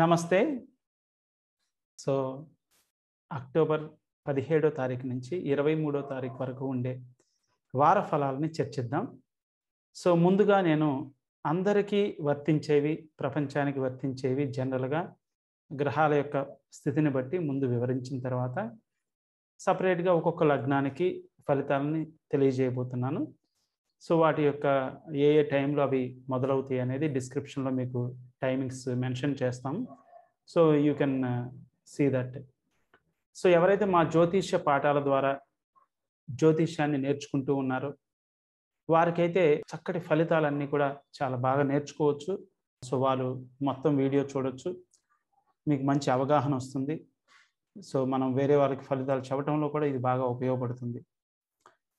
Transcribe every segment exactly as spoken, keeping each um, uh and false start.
నమస్తే. So October పదిహేడో తారీఖు నుంచి ఇరవై మూడో తారీఖు వరకు ఉండే వార ఫలాలని చర్చిద్దాం. సో ముందుగా నేను అందరికీ వర్తించేవి, ప్రపంచానికి వర్తించేవి జనరల్గా గ్రహాల యొక్క స్థితిని బట్టి ముందు వివరించిన తర్వాత సపరేట్గా ఒక్కొక్క లగ్నానికి ఫలితాలని తెలియజేయబోతున్నాను. సో వాటి యొక్క ఏ ఏ టైంలో అవి మొదలవుతాయి అనేది డిస్క్రిప్షన్లో మీకు టైమింగ్స్ మెన్షన్ చేస్తాం. So you can see that. So ఎవరైతే మా జ్యోతిష్య పాఠాల ద్వారా జ్యోతిష్యాన్ని నేర్చుకుంటూ ఉన్నారో వారికైతే చక్కటి ఫలితాలన్నీ కూడా చాలా బాగా నేర్చుకోవచ్చు. సో వాళ్ళు మొత్తం వీడియో చూడొచ్చు, మీకు మంచి అవగాహన వస్తుంది. సో మనం వేరే వాళ్ళకి ఫలితాలు చెప్పడంలో కూడా ఇది బాగా ఉపయోగపడుతుంది.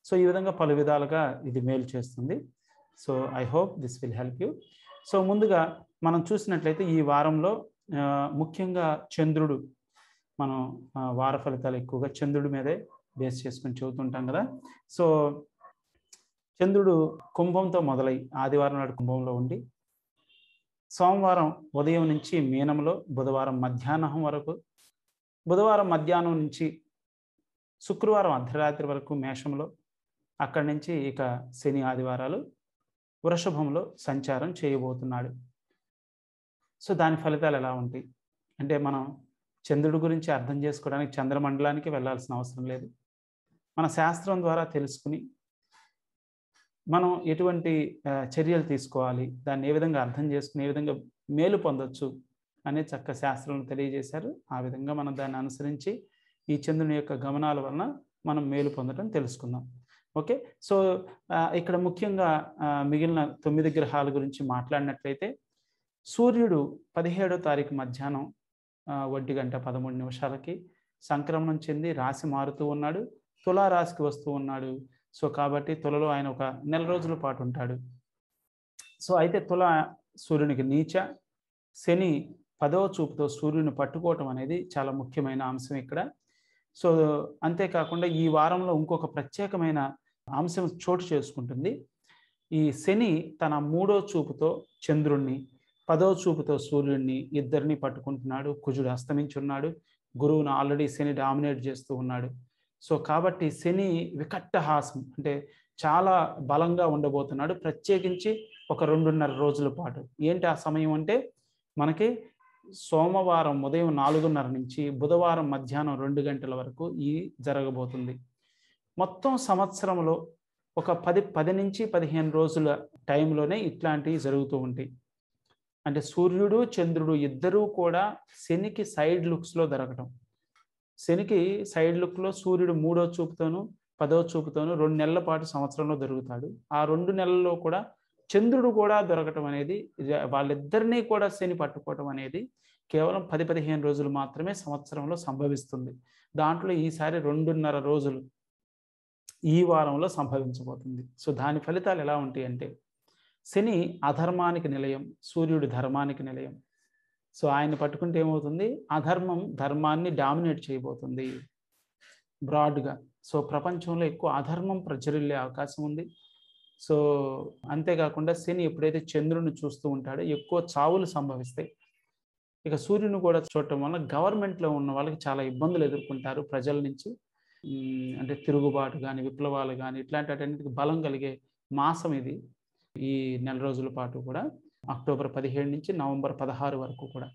సో ఈ విధంగా పలు విధాలుగా ఇది మేలు చేస్తుంది. So I hope this will help you. So ముందుగా మనం చూసినట్లయితే ఈ వారంలో ముఖ్యంగా చంద్రుడు, మనం వార ఫలితాలు ఎక్కువగా చంద్రుడి మీదే బేస్ చేసుకుని చెబుతుంటాం కదా. సో చంద్రుడు కుంభంతో మొదలై ఆదివారం నాడు కుంభంలో ఉండి సోమవారం ఉదయం నుంచి మీనంలో, బుధవారం మధ్యాహ్నం వరకు, బుధవారం మధ్యాహ్నం నుంచి శుక్రవారం అర్ధరాత్రి వరకు మేషంలో, అక్కడి నుంచి ఇక శని ఆదివారాలు వృషభంలో సంచారం చేయబోతున్నాడు. సో దాని ఫలితాలు ఎలా ఉంటాయి అంటే, మనం చంద్రుడి గురించి అర్థం చేసుకోవడానికి చంద్రమండలానికి వెళ్ళాల్సిన అవసరం లేదు. మన శాస్త్రం ద్వారా తెలుసుకుని మనం ఎటువంటి చర్యలు తీసుకోవాలి, దాన్ని ఏ విధంగా అర్థం చేసుకుని ఏ విధంగా మేలు పొందొచ్చు అనే చక్క శాస్త్రం తెలియజేశారు. ఆ విధంగా మనం దాన్ని అనుసరించి ఈ చంద్రుని యొక్క గమనాల వలన మనం మేలు పొందడం తెలుసుకుందాం. ఓకే. సో ఇక్కడ ముఖ్యంగా మిగిలిన తొమ్మిది గ్రహాల గురించి మాట్లాడినట్లయితే సూర్యుడు పదిహేడో తారీఖు మధ్యాహ్నం ఒంటి గంట పదమూడు నిమిషాలకి సంక్రమణం చెంది రాశి మారుతూ ఉన్నాడు, తులారాశికి వస్తూ ఉన్నాడు. సో కాబట్టి తులలో ఆయన ఒక నెల రోజుల పాటు ఉంటాడు. సో అయితే తుల సూర్యునికి నీచ, శని పదవ చూపుతో సూర్యుని పట్టుకోవటం అనేది చాలా ముఖ్యమైన అంశం ఇక్కడ. సో అంతేకాకుండా ఈ వారంలో ఇంకొక ప్రత్యేకమైన అంశం చోటు చేసుకుంటుంది. ఈ శని తన మూడో చూపుతో చంద్రుణ్ణి, పదో చూపుతో సూర్యుడిని, ఇద్దరిని పట్టుకుంటున్నాడు. కుజుడు అస్తమించున్నాడు, గురువును ఆల్రెడీ శని డామినేట్ చేస్తూ ఉన్నాడు. సో కాబట్టి శని వికట్టహాసం అంటే చాలా బలంగా ఉండబోతున్నాడు, ప్రత్యేకించి ఒక రెండున్నర రోజుల పాటు. ఏంటి ఆ సమయం అంటే, మనకి సోమవారం ఉదయం నాలుగున్నర నుంచి బుధవారం మధ్యాహ్నం రెండు గంటల వరకు ఈ జరగబోతుంది. మొత్తం సంవత్సరంలో ఒక పది పది నుంచి పదిహేను రోజుల టైంలోనే ఇట్లాంటివి జరుగుతూ ఉంటాయి. అంటే సూర్యుడు చంద్రుడు ఇద్దరూ కూడా శనికి సైడ్ లుక్స్లో దొరకటం. శనికి సైడ్ లుక్లో సూర్యుడు మూడో చూపుతోనూ పదో చూపుతోనూ రెండు నెలల పాటు సంవత్సరంలో దొరుకుతాడు. ఆ రెండు నెలల్లో కూడా చంద్రుడు కూడా దొరకటం అనేది, వాళ్ళిద్దరినీ కూడా శని పట్టుకోవటం అనేది కేవలం పది పదిహేను రోజులు మాత్రమే సంవత్సరంలో సంభవిస్తుంది. దాంట్లో ఈసారి రెండున్నర రోజులు ఈ వారంలో సంభవించబోతుంది. సో దాని ఫలితాలు ఎలా ఉంటాయి అంటే, శని అధర్మానికి నిలయం, సూర్యుడు ధర్మానికి నిలయం. సో ఆయన పట్టుకుంటే ఏమవుతుంది, అధర్మం ధర్మాన్ని డామినేట్ చేయబోతుంది బ్రాడ్గా. సో ప్రపంచంలో ఎక్కువ అధర్మం ప్రజరిల్లే అవకాశం ఉంది. సో అంతేకాకుండా శని ఎప్పుడైతే చంద్రుడిని చూస్తూ ఉంటాడో ఎక్కువ చావులు సంభవిస్తాయి. ఇక సూర్యుని కూడా చూడటం వల్ల గవర్నమెంట్లో ఉన్న వాళ్ళకి చాలా ఇబ్బందులు ఎదుర్కొంటారు ప్రజల నుంచి. అంటే తిరుగుబాటు కానీ, విప్లవాలు కానీ, ఇట్లాంటి వాటన్నిటికి బలం కలిగే మాసం ఇది. ఈ నెల రోజుల పాటు కూడా అక్టోబర్ పదిహేడు నుంచి నవంబర్ పదహారు వరకు కూడా.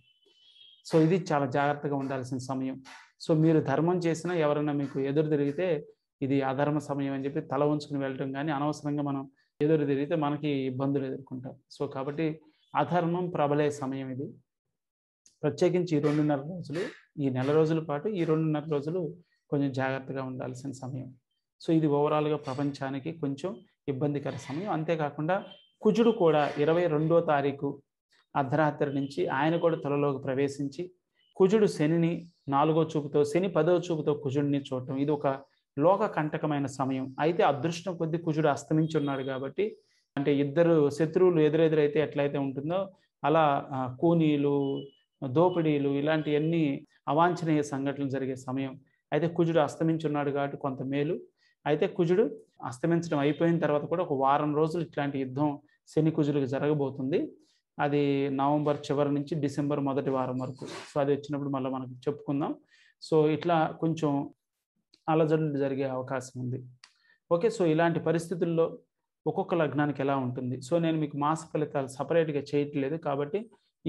సో ఇది చాలా జాగ్రత్తగా ఉండాల్సిన సమయం. సో మీరు ధర్మం చేసినా ఎవరైనా మీకు ఎదురు తిరిగితే ఇది అధర్మ సమయం అని చెప్పి తల ఉంచుకుని వెళ్ళటం కానీ, అనవసరంగా మనం ఎదురు తిరిగితే మనకి ఇబ్బందులు ఎదుర్కొంటాం. సో కాబట్టి అధర్మం ప్రబలే సమయం ఇది, ప్రత్యేకించి ఈ రెండున్నర రోజులు. ఈ నెల రోజుల పాటు ఈ రెండున్నర రోజులు కొంచెం జాగ్రత్తగా ఉండాల్సిన సమయం. సో ఇది ఓవరాల్గా ప్రపంచానికి కొంచెం ఇబ్బందికర సమయం. అంతేకాకుండా కుజుడు కూడా ఇరవై రెండో తారీఖు అర్ధరాత్రి నుంచి ఆయన కూడా తులలోకి ప్రవేశించి కుజుడు శనిని నాలుగో చూపుతో, శని పదో చూపుతో కుజుడిని చూడటం, ఇది ఒక లోక కంటకమైన సమయం. అయితే అదృష్టం కొద్ది కుజుడు అస్తమించున్నాడు కాబట్టి, అంటే ఇద్దరు శత్రువులు ఎదురెదురైతే ఎట్లయితే ఉంటుందో అలా కూనీలు, దోపిడీలు, ఇలాంటివన్నీ అవాంఛనీయ సంఘటనలు జరిగే సమయం. అయితే కుజుడు అస్తమించున్నాడు కాబట్టి కొంత మేలు. అయితే కుజుడు అస్తమించడం అయిపోయిన తర్వాత కూడా ఒక వారం రోజులు ఇట్లాంటి యుద్ధం శని కుజుడికి జరగబోతుంది. అది నవంబర్ చివరి నుంచి డిసెంబర్ మొదటి వారం వరకు. సో అది వచ్చినప్పుడు మళ్ళీ మనకు చెప్పుకుందాం. సో ఇట్లా కొంచెం అలజడులు జరిగే అవకాశం ఉంది. ఓకే, సో ఇలాంటి పరిస్థితుల్లో ఒక్కొక్క లగ్నానికి ఎలా ఉంటుంది, సో నేను మీకు మాస ఫలితాలు సపరేట్గా చేయట్లేదు కాబట్టి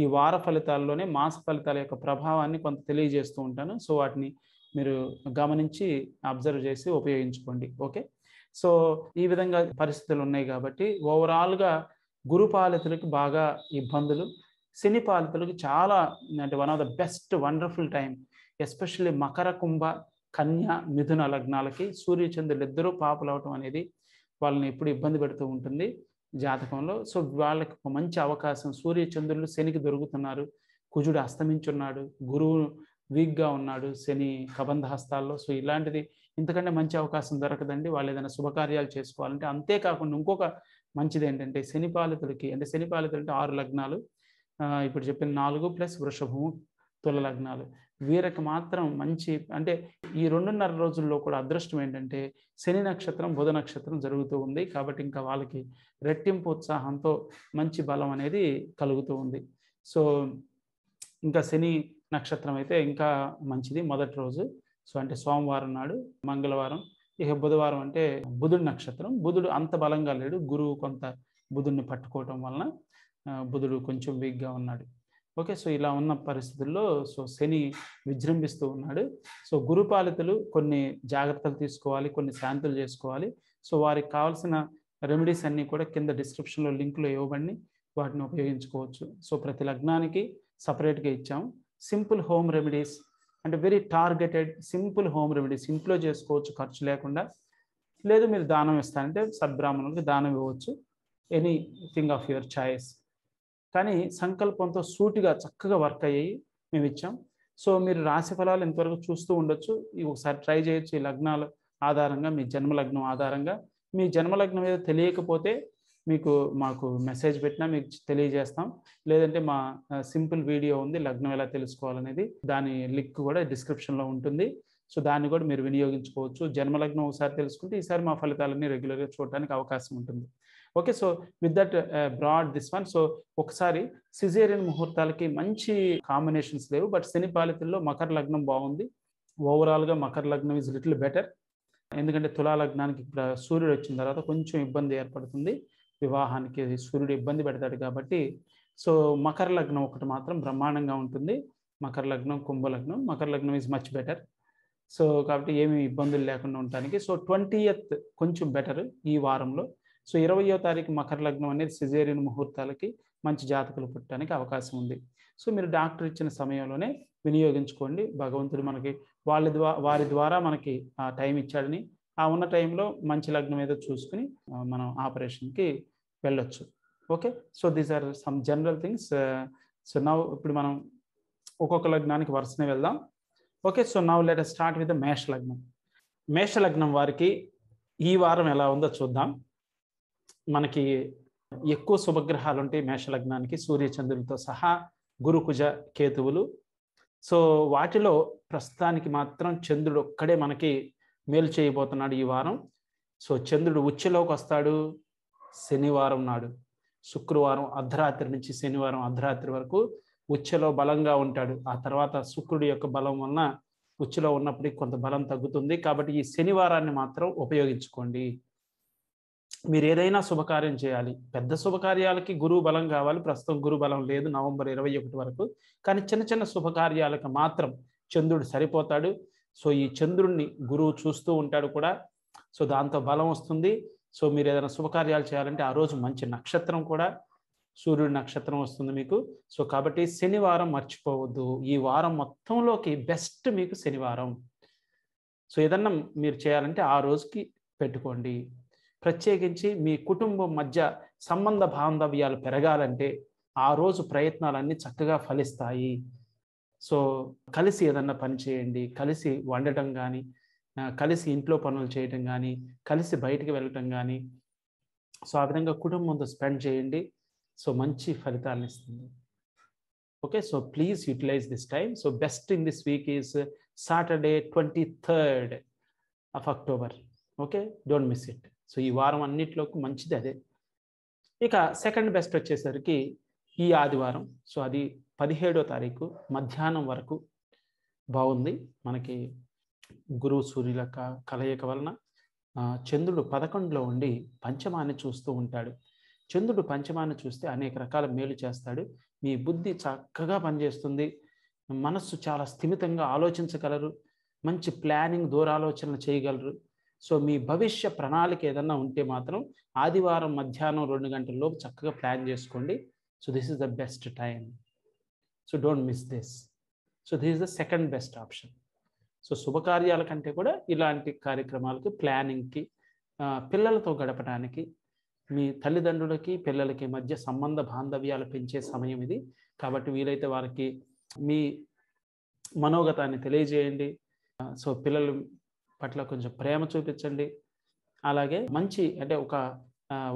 ఈ వార ఫలితాల్లోనే మాస ఫలితాల యొక్క ప్రభావాన్ని కొంత తెలియజేస్తూ ఉంటాను. సో వాటిని మీరు గమనించి అబ్జర్వ్ చేసి ఉపయోగించుకోండి. ఓకే, సో ఈ విధంగా పరిస్థితులు ఉన్నాయి కాబట్టి ఓవరాల్గా గురు పాలితులకు బాగా ఇబ్బందులు, శని పాలితులకు చాలా అంటే one of the best wonderful time. Especially మకర, కుంభ, కన్య, మిథున లగ్నాలకి సూర్యచంద్రులు ఇద్దరూ పాపలు అవటం అనేది వాళ్ళని ఎప్పుడు ఇబ్బంది పెడుతూ ఉంటుంది జాతకంలో. సో వాళ్ళకి ఒక మంచి అవకాశం, సూర్యచంద్రులు శనికి దొరుకుతున్నారు, కుజుడు అస్తమించున్నాడు, గురువు వీక్గా ఉన్నాడు శని కబంధహస్తాల్లో. సో ఇలాంటిది ఇంతకంటే మంచి అవకాశం దొరకదండి. వాళ్ళు ఏదైనా శుభకార్యాలు చేసుకోవాలంటే. అంతేకాకుండా ఇంకొక మంచిది ఏంటంటే శని పాలితులకి, అంటే శని పాలితులు అంటే ఆరు లగ్నాలు, ఇప్పుడు చెప్పిన నాలుగు ప్లస్ వృషభము, తుల లగ్నాలు, వీరికి మాత్రం మంచి అంటే ఈ రెండున్నర రోజుల్లో కూడా అదృష్టం ఏంటంటే శని నక్షత్రం, బుధ నక్షత్రం జరుగుతూ ఉంది కాబట్టి ఇంకా వాళ్ళకి రెట్టింపు ఉత్సాహంతో మంచి బలం అనేది కలుగుతూ ఉంది. సో ఇంకా శని నక్షత్రం అయితే ఇంకా మంచిది మొదటి రోజు, సో అంటే సోమవారం నాడు, మంగళవారం. ఇక బుధవారం అంటే బుధుడు నక్షత్రం, బుధుడు అంత బలంగా లేడు, గురువు కొంత బుధుడిని పట్టుకోవటం వలన బుధుడు కొంచెం వీక్గా ఉన్నాడు. ఓకే, సో ఇలా ఉన్న పరిస్థితుల్లో సో శని విజృంభిస్తూ ఉన్నాడు. సో గురు పాలితులు కొన్ని జాగ్రత్తలు తీసుకోవాలి, కొన్ని శాంతులు చేసుకోవాలి. సో వారికి కావాల్సిన రెమెడీస్ అన్నీ కూడా కింద డిస్క్రిప్షన్లో లింకులో ఇవ్వబడి వాటిని ఉపయోగించుకోవచ్చు. సో ప్రతి లగ్నానికి సపరేట్గా ఇచ్చాము. సింపుల్ హోమ్ రెమెడీస్ అంటే very targeted simple home remedies, ఇంట్లో చేసుకోవచ్చు ఖర్చు లేకుండా. లేదు మీరు దానం ఇస్తారంటే సద్బ్రాహ్మణులకి దానం ఇవ్వచ్చు, ఎనీథింగ్ ఆఫ్ యువర్ ఛాయిస్. కానీ సంకల్పంతో సూటిగా చక్కగా వర్క్ అయ్యి మేము ఇచ్చాం. సో మీరు రాశి ఫలాలు ఇంతవరకు చూస్తూ ఉండొచ్చు, ఇవి ఒకసారి ట్రై చేయొచ్చు. ఈ లగ్నాల ఆధారంగా, మీ జన్మలగ్నం ఆధారంగా, మీ జన్మలగ్నం ఏదో తెలియకపోతే మీకు మాకు మెసేజ్ పెట్టినా మీకు తెలియజేస్తాం. లేదంటే మా సింపుల్ వీడియో ఉంది లగ్నం ఎలా తెలుసుకోవాలనేది, దాని లింక్ కూడా డిస్క్రిప్షన్లో ఉంటుంది. సో దాన్ని కూడా మీరు వినియోగించుకోవచ్చు. జన్మలగ్నం ఒకసారి తెలుసుకుంటే ఈసారి మా ఫలితాలన్నీ రెగ్యులర్గా చూడడానికి అవకాశం ఉంటుంది. Okay, so with that broad this one. So ఒకసారి సిజేరియన్ ముహూర్తాలకి మంచి కాంబినేషన్స్ లేవు, బట్ శని పాలితుల్లో మకర లగ్నం బాగుంది. ఓవరాల్గా మకర లగ్నం ఈజ్ లిటిల్ బెటర్, ఎందుకంటే తులా లగ్నానికి సూర్యుడు వచ్చిన తర్వాత కొంచెం ఇబ్బంది ఏర్పడుతుంది, వివాహానికి సూర్యుడు ఇబ్బంది పెడతాడు కాబట్టి. సో మకర లగ్నం ఒకటి మాత్రం బ్రహ్మాండంగా ఉంటుంది, మకర లగ్నం, కుంభ లగ్నం. మకర లగ్నం ఈజ్ మచ్ బెటర్. సో కాబట్టి ఏమి ఇబ్బందులు లేకుండా ఉండటానికి. సో ట్వంటీయత్ కొంచెం బెటర్ ఈ వారంలో. సో ఇరవయో తారీఖు మకర లగ్నం అనేది సిజేరియన్ ముహూర్తాలకి మంచి జాతకులు పుట్టడానికి అవకాశం ఉంది. సో మీరు డాక్టర్ ఇచ్చిన సమయంలోనే వినియోగించుకోండి. భగవంతుడు మనకి వాళ్ళ ద్వారా వారి ద్వారా మనకి ఆ టైం ఇచ్చాడని, ఆ ఉన్న టైంలో మంచి లగ్నం ఏదో చూసుకుని మనం ఆపరేషన్కి వెళ్ళొచ్చు. Okay, so these are some general things. So now ఇప్పుడు మనం ఒక్కొక్క లగ్నానికి వరుసనే వెళ్దాం. Okay, so now let us start with the మేష లగ్నం. మేష లగ్నం వారికి ఈ వారం ఎలా ఉందో చూద్దాం. మనకి ఎక్కువ శుభగ్రహాలు ఉంటాయి మేష లగ్నానికి, సూర్యచంద్రులతో సహా గురు, కుజ, కేతువులు. సో వాటిలో ప్రస్తుతానికి మాత్రం చంద్రుడు ఒక్కడే మనకి మేలు చేయబోతున్నాడు ఈ వారం. సో చంద్రుడు ఉచ్చలోకి వస్తాడు శనివారం నాడు. శుక్రవారం అర్ధరాత్రి నుంచి శనివారం అర్ధరాత్రి వరకు ఉచ్చలో బలంగా ఉంటాడు. ఆ తర్వాత శుక్రుడి యొక్క బలం వలన ఉచ్చలో ఉన్నప్పటికీ కొంత బలం తగ్గుతుంది కాబట్టి ఈ శనివారాన్ని మాత్రం ఉపయోగించుకోండి. మీరు ఏదైనా శుభకార్యం చేయాలి, పెద్ద శుభకార్యాలకి గురువు బలం కావాలి, ప్రస్తుతం గురు బలం లేదు నవంబర్ ఇరవై ఒకటి వరకు. కానీ చిన్న చిన్న శుభకార్యాలకు మాత్రం చంద్రుడు సరిపోతాడు. సో ఈ చంద్రుణ్ణి గురువు చూస్తూ ఉంటాడు కూడా, సో దాంతో బలం వస్తుంది. సో మీరు ఏదైనా శుభకార్యాలు చేయాలంటే ఆ రోజు మంచి నక్షత్రం కూడా సూర్యుడి నక్షత్రం వస్తుంది మీకు. సో కాబట్టి శనివారం మర్చిపోవద్దు, ఈ వారం మొత్తంలోకి బెస్ట్ మీకు శనివారం. సో ఏదన్నా మీరు చేయాలంటే ఆ రోజుకి పెట్టుకోండి. ప్రత్యేకించి మీ కుటుంబం మధ్య సంబంధ బాంధవ్యాలు పెరగాలంటే ఆ రోజు ప్రయత్నాలన్నీ చక్కగా ఫలిస్తాయి. సో కలిసి ఏదన్నా పని చేయండి, కలిసి వండటం కానీ, కలిసి ఇంట్లో పనులు చేయటం కానీ, కలిసి బయటికి వెళ్ళటం కానీ, సో ఆ విధంగా కుటుంబంతో స్పెండ్ చేయండి. సో మంచి ఫలితాలను ఇస్తుంది. Okay, so please utilise this time. So best in this week is Saturday twenty third of October. Okay, don't miss it. So ఈ వారం అన్నింటిలోకి మంచిది అదే. ఇక సెకండ్ బెస్ట్ వచ్చేసరికి ఈ ఆదివారం సో అది పదిహేడో తారీఖు మధ్యాహ్నం వరకు బాగుంది. మనకి గురువు సూర్యుల కలయిక వలన చంద్రుడు పదకొండులో ఉండి పంచమాన్ని చూస్తూ ఉంటాడు. చంద్రుడు పంచమాన్ని చూస్తే అనేక రకాల మేలు చేస్తాడు. మీ బుద్ధి చక్కగా పనిచేస్తుంది, మనస్సు చాలా స్థిమితంగా ఆలోచించగలరు, మంచి ప్లానింగ్ దూరాలోచనలు చేయగలరు. సో మీ భవిష్య ప్రణాళిక ఏదన్నా ఉంటే మాత్రం ఆదివారం మధ్యాహ్నం రెండు గంటల లోపు చక్కగా ప్లాన్ చేసుకోండి. So this is the best time, so don't miss this. So this is the second best option. So శుభకార్యాల కంటే కూడా ఇలాంటి కార్యక్రమాలకి, ప్లానింగ్కి, పిల్లలతో గడపడానికి, మీ తల్లిదండ్రులకి పిల్లలకి మధ్య సంబంధ బాంధవ్యాలు పెంచే సమయం ఇది. కాబట్టి వీలైతే వారికి మీ మనోగతాన్ని తెలియజేయండి. సో పిల్లల పట్ల కొంచెం ప్రేమ చూపించండి. అలాగే మంచి అంటే ఒక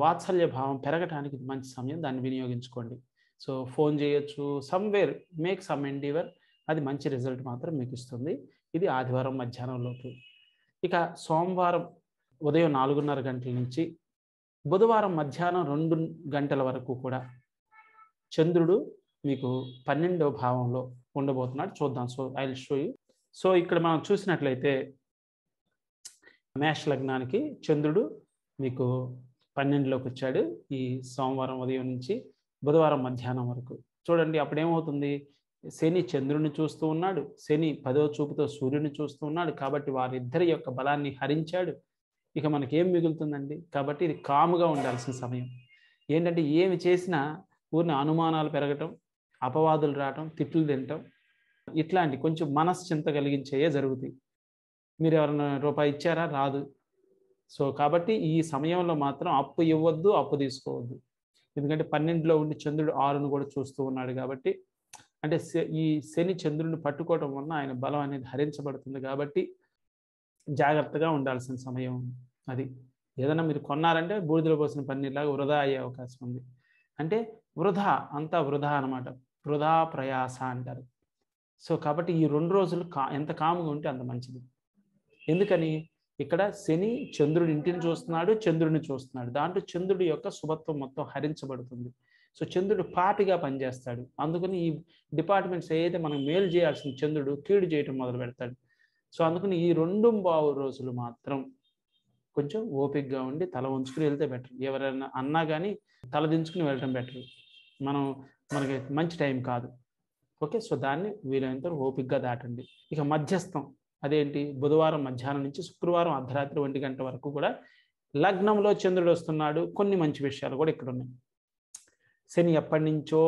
వాత్సల్య భావం పెరగటానికి మంచి సమయం, దాన్ని వినియోగించుకోండి. సో ఫోన్ చేయొచ్చు, సమ్వేర్ మేక్ సమ్ ఎండీవర్, అది మంచి రిజల్ట్ మాత్రం మీకు ఇస్తుంది. ఇది ఆదివారం మధ్యాహ్నం లోపు. ఇక సోమవారం ఉదయం నాలుగున్నర గంటల నుంచి బుధవారం మధ్యాహ్నం రెండు గంటల వరకు కూడా చంద్రుడు మీకు పన్నెండవ భావంలో ఉండబోతున్నాడు. చూద్దాం. So I will show you. So ఇక్కడ మనం చూసినట్లయితే మేష లగ్నానికి చంద్రుడు మీకు పన్నెండులోకి వచ్చాడు ఈ సోమవారం ఉదయం నుంచి బుధవారం మధ్యాహ్నం వరకు. చూడండి, అప్పుడేమవుతుంది, శని చంద్రుడిని చూస్తూ ఉన్నాడు, శని పదో చూపుతో సూర్యుడిని చూస్తూ ఉన్నాడు, కాబట్టి వారిద్దరి యొక్క బలాన్ని హరించాడు. ఇక మనకేం మిగులుతుందండి? కాబట్టి ఇది కాముగా ఉండాల్సిన సమయం. ఏంటంటే ఏమి చేసినా ఊరిని అనుమానాలు పెరగటం, అపవాదులు రావటం, తిట్లు తినటం, ఇట్లాంటి కొంచెం మనశ్చింత కలిగించేయే జరుగుతాయి. మీరు ఎవరైనా రూపాయి ఇచ్చారా? రాదు. సో కాబట్టి ఈ సమయంలో మాత్రం అప్పు ఇవ్వద్దు, అప్పు తీసుకోవద్దు. ఎందుకంటే పన్నెండులో ఉండి చంద్రుడు ఆరును కూడా చూస్తూ ఉన్నాడు. కాబట్టి అంటే ఈ శని చంద్రుడిని పట్టుకోవటం వలన ఆయన బలం అనేది హరించబడుతుంది. కాబట్టి జాగ్రత్తగా ఉండాల్సిన సమయం అది. ఏదైనా మీరు కొన్నారంటే బూడిదలో పోసిన పన్నీర్లాగా వృధా అయ్యే అవకాశం ఉంది. అంటే వృధా, అంతా వృధా అనమాట, వృధా ప్రయాస అంటారు. సో కాబట్టి ఈ రెండు రోజులు కా ఎంత కాముగా ఉంటే అంత మంచిది. ఎందుకని? ఇక్కడ శని చంద్రుడి ఇంటిని చూస్తున్నాడు, చంద్రుడిని చూస్తున్నాడు, దాంట్లో చంద్రుడి యొక్క శుభత్వం మొత్తం హరించబడుతుంది. సో చంద్రుడు పాపిగా పనిచేస్తాడు. అందుకని ఈ డిపార్ట్మెంట్స్ ఏదైతే మనం మేలు చేయాల్సిన చంద్రుడు కీడు చేయటం మొదలు పెడతాడు. సో అందుకని ఈ రెండు బావు రోజులు మాత్రం కొంచెం ఓపికగా ఉండి తల వంచుకుని వెళ్తే బెటర్. ఎవరైనా అన్నా కానీ తల దించుకుని వెళ్ళటం బెటర్, మనం మనకి మంచి టైం కాదు. ఓకే, సో దాన్ని వీలైనంత ఓపికగా దాటండి. ఇక మధ్యస్థం అదేంటి, బుధవారం మధ్యాహ్నం నుంచి శుక్రవారం అర్ధరాత్రి ఒంటి గంట వరకు కూడా లగ్నంలో చంద్రుడు వస్తున్నాడు. కొన్ని మంచి విషయాలు కూడా ఇక్కడ ఉన్నాయి. శని ఎప్పటి నుంచో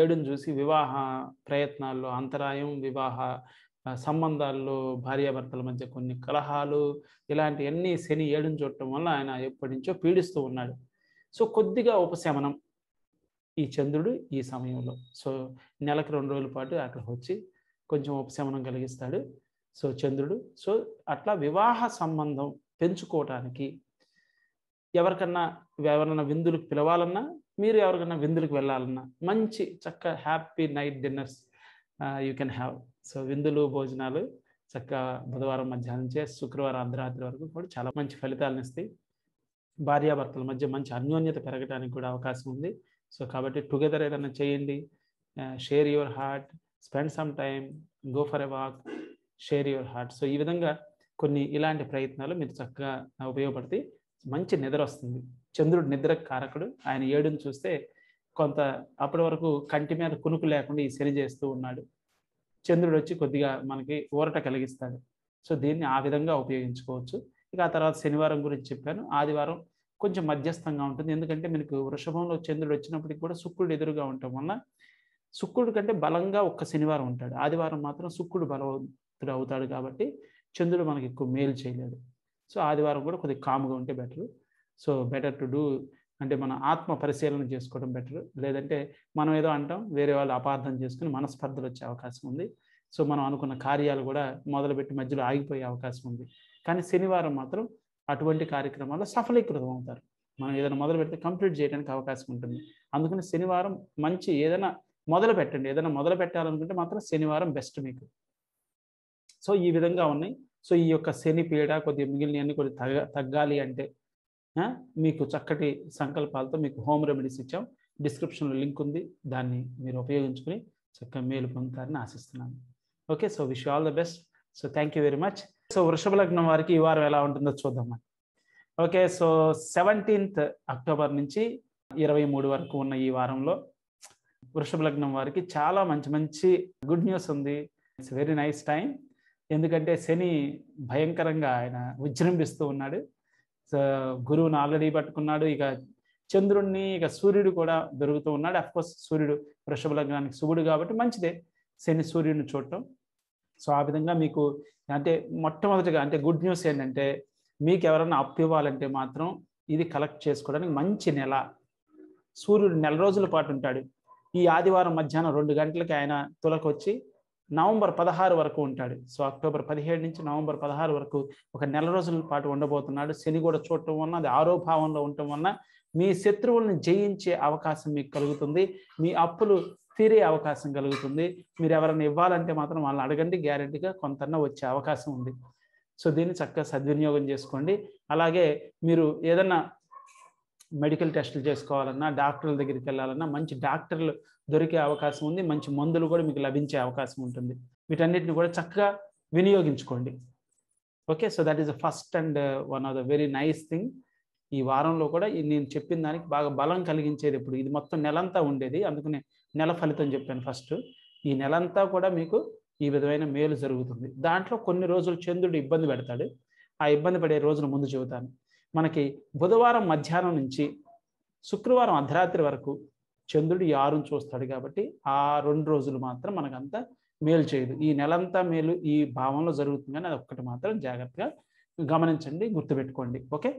ఏడుని చూసి వివాహ ప్రయత్నాల్లో అంతరాయం, వివాహ సంబంధాల్లో భార్యాభర్తల మధ్య కొన్ని కలహాలు, ఇలాంటివన్నీ శని ఏడుని చూడటం వల్ల ఆయన ఎప్పటి నుంచో పీడిస్తూ ఉన్నాడు. సో కొద్దిగా ఉపశమనం ఈ చంద్రుడు ఈ సమయంలో. సో నెలకు రెండు రోజుల పాటు అక్కడికి వచ్చి కొంచెం ఉపశమనం కలిగిస్తాడు సో చంద్రుడు. సో అట్లా వివాహ సంబంధం పెంచుకోవటానికి, ఎవరికన్నా ఎవరైనా విందులకు పిలవాలన్నా, మీరు ఎవరికన్నా విందులకు వెళ్ళాలన్నా మంచి చక్క happy night dinners you can have. So విందులు, భోజనాలు చక్కగా బుధవారం మధ్యాహ్నం నుంచి శుక్రవారం అర్ధరాత్రి వరకు కూడా చాలా మంచి ఫలితాలను ఇస్తాయి. భార్యాభర్తల మధ్య మంచి అన్యోన్యత పెరగడానికి కూడా అవకాశం ఉంది. సో కాబట్టి టుగెదర్ ఏదైనా చేయండి, share your heart, spend some time, go for a walk, share your heart. So ఈ విధంగా కొన్ని ఇలాంటి ప్రయత్నాలు మీరు చక్కగా ఉపయోగపడతాయి. మంచి నిద్ర వస్తుంది. చంద్రుడు నిద్ర కారకుడు. ఆయన ఏడుని చూస్తే కొంత అప్పటి వరకు కంటి మీద కునుకు లేకుండా ఈ శని చేస్తూ ఉన్నాడు. చంద్రుడు వచ్చి కొద్దిగా మనకి ఊరట కలిగిస్తాడు. సో దీన్ని ఆ విధంగా ఉపయోగించుకోవచ్చు. ఇక ఆ తర్వాత శనివారం గురించి చెప్పాను. ఆదివారం కొంచెం మధ్యస్థంగా ఉంటుంది. ఎందుకంటే మీకు వృషభంలో చంద్రుడు వచ్చినప్పటికి కూడా శుక్రుడు ఎదురుగా ఉండటం వల్ల శుక్రుడి కంటే బలంగా ఒక్క శనివారం ఉంటాడు. ఆదివారం మాత్రం శుక్రుడు బలవంతుడు అవుతాడు. కాబట్టి చంద్రుడు మనకి ఎక్కువ మేలు చేయలేడు. సో ఆదివారం కూడా కొద్దిగా కామ్గా ఉంటే better. So better to do అంటే మన ఆత్మ పరిశీలన చేసుకోవడం బెటరు. లేదంటే మనం ఏదో అంటాం, వేరే వాళ్ళు అపార్థం చేసుకుని మనస్పర్ధలు వచ్చే అవకాశం ఉంది. సో మనం అనుకున్న కార్యాలు కూడా మొదలుపెట్టి మధ్యలో ఆగిపోయే అవకాశం ఉంది. కానీ శనివారం మాత్రం అటువంటి కార్యక్రమాల్లో సఫలీకృతం అవుతారు. మనం ఏదైనా మొదలు పెడితే కంప్లీట్ చేయడానికి అవకాశం ఉంటుంది. అందుకని శనివారం మంచి ఏదైనా మొదలు పెట్టండి. ఏదైనా మొదలు పెట్టాలనుకుంటే మాత్రం శనివారం బెస్ట్ మీకు. సో ఈ విధంగా ఉన్నాయి. సో ఈ యొక్క శని పీడ కొద్దిగా మిగిలినవన్నీ కొద్ది తగ్గ తగ్గాలి అంటే మీకు చక్కటి సంకల్పాలతో మీకు హోమ్ రెమెడీస్ ఇచ్చాం. డిస్క్రిప్షన్ లో లింక్ ఉంది, దాన్ని మీరు ఉపయోగించుకొని చక్కగా మేలు పొందుతారని ఆశిస్తున్నాను. Okay, so wish you all the best. So thank you very much. So వృషభ లగ్నం వారికి ఈ వారం ఎలా ఉంటుందో చూద్దాం. ఓకే, సో సెవెంటీన్త్ అక్టోబర్ నుంచి ఇరవై మూడు వరకు ఉన్న ఈ వారంలో వృషభ లగ్నం వారికి చాలా మంచి మంచి గుడ్ న్యూస్ ఉంది. It's very nice time. ఎందుకంటే శని భయంకరంగా ఆయన విజృంభిస్తూ ఉన్నాడు. సో గురువును ఆల్రెడీ పట్టుకున్నాడు, ఇక చంద్రుణ్ణి, ఇక సూర్యుడు కూడా దొరుకుతూ ఉన్నాడు. అఫ్ కోర్స్ సూర్యుడు వృషభ లగ్నానికి శుభుడు కాబట్టి మంచిదే శని సూర్యుడిని చూడటం. సో ఆ విధంగా మీకు అంటే మొట్టమొదటిగా అంటే గుడ్ న్యూస్ ఏంటంటే మీకు ఎవరైనా అప్పు ఇవ్వాలంటే మాత్రం ఇది కలెక్ట్ చేసుకోవడానికి మంచి నెల. సూర్యుడు నెల రోజుల పాటు ఉంటాడు. ఈ ఆదివారం మధ్యాహ్నం రెండు గంటలకి ఆయన తులకు వచ్చి నవంబర్ పదహారు వరకు ఉంటాడు. సో అక్టోబర్ పదిహేడు నుంచి నవంబర్ పదహారు వరకు ఒక నెల రోజుల పాటు ఉండబోతున్నాడు. శని కూడా చూడటం వలన, అది ఆరో భావంలో ఉండటం వలన మీ శత్రువులను జయించే అవకాశం మీకు కలుగుతుంది. మీ అప్పులు తీరే అవకాశం కలుగుతుంది. మీరు ఎవరైనా ఇవ్వాలంటే మాత్రం వాళ్ళని అడగండి, గ్యారెంటీగా కొంతన్నా వచ్చే అవకాశం ఉంది. సో దీన్ని చక్కగా సద్వినియోగం చేసుకోండి. అలాగే మీరు ఏదన్నా మెడికల్ టెస్టులు చేసుకోవాలన్నా, డాక్టర్ల దగ్గరికి వెళ్ళాలన్నా మంచి డాక్టర్లు దొరికే అవకాశం ఉంది. మంచి మందులు కూడా మీకు లభించే అవకాశం ఉంటుంది. వీటన్నిటిని కూడా చక్కగా వినియోగించుకోండి. Okay, so that is the first and one of the very nice thing. ఈ వారంలో కూడా నేను చెప్పిన దానికి బాగా బలం కలిగించేది ఇప్పుడు ఇది మొత్తం నెలంతా ఉండేది, అందుకనే నెల ఫలితం చెప్పాను ఫస్ట్. ఈ నెలంతా కూడా మీకు ఈ విధమైన మేలు జరుగుతుంది. దాంట్లో కొన్ని రోజులు చంద్రుడు ఇబ్బంది పెడతాడు. ఆ ఇబ్బంది పడే రోజుల ముందు చెబుతాను. మనకి బుధవారం మధ్యాహ్నం నుంచి శుక్రవారం అర్ధరాత్రి వరకు చంద్రుడు ఆరును చూస్తాడు కాబట్టి ఆ రెండు రోజులు మాత్రం మనకంతా మేలు చేయదు. ఈ నెలంతా మేలు ఈ భావంలో జరుగుతుంది, కానీ అది ఒక్కటి మాత్రం జాగ్రత్తగా గమనించండి, గుర్తుపెట్టుకోండి. ఓకే,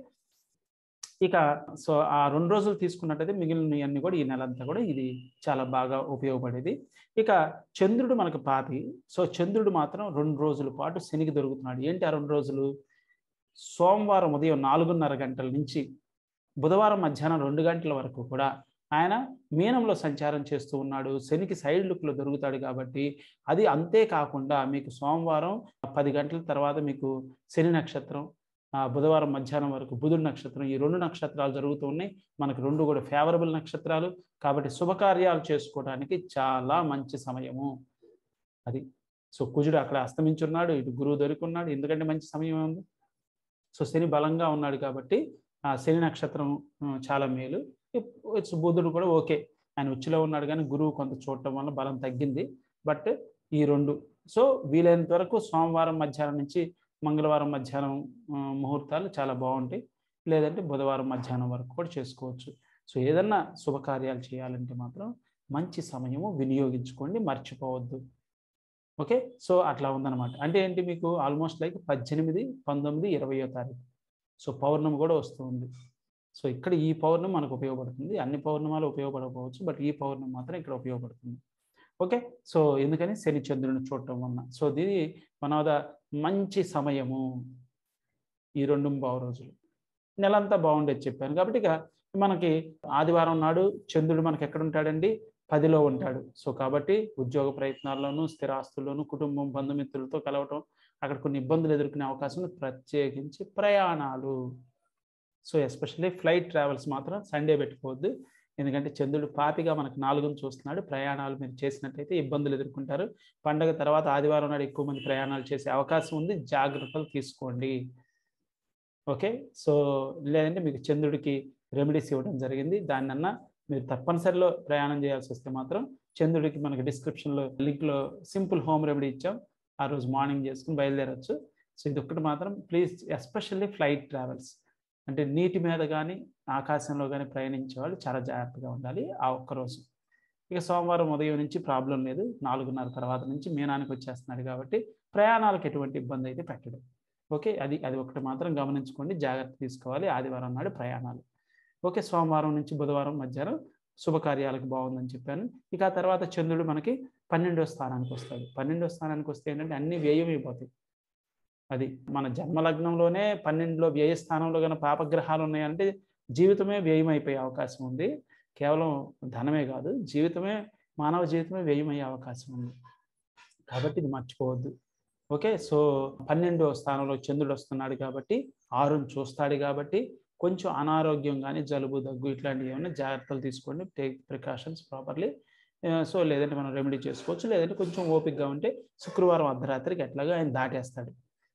ఇక సో ఆ రెండు రోజులు తీసుకున్నట్టయితే మిగిలిన అన్ని కూడా ఈ నెలంతా కూడా ఇది చాలా బాగా ఉపయోగపడేది. ఇక చంద్రుడు మనకు పాపి. సో చంద్రుడు మాత్రం రెండు రోజుల పాటు శనికి దొరుకుతున్నాడు. ఏంటి ఆ రెండు రోజులు? సోమవారం ఉదయం నాలుగున్నర గంటల నుంచి బుధవారం మధ్యాహ్నం రెండు గంటల వరకు కూడా ఆయన మీనంలో సంచారం చేస్తూ ఉన్నాడు. శనికి సైడ్ లుక్లో దొరుకుతాడు కాబట్టి అది. అంతేకాకుండా మీకు సోమవారం పది గంటల తర్వాత మీకు శని నక్షత్రం, బుధవారం మధ్యాహ్నం వరకు బుధుడు నక్షత్రం, ఈ రెండు నక్షత్రాలు జరుగుతూ ఉన్నాయి. మనకు రెండు కూడా ఫేవరబుల్ నక్షత్రాలు కాబట్టి శుభకార్యాలు చేసుకోవడానికి చాలా మంచి సమయము అది. సో కుజుడు అక్కడ అస్తమించున్నాడు, ఇటు గురువు దొరికున్నాడు. ఎందుకంటే మంచి సమయం ఉంది. సో శని బలంగా ఉన్నాడు కాబట్టి ఆ శని నక్షత్రం చాలా మేలు. బుధుడు కూడా ఓకే, ఆయన ఉచ్చులో ఉన్నాడు కానీ గురువు కొంత చూడటం వల్ల బలం తగ్గింది. బట్ ఈ రెండు సో వీలైనంత వరకు సోమవారం మధ్యాహ్నం నుంచి మంగళవారం మధ్యాహ్నం ముహూర్తాలు చాలా బాగుంటాయి. లేదంటే బుధవారం మధ్యాహ్నం వరకు కూడా చేసుకోవచ్చు. సో ఏదన్నా శుభకార్యాలు చేయాలంటే మాత్రం మంచి సమయము వినియోగించుకోండి, మర్చిపోవద్దు. ఓకే, సో అట్లా ఉందన్నమాట. అంటే ఏంటి మీకు ఆల్మోస్ట్ లైక్ పద్దెనిమిది పంతొమ్మిది ఇరవయో తారీఖు సో పౌర్ణమి కూడా వస్తుంది. సో ఇక్కడ ఈ పౌర్ణమి మనకు ఉపయోగపడుతుంది. అన్ని పౌర్ణమాలు ఉపయోగపడకపోవచ్చు, బట్ ఈ పౌర్ణమి మాత్రం ఇక్కడ ఉపయోగపడుతుంది. ఓకే, సో ఎందుకని శని చంద్రుని చూడటం వలన. సో దీని వన్ ఆఫ్ ద మంచి సమయము ఈ రెండు బావు రోజులు. నెలంతా బాగుండేది చెప్పాను కాబట్టి. ఇక మనకి ఆదివారం నాడు చంద్రుడు మనకి ఎక్కడుంటాడండి? పదిలో ఉంటాడు. సో కాబట్టి ఉద్యోగ ప్రయత్నాల్లోనూ, స్థిరాస్తుల్లోనూ, కుటుంబం, బంధుమిత్రులతో కలవటం, అక్కడ కొన్ని ఇబ్బందులు ఎదుర్కొనే అవకాశం, ప్రత్యేకించి ప్రయాణాలు. సో ఎస్పెషల్లీ ఫ్లైట్ ట్రావెల్స్ మాత్రం సండే పెట్టుకోవద్దు. ఎందుకంటే చంద్రుడు పాపిగా మనకు నాలుగును చూస్తున్నాడు. ప్రయాణాలు మీరు చేసినట్టయితే ఇబ్బందులు ఎదుర్కొంటారు. పండగ తర్వాత ఆదివారం నాడు ఎక్కువ మంది ప్రయాణాలు చేసే అవకాశం ఉంది. జాగ్రత్తలు తీసుకోండి. ఓకే, సో లేదంటే మీకు చంద్రుడికి రెమెడీస్ ఇవ్వడం జరిగింది. దాన్నన్నా మీరు తప్పనిసరిలో ప్రయాణం చేయాల్సి వస్తే మాత్రం చంద్రుడికి మనకి డిస్క్రిప్షన్లో లింక్లో సింపుల్ హోమ్ రెమెడీ ఇచ్చాం. ఆ రోజు మార్నింగ్ చేసుకుని బయలుదేరచ్చు. సో ఇదొక్కటి మాత్రం ప్లీజ్, ఎస్పెషల్లీ ఫ్లైట్ ట్రావెల్స్ అంటే నీటి మీద కానీ ఆకాశంలో కానీ ప్రయాణించే వాళ్ళు చాలా జాగ్రత్తగా ఉండాలి ఆ ఒక్కరోజు. ఇక సోమవారం ఉదయం నుంచి ప్రాబ్లం లేదు. నాలుగున్నర తర్వాత నుంచి మీనానికి వచ్చేస్తున్నాడు కాబట్టి ప్రయాణాలకు ఎటువంటి ఇబ్బంది అయితే పెట్టడం. ఓకే, అది అది ఒకటి మాత్రం గమనించుకోండి, జాగ్రత్త తీసుకోవాలి. ఆదివారం నాడు ప్రయాణాలు. ఓకే, సోమవారం నుంచి బుధవారం మధ్యాహ్నం శుభకార్యాలకు బాగుందని చెప్పాను. ఇక ఆ తర్వాత చంద్రుడు మనకి పన్నెండో స్థానానికి వస్తాడు. పన్నెండో స్థానానికి వస్తే ఏంటంటే అన్ని వ్యయం అయిపోతాయి. అది మన జన్మలగ్నంలోనే పన్నెండులో వ్యయ స్థానంలో కానీ పాపగ్రహాలు ఉన్నాయంటే జీవితమే వ్యయం అయిపోయే అవకాశం ఉంది. కేవలం ధనమే కాదు, జీవితమే, మానవ జీవితమే వ్యయమయ్యే అవకాశం ఉంది కాబట్టి ఇది మర్చిపోవద్దు. ఓకే, సో పన్నెండో స్థానంలో చంద్రుడు వస్తున్నాడు కాబట్టి ఆరును చూస్తాడు కాబట్టి కొంచెం అనారోగ్యం కానీ జలుబు దగ్గు ఇట్లాంటివి ఏమైనా జాగ్రత్తలు తీసుకోండి, టేక్ ప్రికాషన్స్ ప్రాపర్లీ. సో లేదంటే మనం రెమెడీ చేసుకోవచ్చు, లేదంటే కొంచెం ఓపికగా ఉంటే శుక్రవారం అర్ధరాత్రికి ఎట్లాగా ఆయన దాటేస్తాడు.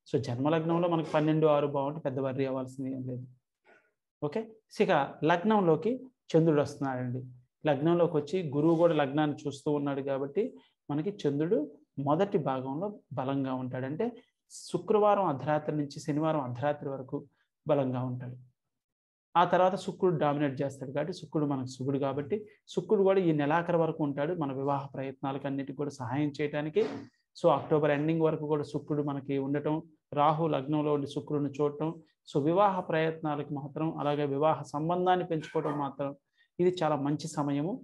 సో జన్మలగ్నంలో మనకు పన్నెండు ఆరు బాగుంటే పెద్ద వర్రీ అవ్వాల్సింది ఏం లేదు. ఓకే, ఇక లగ్నంలోకి చంద్రుడు వస్తున్నాడండి. లగ్నంలోకి వచ్చి గురువు కూడా లగ్నాన్ని చూస్తూ ఉన్నాడు కాబట్టి మనకి చంద్రుడు మొదటి భాగంలో బలంగా ఉంటాడు. అంటే శుక్రవారం అర్ధరాత్రి నుంచి శనివారం అర్ధరాత్రి వరకు బలంగా ఉంటాడు. ఆ తర్వాత శుక్రుడు డామినేట్ చేస్తాడు కాబట్టి, శుక్రుడు మనకు శుభుడు కాబట్టి శుక్రుడు కూడా ఈ నెలాఖరు వరకు ఉంటాడు. మన వివాహ ప్రయత్నాలకు అన్నిటికీ కూడా సహాయం చేయడానికి. సో అక్టోబర్ ఎండింగ్ వరకు కూడా శుక్రుడు మనకి ఉండటం, రాహు లగ్నంలో ఉండి శుక్రుడిని చూడటం, సో వివాహ ప్రయత్నాలకు మాత్రం అలాగే వివాహ సంబంధాన్ని పెంచుకోవడం మాత్రం ఇది చాలా మంచి సమయము.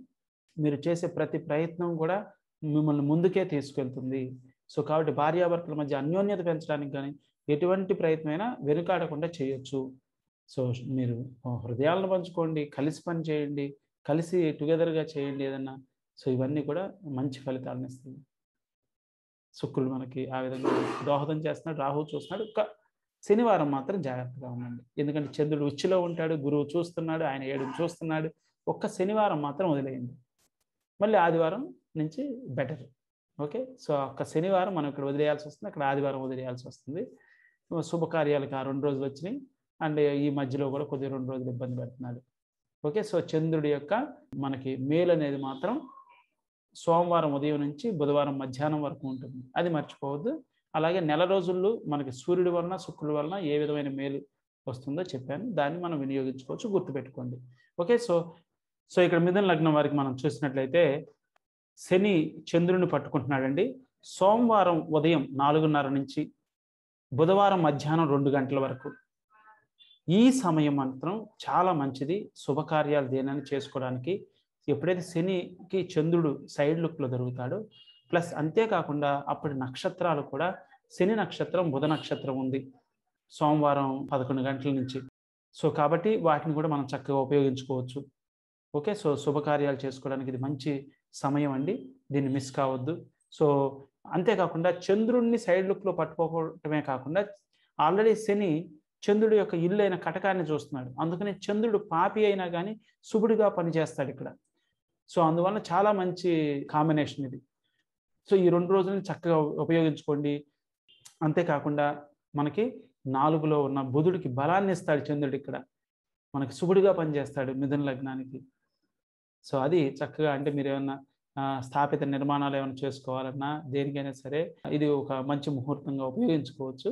మీరు చేసే ప్రతి ప్రయత్నం కూడా మిమ్మల్ని ముందుకే తీసుకెళ్తుంది. సో కాబట్టి భార్యాభర్తల మధ్య అన్యోన్యత పెంచడానికి కానీ ఎటువంటి ప్రయత్నమైనా వెనుకాడకుండా చేయొచ్చు. సో మీరు హృదయాలను పంచుకోండి, కలిసి పని చేయండి, కలిసి టుగెదర్గా చేయండి ఏదన్నా. సో ఇవన్నీ కూడా మంచి ఫలితాలను ఇస్తుంది. శుక్రుడు మనకి ఆ విధంగా దోహదం చేస్తున్నాడు, రాహు చూస్తున్నాడు. ఒక శనివారం మాత్రం జాగ్రత్తగా ఉండండి, ఎందుకంటే చంద్రుడు ఉచ్చిలో ఉంటాడు, గురువు చూస్తున్నాడు, ఆయన ఏడు చూస్తున్నాడు. ఒక్క శనివారం మాత్రం వదిలేయండి, మళ్ళీ ఆదివారం నుంచి బెటర్. ఓకే, సో ఒక్క శనివారం మనం ఇక్కడ వదిలేయాల్సి వస్తుంది, అక్కడ ఆదివారం వదిలేయాల్సి వస్తుంది. శుభకార్యాలకు ఆ రెండు రోజులు వచ్చినాయి, అండ్ ఈ మధ్యలో కూడా కొద్దిగా రెండు రోజులు ఇబ్బంది పెడుతున్నాడు. ఓకే, సో చంద్రుడి యొక్క మనకి మేలు అనేది మాత్రం సోమవారం ఉదయం నుంచి బుధవారం మధ్యాహ్నం వరకు ఉంటుంది, అది మర్చిపోవద్దు. అలాగే నెల రోజుల్లో మనకి సూర్యుడి వలన శుక్రుడి వలన ఏ విధమైన మేలు వస్తుందో చెప్పాను, దాన్ని మనం వినియోగించుకోవచ్చు, గుర్తుపెట్టుకోండి. ఓకే, సో సో ఇక్కడ మిథున లగ్నం వారికి మనం చూసినట్లయితే శని చంద్రుడిని పట్టుకుంటున్నాడండి. సోమవారం ఉదయం నాలుగున్నర నుంచి బుధవారం మధ్యాహ్నం రెండు గంటల వరకు ఈ సమయం మాత్రం చాలా మంచిది శుభకార్యాలు దేనని చేసుకోవడానికి. ఎప్పుడైతే శనికి చంద్రుడు సైడ్ లుక్లో దొరుకుతాడో, ప్లస్ అంతేకాకుండా అప్పటి నక్షత్రాలు కూడా, శని నక్షత్రం బుధ నక్షత్రం ఉంది సోమవారం పదకొండు గంటల నుంచి. సో కాబట్టి వాటిని కూడా మనం చక్కగా ఉపయోగించుకోవచ్చు. ఓకే, సో శుభకార్యాలు చేసుకోవడానికి ఇది మంచి సమయం అండి, దీన్ని మిస్ కావద్దు. సో అంతేకాకుండా చంద్రుడిని సైడ్ లుక్లో పట్టుకోవటమే కాకుండా ఆల్రెడీ శని చంద్రుడి యొక్క ఇల్లు అయిన కటకాన్ని చూస్తున్నాడు, అందుకని చంద్రుడు పాపి అయినా కానీ శుభుడిగా పనిచేస్తాడు ఇక్కడ. సో అందువల్ల చాలా మంచి కాంబినేషన్ ఇది. సో ఈ రెండు రోజులను చక్కగా ఉపయోగించుకోండి. అంతేకాకుండా మనకి నాలుగులో ఉన్న బుధుడికి బలాన్ని ఇస్తాడు చంద్రుడు, ఇక్కడ మనకి శుభుడిగా పనిచేస్తాడు మిథున లగ్నానికి. సో అది చక్కగా, అంటే మీరు ఏమన్నా స్థాపిత నిర్మాణాలు ఏమైనా చేసుకోవాలన్నా దేనికైనా సరే ఇది ఒక మంచి ముహూర్తంగా ఉపయోగించుకోవచ్చు.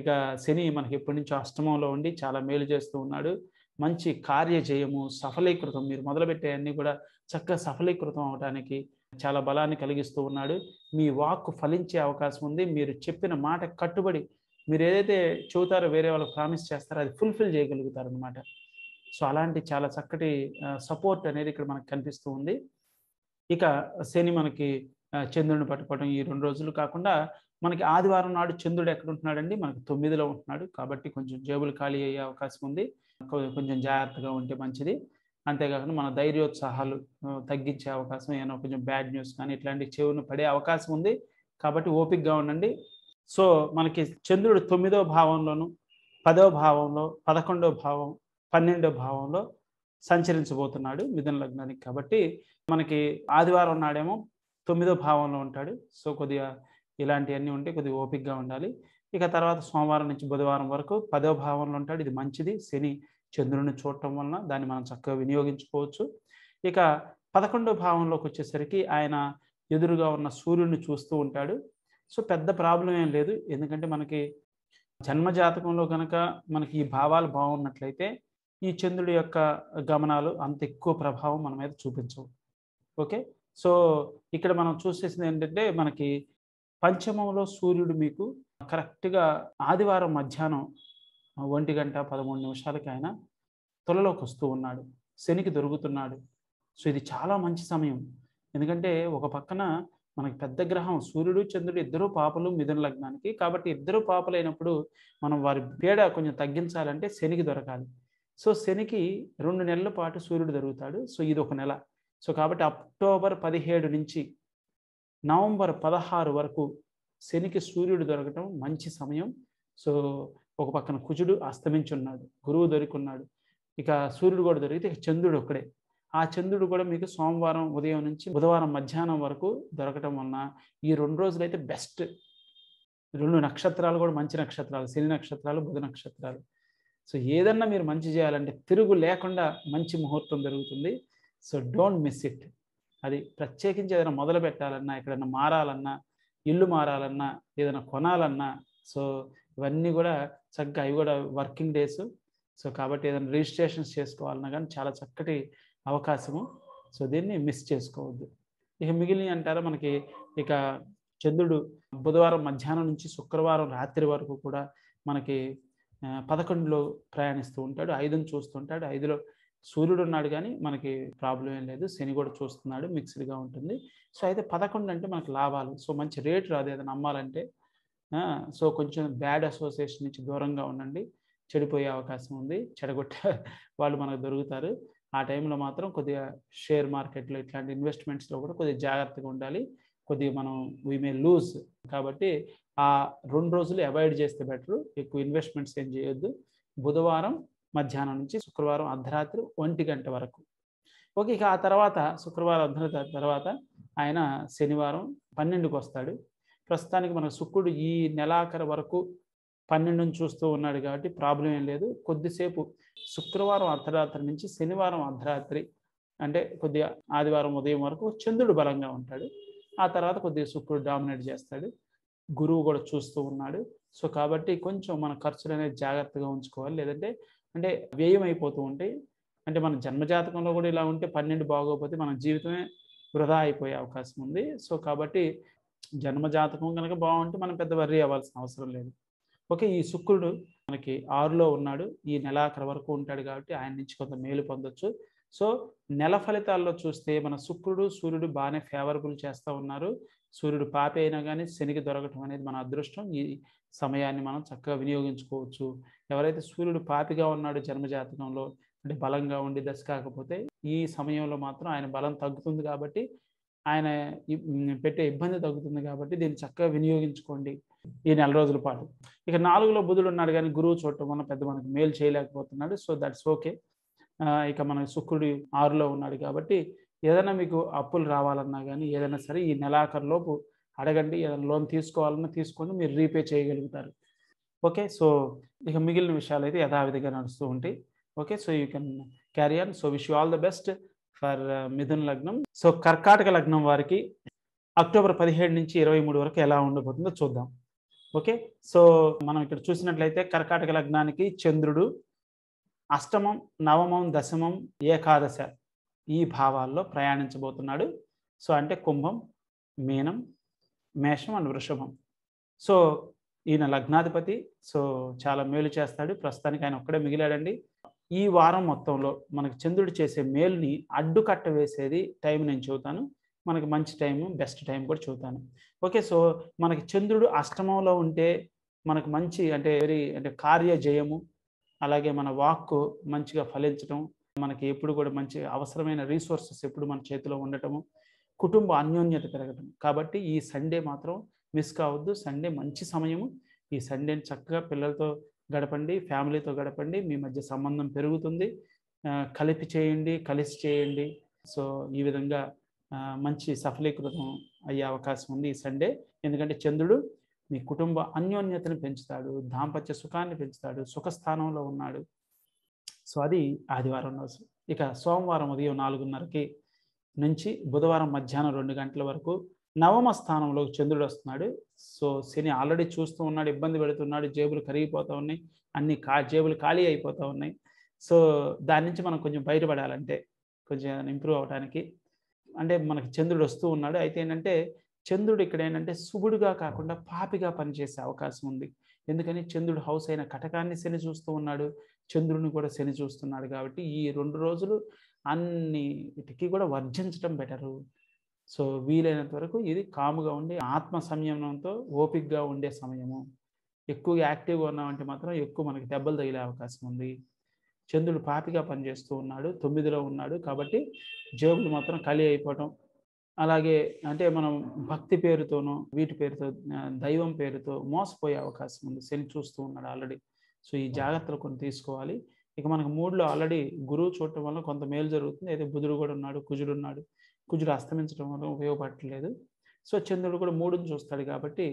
ఇక శని మనకి ఎప్పటి నుంచో అష్టమంలో ఉండి చాలా మేలు చేస్తూ ఉన్నాడు. మంచి కార్యజయము సఫలీకృతం, మీరు మొదలుపెట్టే అన్నీ కూడా చక్కగా సఫలీకృతం అవడానికి చాలా బలాన్ని కలిగిస్తూ ఉన్నాడు. మీ వాక్కు ఫలించే అవకాశం ఉంది, మీరు చెప్పిన మాట కట్టుబడి మీరు ఏదైతే చెబుతారో వేరే వాళ్ళకి ప్రామిస్ చేస్తారో అది ఫుల్ఫిల్ చేయగలుగుతారు అనమాట. సో అలాంటి చాలా చక్కటి సపోర్ట్ అనేది ఇక్కడ మనకు కనిపిస్తూ ఉంది. ఇక శని మనకి చంద్రుడిని పట్టుకోవడం ఈ రెండు రోజులు కాకుండా మనకి ఆదివారం నాడు చంద్రుడు ఎక్కడ ఉంటున్నాడండి, మనకి తొమ్మిదిలో ఉంటున్నాడు, కాబట్టి కొంచెం జేబులు ఖాళీ అయ్యే అవకాశం ఉంది, కొంచెం జాగ్రత్తగా ఉంటే మంచిది. అంతేకాకుండా మన ధైర్యోత్సాహాలు తగ్గించే అవకాశం, ఏమైనా కొంచెం బ్యాడ్ న్యూస్ కానీ ఇట్లాంటివి చెవును పడే అవకాశం ఉంది, కాబట్టి ఓపికగా ఉండండి. సో మనకి చంద్రుడు తొమ్మిదో భావంలోను పదో భావంలో పదకొండో భావం పన్నెండో భావంలో సంచరించబోతున్నాడు మిథున లగ్నానికి, కాబట్టి మనకి ఆదివారం నాడేమో తొమ్మిదో భావంలో ఉంటాడు. సో కొద్దిగా ఇలాంటివన్నీ ఉంటే కొద్దిగా ఓపికగా ఉండాలి. ఇక తర్వాత సోమవారం నుంచి బుధవారం వరకు పదో భావంలో ఉంటాడు, ఇది మంచిది, శని చంద్రుడిని చూడటం వలన దాన్ని మనం చక్కగా వినియోగించుకోవచ్చు. ఇక పదకొండో భావంలోకి వచ్చేసరికి ఆయన ఎదురుగా ఉన్న సూర్యుడిని చూస్తూ ఉంటాడు. సో పెద్ద ప్రాబ్లం ఏం లేదు, ఎందుకంటే మనకి జన్మజాతకంలో కనుక మనకి ఈ భావాలు బాగున్నట్లయితే ఈ చంద్రుడి యొక్క గమనాలు అంత ఎక్కువ ప్రభావం మన మీద చూపించవు. ఓకే, సో ఇక్కడ మనం చూసేసింది ఏంటంటే మనకి పంచమంలో సూర్యుడు మీకు కరెక్ట్గా ఆదివారం మధ్యాహ్నం ఒంటి గంట పదమూడు నిమిషాలకి ఆయన తులలోకి వస్తూ ఉన్నాడు, శనికి దొరుకుతున్నాడు. సో ఇది చాలా మంచి సమయం, ఎందుకంటే ఒక పక్కన మనకి పెద్ద గ్రహం సూర్యుడు చంద్రుడు ఇద్దరు పాపలు మిథున లగ్నానికి, కాబట్టి ఇద్దరు పాపలైనప్పుడు మనం వారి పీడ కొంచెం తగ్గించాలంటే శనికి దొరకాలి. సో శనికి రెండు నెలల పాటు సూర్యుడు దొరుకుతాడు, సో ఇది ఒక నెల. సో కాబట్టి అక్టోబర్ పదిహేడు నుంచి నవంబర్ పదహారు వరకు శనికి సూర్యుడు దొరకటం మంచి సమయం. సో ఒక పక్కన కుజుడు అస్తమించి ఉన్నాడు, గురువు దొరికున్నాడు, ఇక సూర్యుడు కూడా దొరికితే చంద్రుడు ఒక్కడే. ఆ చంద్రుడు కూడా మీకు సోమవారం ఉదయం నుంచి బుధవారం మధ్యాహ్నం వరకు దొరకటం వలన ఈ రెండు రోజులైతే బెస్ట్. రెండు నక్షత్రాలు కూడా మంచి నక్షత్రాలు, శని నక్షత్రాలు, బుధ నక్షత్రాలు. సో ఏదన్నా మీరు మంచి చేయాలంటే తిరుగు లేకుండా మంచి ముహూర్తం దొరుకుతుంది. So don't miss it. అది ప్రత్యేకించి ఏదైనా మొదలు పెట్టాలన్నా, ఎక్కడన్నా మారాలన్నా, ఇల్లు మారాలన్నా, ఏదైనా కొనాలన్నా, సో ఇవన్నీ కూడా చక్కగా అవి కూడా వర్కింగ్ డేస్. సో కాబట్టి ఏదైనా రిజిస్ట్రేషన్స్ చేసుకోవాలన్నా కానీ చాలా చక్కటి అవకాశము. సో దీన్ని మిస్ చేసుకోవద్దు. ఇక మిగిలిన అంటారా మనకి ఇక చంద్రుడు బుధవారం మధ్యాహ్నం నుంచి శుక్రవారం రాత్రి వరకు కూడా మనకి పదకొండులో ప్రయాణిస్తూ ఉంటాడు, ఐదును చూస్తుంటాడు. ఐదులో సూర్యుడు ఉన్నాడు కానీ మనకి ప్రాబ్లం ఏం లేదు. శని కూడా చూస్తున్నాడు, మిక్స్డ్గా ఉంటుంది. సో అయితే పదకొండు అంటే మనకు లాభాలు. సో మంచి రేటు రాదు ఏదైనా అమ్మాలంటే. సో కొంచెం బ్యాడ్ అసోసియేషన్ నుంచి దూరంగా ఉండండి, చెడిపోయే అవకాశం ఉంది, చెడగొట్టే వాళ్ళు మనకు దొరుకుతారు. ఆ టైంలో మాత్రం కొద్దిగా షేర్ మార్కెట్లో ఇట్లాంటి ఇన్వెస్ట్మెంట్స్లో కూడా కొద్దిగా జాగ్రత్తగా ఉండాలి. కొద్దిగా మనం వీ మే లూజ్. కాబట్టి ఆ రెండు రోజులు అవాయిడ్ చేస్తే బెటరు. ఎక్కువ ఇన్వెస్ట్మెంట్స్ ఏం చేయొద్దు. బుధవారం మధ్యాహ్నం నుంచి శుక్రవారం అర్ధరాత్రి ఒంటి గంట వరకు ఓకే. ఇక ఆ తర్వాత శుక్రవారం అర్ధరాత్రి తర్వాత ఆయన శనివారం పన్నెండుకి వస్తాడు. ప్రస్తుతానికి మన శుక్రుడు ఈ నెలాఖరు వరకు పన్నెండుని చూస్తూ ఉన్నాడు కాబట్టి ప్రాబ్లం ఏం లేదు. కొద్దిసేపు శుక్రవారం అర్ధరాత్రి నుంచి శనివారం అర్ధరాత్రి అంటే కొద్దిగా ఆదివారం ఉదయం వరకు చంద్రుడు బలంగా ఉంటాడు. ఆ తర్వాత కొద్దిగా శుక్రుడు డామినేట్ చేస్తాడు, గురువు కూడా చూస్తూ ఉన్నాడు. సో కాబట్టి కొంచెం మన ఖర్చులు అనేది జాగ్రత్తగా ఉంచుకోవాలి. లేదంటే అంటే వ్యయం అయిపోతూ ఉంటాయి. అంటే మన జన్మజాతకంలో కూడా ఇలా ఉంటే పన్నెండు బాగోకపోతే మన జీవితమే వృధా అయిపోయే అవకాశం ఉంది. సో కాబట్టి జన్మజాతకం కనుక బాగుంటే మనం పెద్ద వర్రీ అవ్వాల్సిన అవసరం లేదు. ఓకే, ఈ శుక్రుడు మనకి ఆరులో ఉన్నాడు, ఈ నెలాఖరు వరకు ఉంటాడు కాబట్టి ఆయన నుంచి కొంత మేలు పొందొచ్చు. సో నెల ఫలితాల్లో చూస్తే మన శుక్రుడు సూర్యుడు బాగానే ఫేవరబుల్ చేస్తూ ఉన్నారు. సూర్యుడు పాపి అయినా కానీ శనికి దొరకటం అనేది మన అదృష్టం. ఈ సమయాన్ని మనం చక్కగా వినియోగించుకోవచ్చు. ఎవరైతే సూర్యుడు పాపిగా ఉన్నాడు జన్మజాతకంలో, అంటే బలంగా ఉండి దశ కాకపోతే, ఈ సమయంలో మాత్రం ఆయన బలం తగ్గుతుంది కాబట్టి, ఆయన పెట్టే ఇబ్బంది తగ్గుతుంది కాబట్టి దీన్ని చక్కగా వినియోగించుకోండి ఈ నెల రోజుల పాటు. ఇక నాలుగులో బుధుడు ఉన్నాడు కానీ గురువు చూడటం వల్ల పెద్ద మనకు మేలు చేయలేకపోతున్నాడు. So that's okay. ఇక మన శుక్రుడు ఆరులో ఉన్నాడు కాబట్టి ఏదైనా మీకు అప్పులు రావాలన్నా కానీ ఏదైనా సరే ఈ నెలాఖరులోపు అడగండి. ఏదైనా లోన్ తీసుకోవాలన్నా తీసుకోండి, మీరు రీపే చేయగలుగుతారు. ఓకే, సో ఇక మిగిలిన విషయాలు అయితే యథావిధిగా నడుస్తూ ఉంటాయి. Okay, so you can carry on. So wish you all the best for మిథున లగ్నం. సో కర్కాటక లగ్నం వారికి అక్టోబర్ పదిహేడు నుంచి ఇరవై మూడు వరకు ఎలా ఉండబోతుందో చూద్దాం. ఓకే, సో మనం ఇక్కడ చూసినట్లయితే కర్కాటక లగ్నానికి చంద్రుడు అష్టమం, నవమం, దశమం, ఏకాదశ ఈ భావాల్లో ప్రయాణించబోతున్నాడు. సో అంటే కుంభం, మీనం, మేషం అండ్ వృషభం. సో ఈయన లగ్నాధిపతి. సో చాలా మేలు చేస్తాడు. ప్రస్తుతానికి ఆయన ఒక్కడే మిగిలాడండి. ఈ వారం మొత్తంలో మనకు చంద్రుడు చేసే మేలుని అడ్డుకట్ట వేసేది టైం నేను చెబుతాను, మనకి మంచి టైము బెస్ట్ టైం కూడా చెబుతాను. ఓకే, సో మనకి చంద్రుడు అష్టమంలో ఉంటే మనకు మంచి అంటే వెరీ అంటే కార్య జయము, అలాగే మన వాక్కు మంచిగా ఫలించడం, మనకి ఎప్పుడు కూడా మంచి అవసరమైన రీసోర్సెస్ ఎప్పుడు మన చేతిలో ఉండటము, కుటుంబ అన్యోన్యత పెరగటం. కాబట్టి ఈ సండే మాత్రం మిస్ కావద్దు. సండే మంచి సమయము. ఈ సండేని చక్కగా పిల్లలతో గడపండి, ఫ్యామిలీతో గడపండి. మీ మధ్య సంబంధం పెరుగుతుంది. కలిపి చేయండి, కలిసి చేయండి. సో ఈ విధంగా మంచి సఫలీకృతం అయ్యే అవకాశం ఉంది ఈ సండే. ఎందుకంటే చంద్రుడు మీ కుటుంబ అన్యోన్యతను పెంచుతాడు, దాంపత్య సుఖాన్ని పెంచుతాడు, సుఖస్థానంలో ఉన్నాడు. సో అది ఆదివారం రోజు. ఇక సోమవారం ఉదయం నాలుగున్నరకి నుంచి బుధవారం మధ్యాహ్నం రెండు గంటల వరకు నవమ స్థానంలో చంద్రుడు వస్తున్నాడు. సో శని ఆల్రెడీ చూస్తూ ఉన్నాడు, ఇబ్బంది పెడుతున్నాడు, జేబులు కరిగిపోతూ ఉన్నాయి, అన్ని కా జేబులు ఖాళీ అయిపోతూ ఉన్నాయి. సో దాని నుంచి మనం కొంచెం బయటపడాలంటే, కొంచెం ఇంప్రూవ్ అవడానికి అంటే మనకి చంద్రుడు వస్తూ ఉన్నాడు. అయితే ఏంటంటే చంద్రుడు ఇక్కడ ఏంటంటే శుభుడుగా కాకుండా పాపిగా పనిచేసే అవకాశం ఉంది. ఎందుకని చంద్రుడు హౌస్ అయిన కటకాన్ని శని చూస్తూ ఉన్నాడు, చంద్రుడిని కూడా శని చూస్తున్నాడు. కాబట్టి ఈ రెండు రోజులు అన్నిటికీ కూడా వర్జించడం బెటరు. సో వీలైనంత వరకు ఇది కాముగా ఉండి ఆత్మ సంయమనంతో ఓపికగా ఉండే సమయము. ఎక్కువగా యాక్టివ్గా ఉన్నామంటే మాత్రం ఎక్కువ మనకి దెబ్బలు తగిలే అవకాశం ఉంది. చంద్రుడు పాపిగా పనిచేస్తూ ఉన్నాడు, తొమ్మిదిలో ఉన్నాడు. కాబట్టి జేబులు మాత్రం ఖాళీ అయిపోవటం, అలాగే అంటే మనం భక్తి పేరుతోనో వీటి పేరుతో దైవం పేరుతో మోసపోయే అవకాశం ఉంది. శని చూస్తూ ఉన్నాడు ఆల్రెడీ. सो ई जाग्रत्तलु कोन्नि तीसुकोवाली। इक मनकु मूडुलो आल्रेडी गुरुवु चूडटं वल्ल कोंत मेलु जरुगुतुंदी। अयिते बुधुडु कूडा उन्नाडु, कुजुडु उन्नाडु। कुजुडु अस्तमिंचडं वल्ल उपयोगपडट्लेदु। सो चंद्रुडु कूडा मूडुनि चूस्ताडु काबट्टी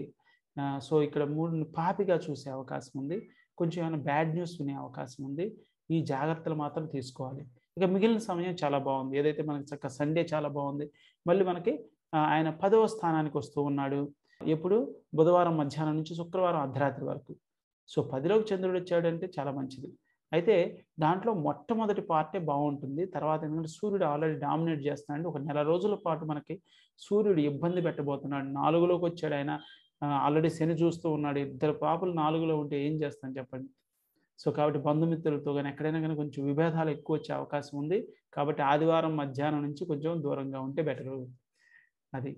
सो इक्कड मूडुनि पापिगा चूसे अवकाशं उंदी। కొంచెం ఏమైనా బ్యాడ్ న్యూస్ వినే అవకాశం ఉంది। ఈ జాగృతలు మాత్రం తీసుకోవాలి। ఇక మిగిలిన సమయం చాలా బాగుంది। ఏదైతే మనకి చక్క సండే చాలా బాగుంది। మళ్ళీ మనకి ఆయన పదవ స్థానానికి వస్తూ ఉన్నాడు। ఎప్పుడు? బుధవారం మధ్యాహ్నం నుంచి శుక్రవారం అర్ధరాత్రి వరకు। సో పదిలోకి చంద్రుడు వచ్చాడంటే చాలా మంచిది। అయితే దాంట్లో మొట్టమొదటి పార్టే బాగుంటుంది। తర్వాత ఏంటంటే సూర్యుడు ఆల్రెడీ డామినేట్ చేస్తున్నాడు। ఒక నెల రోజుల పాటు మనకి సూర్యుడు ఇబ్బంది పెట్టబోతున్నాడు। నాలుగులోకి వచ్చాడు ఆయన, ఆల్రెడీ శని చూస్తూ ఉన్నాడు। ఇద్దరు పాపలు నాలుగులో ఉంటే ఏం చేస్తాను చెప్పండి। సో కాబట్టి బంధుమిత్రులతో కానీ ఎక్కడైనా కానీ కొంచెం విభేదాలు ఎక్కువ వచ్చే అవకాశం ఉంది। కాబట్టి ఆదివారం మధ్యాహ్నం నుంచి కొంచెం దూరంగా ఉంటే బెటర్ అది।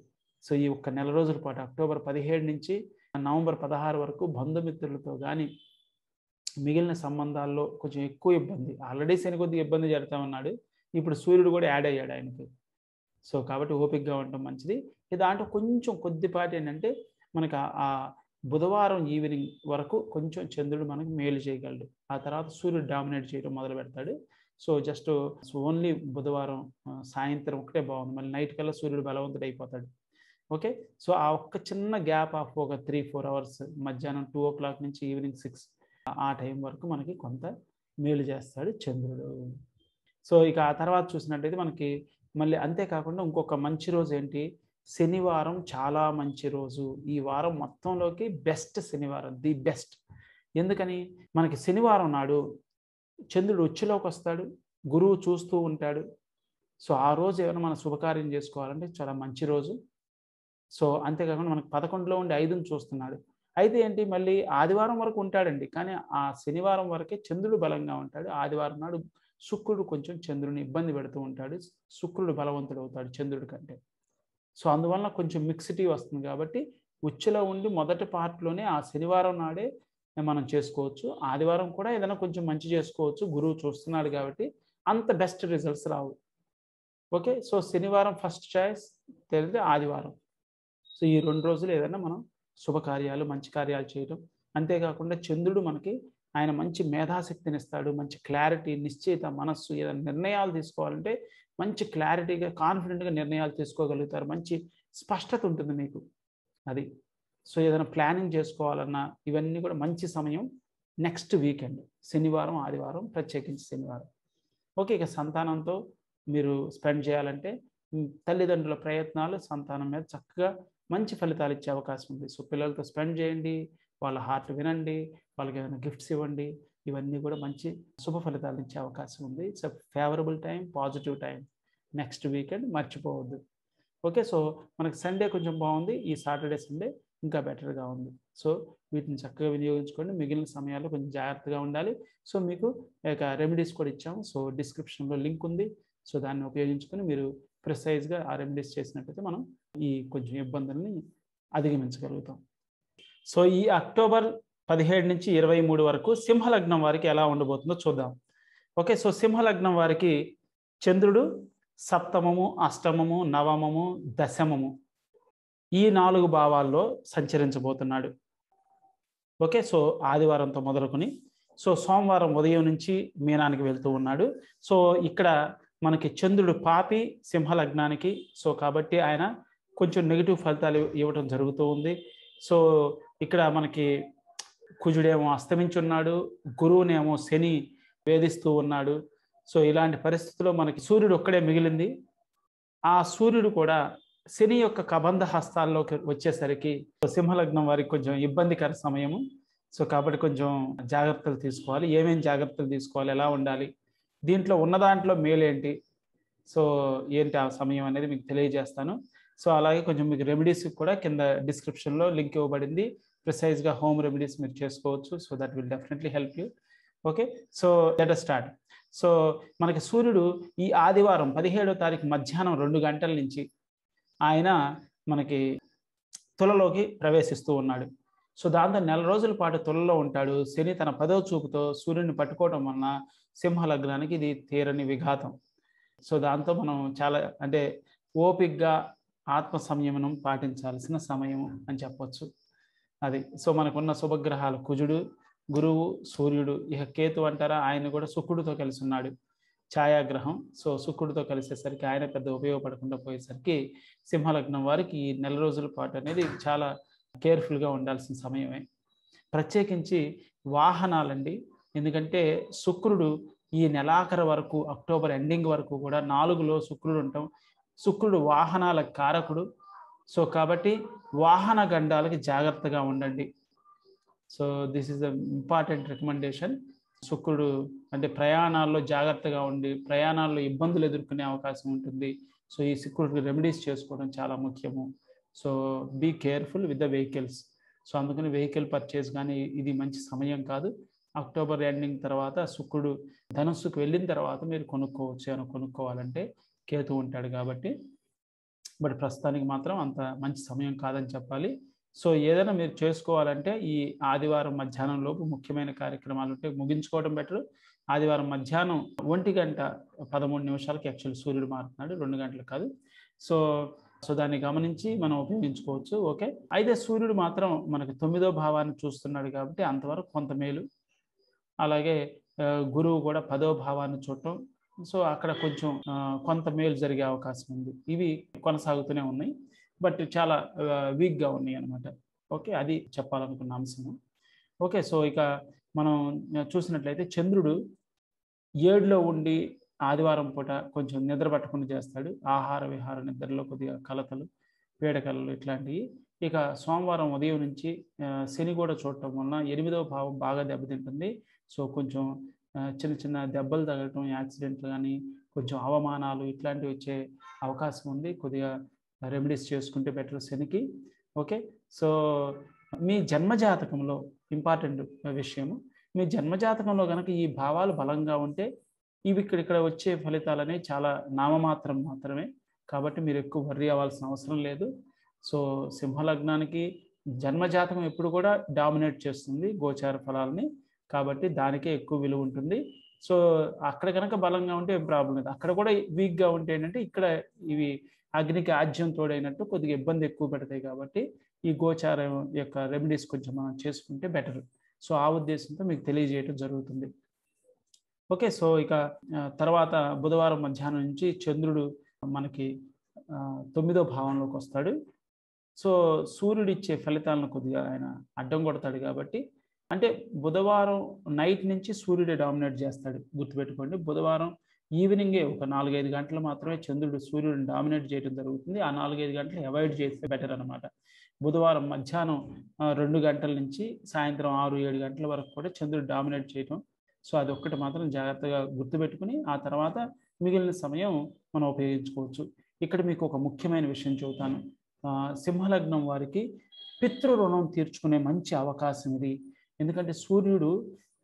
సో ఈ ఒక్క నెల రోజుల పాటు అక్టోబర్ పదిహేడు నుంచి నవంబర్ పదహారు వరకు బంధుమిత్రులతో కానీ మిగిలిన సంబంధాల్లో కొంచెం ఎక్కువ ఇబ్బంది। ఆల్రెడీ శని కొద్దిగా ఇబ్బంది పెడతా ఉన్నాడు, ఇప్పుడు సూర్యుడు కూడా యాడ్ అయ్యాడు ఆయనకి। సో కాబట్టి ఓపికగా ఉండటం మంచిది। దాంట్లో కొంచెం కొద్దిపాటి ఏంటంటే మనకు ఆ బుధవారం ఈవినింగ్ వరకు కొంచెం చంద్రుడు మనకు మేలు చేయగలడు। ఆ తర్వాత సూర్యుడు డామినేట్ చేయడం మొదలు పెడతాడు। సో జస్ట్ ఓన్లీ బుధవారం సాయంత్రం ఒకటే బాగుంది, మళ్ళీ నైట్ కల్లా సూర్యుడు బలవంతుడు అయిపోతాడు। ఓకే, సో ఆ ఒక్క చిన్న గ్యాప్ ఆఫ్ ఒక త్రీ ఫోర్ అవర్స్ మధ్యాహ్నం టూ ఓ క్లాక్ నుంచి ఈవినింగ్ సిక్స్ ఆ టైం వరకు మనకి కొంత మేలు చేస్తాడు చంద్రుడు। సో ఇక ఆ తర్వాత చూసినట్టయితే మనకి మళ్ళీ అంతేకాకుండా ఇంకొక మంచి రోజు ఏంటి? శనివారం చాలా మంచి రోజు। ఈ వారం మొత్తంలోకి బెస్ట్ శనివారం, ది బెస్ట్। ఎందుకని? మనకి శనివారం నాడు చంద్రుడు ఉచ్చులోకి వస్తాడు, గురువు చూస్తూ ఉంటాడు। సో ఆ రోజు ఏమైనా మనం శుభకార్యం చేసుకోవాలంటే చాలా మంచి రోజు। సో అంతేకాకుండా మనకు పదకొండులో ఉండి ఐదుని చూస్తున్నాడు। అయితే ఏంటి, మళ్ళీ ఆదివారం వరకు ఉంటాడండి, కానీ ఆ శనివారం వరకే చంద్రుడు బలంగా ఉంటాడు। ఆదివారం నాడు శుక్రుడు కొంచెం చంద్రుడిని ఇబ్బంది పెడుతూ ఉంటాడు, శుక్రుడు బలవంతుడు అవుతాడు చంద్రుడి కంటే। సో అందువల్ల కొంచెం మిక్సిటీ వస్తుంది। కాబట్టి ఉచ్చులో ఉండి మొదటి పార్ట్లోనే ఆ శనివారం నాడే మనం చేసుకోవచ్చు। ఆదివారం కూడా ఏదైనా కొంచెం మంచి చేసుకోవచ్చు, గురువు చూస్తున్నాడు కాబట్టి అంత బెస్ట్ రిజల్ట్స్ రావు। ఓకే, సో శనివారం ఫస్ట్ చాయిస్, తెలిస్తే ఆదివారం। సో ఈ రెండు రోజులు ఏదైనా మనం శుభకార్యాలు, మంచి కార్యాలు చేయడం। అంతేకాకుండా చంద్రుడు మనకి ఆయన మంచి మేధాశక్తిని ఇస్తాడు, మంచి క్లారిటీ, నిశ్చయిత మనస్సు। ఏదైనా నిర్ణయాలు తీసుకోవాలంటే మంచి క్లారిటీగా, కాన్ఫిడెంట్గా నిర్ణయాలు తీసుకోగలుగుతారు, మంచి స్పష్టత ఉంటుంది మీకు అది। సో ఏదైనా ప్లానింగ్ చేసుకోవాలన్నా ఇవన్నీ కూడా మంచి సమయం। నెక్స్ట్ వీకెండ్ శనివారం ఆదివారం, ప్రత్యేకించి శనివారం। ఓకే, ఇక సంతానంతో మీరు స్పెండ్ చేయాలంటే తల్లిదండ్రుల ప్రయత్నాలు సంతానం మీద చక్కగా మంచి ఫలితాలు ఇచ్చే అవకాశం ఉంది। సో పిల్లలతో స్పెండ్ చేయండి, వాళ్ళ హార్ట్ వినండి, వాళ్ళకి ఏదైనా గిఫ్ట్స్ ఇవ్వండి, ఇవన్నీ కూడా మంచి శుభ ఫలితాలు ఇచ్చే అవకాశం ఉంది। It's a favourable time, positive time. Next weekend మర్చిపోవద్దు। ఓకే, సో మనకి సండే కొంచెం బాగుంది, ఈ సాటర్డే సండే ఇంకా బెటర్గా ఉంది। సో వీటిని చక్కగా వినియోగించుకోండి, మిగిలిన సమయాల్లో కొంచెం జాగ్రత్తగా ఉండాలి। సో మీకు ఇక రెమెడీస్ కూడా ఇచ్చాము, సో డిస్క్రిప్షన్లో లింక్ ఉంది। సో దాన్ని ఉపయోగించుకొని మీరు ప్రిసైజ్గా ఆ రెమెడీస్ చేసినట్టయితే మనం ఈ కొంచెం ఇబ్బందుల్ని అధిగమించగలుగుతాం। సో ఈ అక్టోబర్ పదిహేడు నుంచి ఇరవై మూడు వరకు సింహలగ్నం వారికి ఎలా ఉండబోతుందో చూద్దాం। ఓకే, సో సింహలగ్నం వారికి చంద్రుడు సప్తమము, అష్టమము, నవమము, దశమము ఈ నాలుగు భావాల్లో సంచరించబోతున్నాడు। ఓకే, సో ఆదివారంతో మొదలుకొని సో సోమవారం ఉదయం నుంచి మీనానికి వెళ్తూ ఉన్నాడు। సో ఇక్కడ మనకి చంద్రుడు పాపి సింహలగ్నానికి, సో కాబట్టి ఆయన కొంచెం నెగిటివ్ ఫలితాలు ఇవ్వడం జరుగుతూ ఉంది। సో ఇక్కడ మనకి కుజుడేమో అస్తమించున్నాడు, గురువునేమో శని వేధిస్తూ ఉన్నాడు। సో ఇలాంటి పరిస్థితుల్లో మనకి సూర్యుడు ఒక్కడే మిగిలింది। ఆ సూర్యుడు కూడా శని యొక్క కబంధ హస్తాల్లోకి వచ్చేసరికి సింహలగ్నం వారికి కొంచెం ఇబ్బందికర సమయము। సో కాబట్టి కొంచెం జాగ్రత్తలు తీసుకోవాలి। ఏమేమి జాగ్రత్తలు తీసుకోవాలి, ఎలా ఉండాలి, దీంట్లో ఉన్న దాంట్లో మేలేంటి, సో ఏంటి ఆ సమయం అనేది మీకు తెలియజేస్తాను। సో అలాగే కొంచెం మీకు రెమెడీస్ కూడా కింద డిస్క్రిప్షన్లో లింక్ ఇవ్వబడింది, ప్రిసైజ్గా హోమ్ రెమెడీస్ మీరు చేసుకోవచ్చు। So that will definitely help you. Okay, so let us start. So మనకి సూర్యుడు ఈ ఆదివారం పదిహేడో తారీఖు మధ్యాహ్నం రెండు గంటల నుంచి ఆయన మనకి తులలోకి ప్రవేశిస్తూ ఉన్నాడు। సో దాంతో నెల రోజుల పాటు తులలో ఉంటాడు। శని తన పదవ చూపుతో సూర్యుడిని పట్టుకోవడం వలన సింహలగ్నానికి ఇది తీరని విఘాతం। సో దాంతో మనం చాలా అంటే ఓపికగా ఆత్మ సంయమనం పాటించాల్సిన సమయం అని చెప్పొచ్చు అది। సో మనకున్న శుభగ్రహాలు కుజుడు, గురువు సూర్యుడు, ఇక కేతు అంటారా ఆయన కూడా శుక్రుడితో కలిసి ఉన్నాడు, ఛాయాగ్రహం. సో శుక్రుడితో కలిసేసరికి ఆయన పెద్ద ఉపయోగపడకుండా పోయేసరికి సింహలగ్నం వారికి ఈ నెల రోజుల పాటు అనేది చాలా కేర్ఫుల్గా ఉండాల్సిన సమయమే. ప్రత్యేకించి వాహనాలండి, ఎందుకంటే శుక్రుడు ఈ నెలాఖరు వరకు అక్టోబర్ ఎండింగ్ వరకు కూడా నాలుగులో శుక్రుడు ఉంటాం. శుక్రుడు వాహనాల కారకుడు. సో కాబట్టి వాహన గండాలకి జాగ్రత్తగా ఉండండి. So this is the important recommendation. శుక్రుడు అంటే ప్రయాణాల్లో జాగ్రత్తగా ఉండి ప్రయాణాల్లో ఇబ్బందులు ఎదుర్కొనే అవకాశం ఉంటుంది. సో ఈ శుక్రుడికి రెమెడీస్ చేసుకోవడం చాలా ముఖ్యము. So be careful with the vehicles. So అందుకని వెహికల్ పర్చేస్ కానీ ఇది మంచి సమయం కాదు. అక్టోబర్ ఎండింగ్ తర్వాత శుక్రుడు ధనుస్సుకు వెళ్ళిన తర్వాత మీరు కొనుక్కోవచ్చు. అని కొనుక్కోవాలంటే కేతు ఉంటాడు కాబట్టి. బట్ ప్రస్తుతానికి మాత్రం అంత మంచి సమయం కాదని చెప్పాలి. సో ఏదైనా మీరు చేసుకోవాలంటే ఈ ఆదివారం మధ్యాహ్నం లోపు ముఖ్యమైన కార్యక్రమాలు ఉంటే ముగించుకోవడం బెటర్. ఆదివారం మధ్యాహ్నం ఒంటి గంట పదమూడు నిమిషాలకి యాక్చువల్ సూర్యుడు మారుతున్నాడు, రెండు గంటలు కాదు. సో సో దాన్ని గమనించి మనం ఉపయోగించుకోవచ్చు. ఓకే, అయితే సూర్యుడు మాత్రం మనకు తొమ్మిదో భావాన్ని చూస్తున్నాడు కాబట్టి అంతవరకు కొంత మేలు. అలాగే గురువు కూడా పదో భావాన్ని చూడటం, సో అక్కడ కొంచెం కొంత మేలు జరిగే అవకాశం ఉంది. ఇవి కొనసాగుతూనే ఉన్నాయి, బట్ చాలా వీక్గా ఉన్నాయి అనమాట. ఓకే, అది చెప్పాలనుకున్న అంశము. ఓకే, సో ఇక మనం చూసినట్లయితే చంద్రుడు ఏడులో ఉండి ఆదివారం పూట కొంచెం నిద్ర పట్టకుండా చేస్తాడు. ఆహార విహార నిద్రలో కొద్దిగా కలతలు, పీడకలలు ఇట్లాంటివి. ఇక సోమవారం ఉదయం నుంచి శని కూడా చూడటం వలన ఎనిమిదవ భావం బాగా దెబ్బతింటుంది. సో కొంచెం చిన్న చిన్న దెబ్బలు తగలటం, యాక్సిడెంట్లు కానీ కొంచెం అవమానాలు ఇట్లాంటివి వచ్చే అవకాశం ఉంది. కొద్దిగా రెమెడీస్ చేసుకుంటే బెటర్ శనికి. ఓకే, సో మీ జన్మజాతకంలో ఇంపార్టెంట్ విషయము, మీ జన్మజాతకంలో కనుక ఈ భావాలు బలంగా ఉంటే ఇవి ఇక్కడ ఇక్కడ వచ్చే ఫలితాలు అనేవి చాలా నామమాత్రం మాత్రమే. కాబట్టి మీరు ఎక్కువ వర్రీ అవ్వాల్సిన అవసరం లేదు. సో సింహలగ్నానికి జన్మజాతకం ఎప్పుడు కూడా డామినేట్ చేస్తుంది గోచార ఫలాలని, కాబట్టి దానికే ఎక్కువ విలువ ఉంటుంది. సో అక్కడ కనుక బలంగా ఉంటే ఏం ప్రాబ్లం లేదు. అక్కడ కూడా వీక్గా ఉంటే ఏంటంటే ఇక్కడ ఇవి అగ్నికి ఆజ్యం తోడైనట్టు కొద్దిగా ఇబ్బంది ఎక్కువ పెడతాయి. కాబట్టి ఈ గోచారం యొక్క రెమెడీస్ కొంచెం మనం చేసుకుంటే బెటర్. సో ఆ ఉద్దేశంతో మీకు తెలియజేయడం జరుగుతుంది. ఓకే, సో ఇక తర్వాత బుధవారం మధ్యాహ్నం నుంచి చంద్రుడు మనకి తొమ్మిదో భావంలోకి వస్తాడు. సో సూర్యుడు ఇచ్చే ఫలితాలను కొద్దిగా ఆయన అడ్డం కొడతాడు. కాబట్టి అంటే బుధవారం నైట్ నుంచి సూర్యుడు డామినేట్ చేస్తాడు. గుర్తుపెట్టుకోండి, బుధవారం ఈవినింగే ఒక నాలుగైదు గంటలు మాత్రమే చంద్రుడు సూర్యుడిని డామినేట్ చేయడం జరుగుతుంది. ఆ నాలుగైదు గంటలు అవాయిడ్ చేస్తే బెటర్ అనమాట. బుధవారం మధ్యాహ్నం రెండు గంటల నుంచి సాయంత్రం ఆరు ఏడు గంటల వరకు కూడా చంద్రుడు డామినేట్ చేయడం. సో అదొక్కటి మాత్రం జాగ్రత్తగా గుర్తుపెట్టుకుని ఆ తర్వాత మిగిలిన సమయం మనం ఉపయోగించుకోవచ్చు. ఇక్కడ మీకు ఒక ముఖ్యమైన విషయం చెబుతాను. సింహలగ్నం వారికి పితృ రుణం తీర్చుకునే మంచి అవకాశం ఇది. ఎందుకంటే సూర్యుడు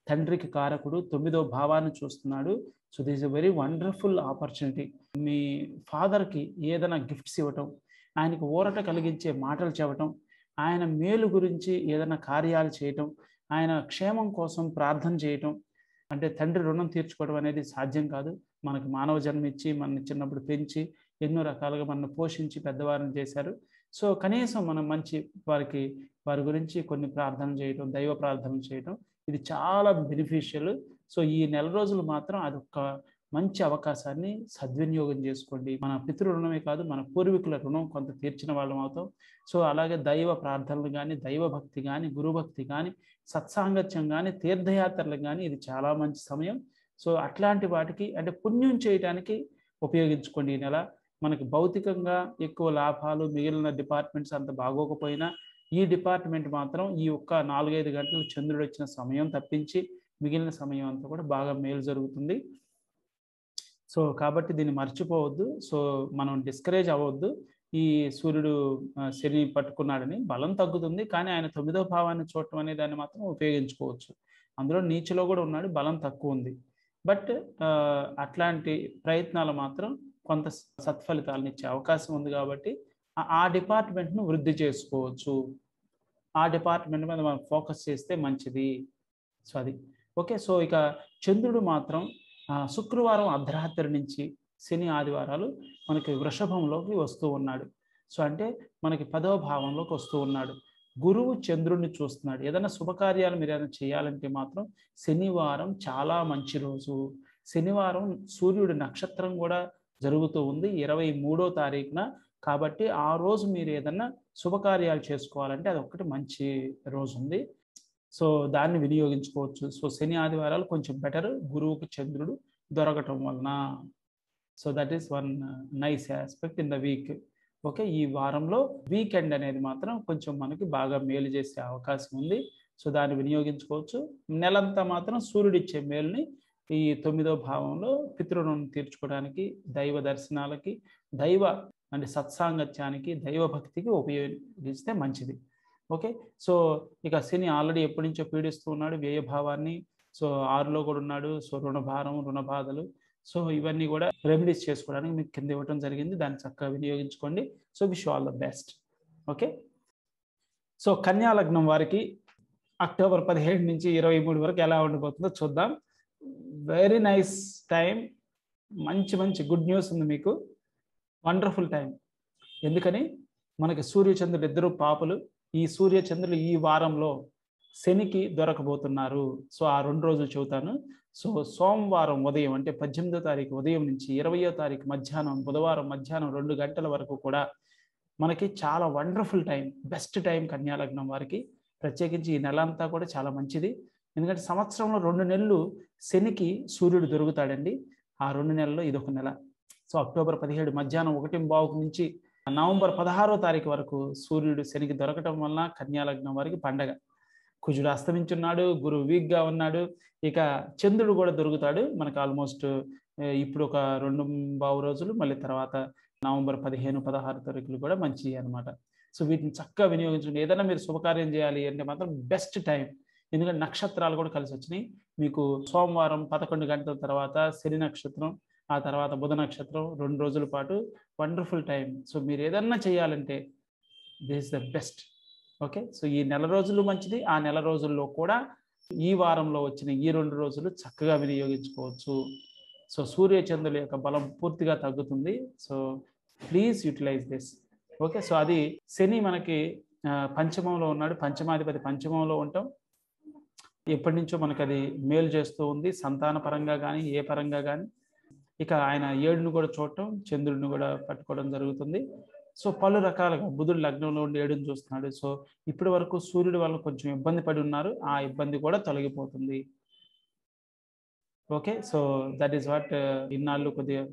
తండ్రికి కారకుడు, తొమ్మిదో భావాన్ని చూస్తున్నాడు. So this a very wonderful opportunity. మీ ఫాదర్కి ఏదైనా గిఫ్ట్స్ ఇవ్వటం, ఆయనకు ఊరట కలిగించే మాటలు చెప్పటం, ఆయన మేలు గురించి ఏదైనా కార్యాలు చేయటం, ఆయన క్షేమం కోసం ప్రార్థన చేయటం. అంటే తండ్రి రుణం తీర్చుకోవడం అనేది సాధ్యం కాదు. మనకు మానవ జన్మ ఇచ్చి మనని చిన్నప్పుడు పెంచి ఎన్నో రకాలుగా మనల్ని పోషించి పెద్దవారిని చేశారు. సో కనీసం మనం మంచి వారికి వారి గురించి కొన్ని ప్రార్థనలు చేయటం, దైవ ప్రార్థనలు చేయటం, ఇది చాలా బెనిఫిషియల్. సో ఈ నెల రోజులు మాత్రం అదొక మంచి అవకాశాన్ని సద్వినియోగం చేసుకోండి. మన పితృ రుణమే కాదు, మన పూర్వీకుల రుణం కొంత తీర్చిన వాళ్ళం అవుతాం. సో అలాగే దైవ ప్రార్థనలు కానీ, దైవ భక్తి కానీ, గురుభక్తి కానీ, సత్సాంగత్యం కానీ, తీర్థయాత్రలు కానీ ఇది చాలా మంచి సమయం. సో అట్లాంటి వాటికి అంటే పుణ్యం చేయటానికి ఉపయోగించుకోండి ఈ నెల. మనకి భౌతికంగా ఎక్కువ లాభాలు, మిగిలిన డిపార్ట్మెంట్స్ అంత బాగోకపోయినా ఈ డిపార్ట్మెంట్ మాత్రం ఈ ఒక్క నాలుగైదు గంటలు చంద్రుడు వచ్చిన సమయం తప్పించి మిగిలిన సమయం అంతా కూడా బాగా మేలు జరుగుతుంది. సో కాబట్టి దీన్ని మర్చిపోవద్దు. సో మనం డిస్కరేజ్ అవ్వద్దు. ఈ సూర్యుడు శని పట్టుకున్నాడని బలం తగ్గుతుంది, కానీ ఆయన తొమ్మిదో భావాన్ని చూడటం అనే దాన్ని మాత్రం ఉపయోగించుకోవచ్చు. అందులో నీచులో కూడా ఉన్నాడు, బలం తక్కువ ఉంది. బట్ అట్లాంటి ప్రయత్నాలు మాత్రం కొంత సత్ఫలితాలను ఇచ్చే అవకాశం ఉంది. కాబట్టి ఆ డిపార్ట్మెంట్ను వృద్ధి చేసుకోవచ్చు. ఆ డిపార్ట్మెంట్ మీద మనం ఫోకస్ చేస్తే మంచిది. సో అది ఓకే. సో ఇక చంద్రుడు మాత్రం శుక్రవారం అర్ధరాత్రి నుంచి శని ఆదివారాలు మనకి వృషభంలోకి వస్తూ ఉన్నాడు. సో అంటే మనకి పదవ భావంలోకి వస్తూ ఉన్నాడు. గురువు చంద్రుని చూస్తున్నాడు. ఏదైనా శుభకార్యాలు మీరు ఏదైనా చేయాలంటే మాత్రం శనివారం చాలా మంచి రోజు. శనివారం సూర్యుడి నక్షత్రం కూడా జరుగుతూ ఉంది ఇరవై మూడో తారీఖున. కాబట్టి ఆ రోజు మీరు ఏదన్నా శుభకార్యాలు చేసుకోవాలంటే అది ఒకటి మంచి రోజు ఉంది. సో దాన్ని వినియోగించుకోవచ్చు. సో శని ఆదివారాలు కొంచెం బెటర్ గురువుకి చంద్రుడు దొరకటం వలన. So that is one nice aspect in the week. Okay, ఈ వారంలో వీకెండ్ అనేది మాత్రం కొంచెం మనకి బాగా మేలు చేసే అవకాశం ఉంది. సో దాన్ని వినియోగించుకోవచ్చు. నెలంతా మాత్రం సూర్యుడు ఇచ్చే మేలుని ఈ తొమ్మిదో భావంలో పితృణం తీర్చుకోవడానికి, దైవ దర్శనాలకి, దైవ అంటే సత్సాంగత్యానికి, దైవ భక్తికి ఉపయోగిస్తే మంచిది. ఓకే, సో ఇక శని ఆల్రెడీ ఎప్పటి నుంచో పీడిస్తూ ఉన్నాడు వ్యయభావాన్ని. సో ఆరులో కూడా ఉన్నాడు. సో రుణభారం, రుణ బాధలు, సో ఇవన్నీ కూడా రెమెడీస్ చేసుకోవడానికి మీకు కింద ఇవ్వటం జరిగింది. దాన్ని చక్కగా వినియోగించుకోండి. So wish all the best. Okay, so కన్యా లగ్నం వారికి అక్టోబర్ పదిహేడు నుంచి ఇరవై మూడు వరకు ఎలా ఉండిపోతుందో చూద్దాం. వెరీ నైస్ టైం, మంచి మంచి గుడ్ న్యూస్ ఉంది మీకు. Wonderful time. ఎందుకని మనకి సూర్యచంద్రుడు ఇద్దరు పాపలు. ఈ సూర్యచంద్రులు ఈ వారంలో శనికి దొరకబోతున్నారు. సో ఆ రెండు రోజులు చెబుతాను. సో సోమవారం ఉదయం అంటే పద్దెనిమిదో తారీఖు ఉదయం నుంచి ఇరవయో తారీఖు మధ్యాహ్నం, బుధవారం మధ్యాహ్నం రెండు గంటల వరకు కూడా మనకి చాలా వండర్ఫుల్ టైం, బెస్ట్ టైం కన్యా లగ్నం వారికి. ప్రత్యేకించి ఈ నెల అంతా కూడా చాలా మంచిది. ఎందుకంటే సంవత్సరంలో రెండు నెలలు శనికి సూర్యుడు దొరుకుతాడండి. ఆ రెండు నెలల్లో ఇదొక నెల. సో అక్టోబర్ పదిహేడు మధ్యాహ్నం ఒకటి బావుకు నుంచి నవంబర్ పదహారో తారీఖు వరకు సూర్యుడు శనికి దొరకటం వలన కన్యా లగ్నం వారికి పండగ. కుజుడు అస్తమించున్నాడు, గురువు వీక్గా ఉన్నాడు, ఇక చంద్రుడు కూడా దొరుకుతాడు మనకు ఆల్మోస్ట్ ఇప్పుడు ఒక రెండు బావు రోజులు, మళ్ళీ తర్వాత నవంబర్ పదిహేను పదహారు తారీఖులు కూడా మంచి అనమాట. సో వీటిని చక్కగా వినియోగించుకుని ఏదైనా మీరు శుభకార్యం చేయాలి అంటే మాత్రం బెస్ట్ టైం. ఎందుకంటే నక్షత్రాలు కూడా కలిసి వచ్చినాయి మీకు. సోమవారం పదకొండు గంటల తర్వాత శని నక్షత్రం, ఆ తర్వాత బుధ నక్షత్రం, రెండు రోజుల పాటు వండర్ఫుల్ టైం. సో మీరు ఏదన్నా చేయాలంటే this is the best. Okay, so ఈ నెల రోజులు మంచిది. ఆ నెల రోజుల్లో కూడా ఈ వారంలో వచ్చిన ఈ రెండు రోజులు చక్కగా వినియోగించుకోవచ్చు. సో సూర్య చంద్రుల యొక్క బలం పూర్తిగా తగ్గుతుంది. So please utilise this. Okay, so అది శని మనకి పంచమంలో ఉన్నాడు, పంచమాధిపతి పంచమంలో ఉంటాం. ఎప్పటి నుంచో మనకు అది మేలు చేస్తూ ఉంది సంతాన పరంగా కానీ ఏ పరంగా కానీ. ఇక ఆయన ఏడును కూడా చూడటం, చంద్రుడిని కూడా పట్టుకోవడం జరుగుతుంది. సో పలు రకాలుగా బుధుడు లగ్నంలో ఉండి ఏడుని చూస్తున్నాడు. సో ఇప్పటి వరకు సూర్యుడి వల్ల కొంచెం ఇబ్బంది పడి ఉన్నారు, ఆ ఇబ్బంది కూడా తొలగిపోతుంది. Okay, so that is what ఇన్నాళ్ళు కొద్దిగా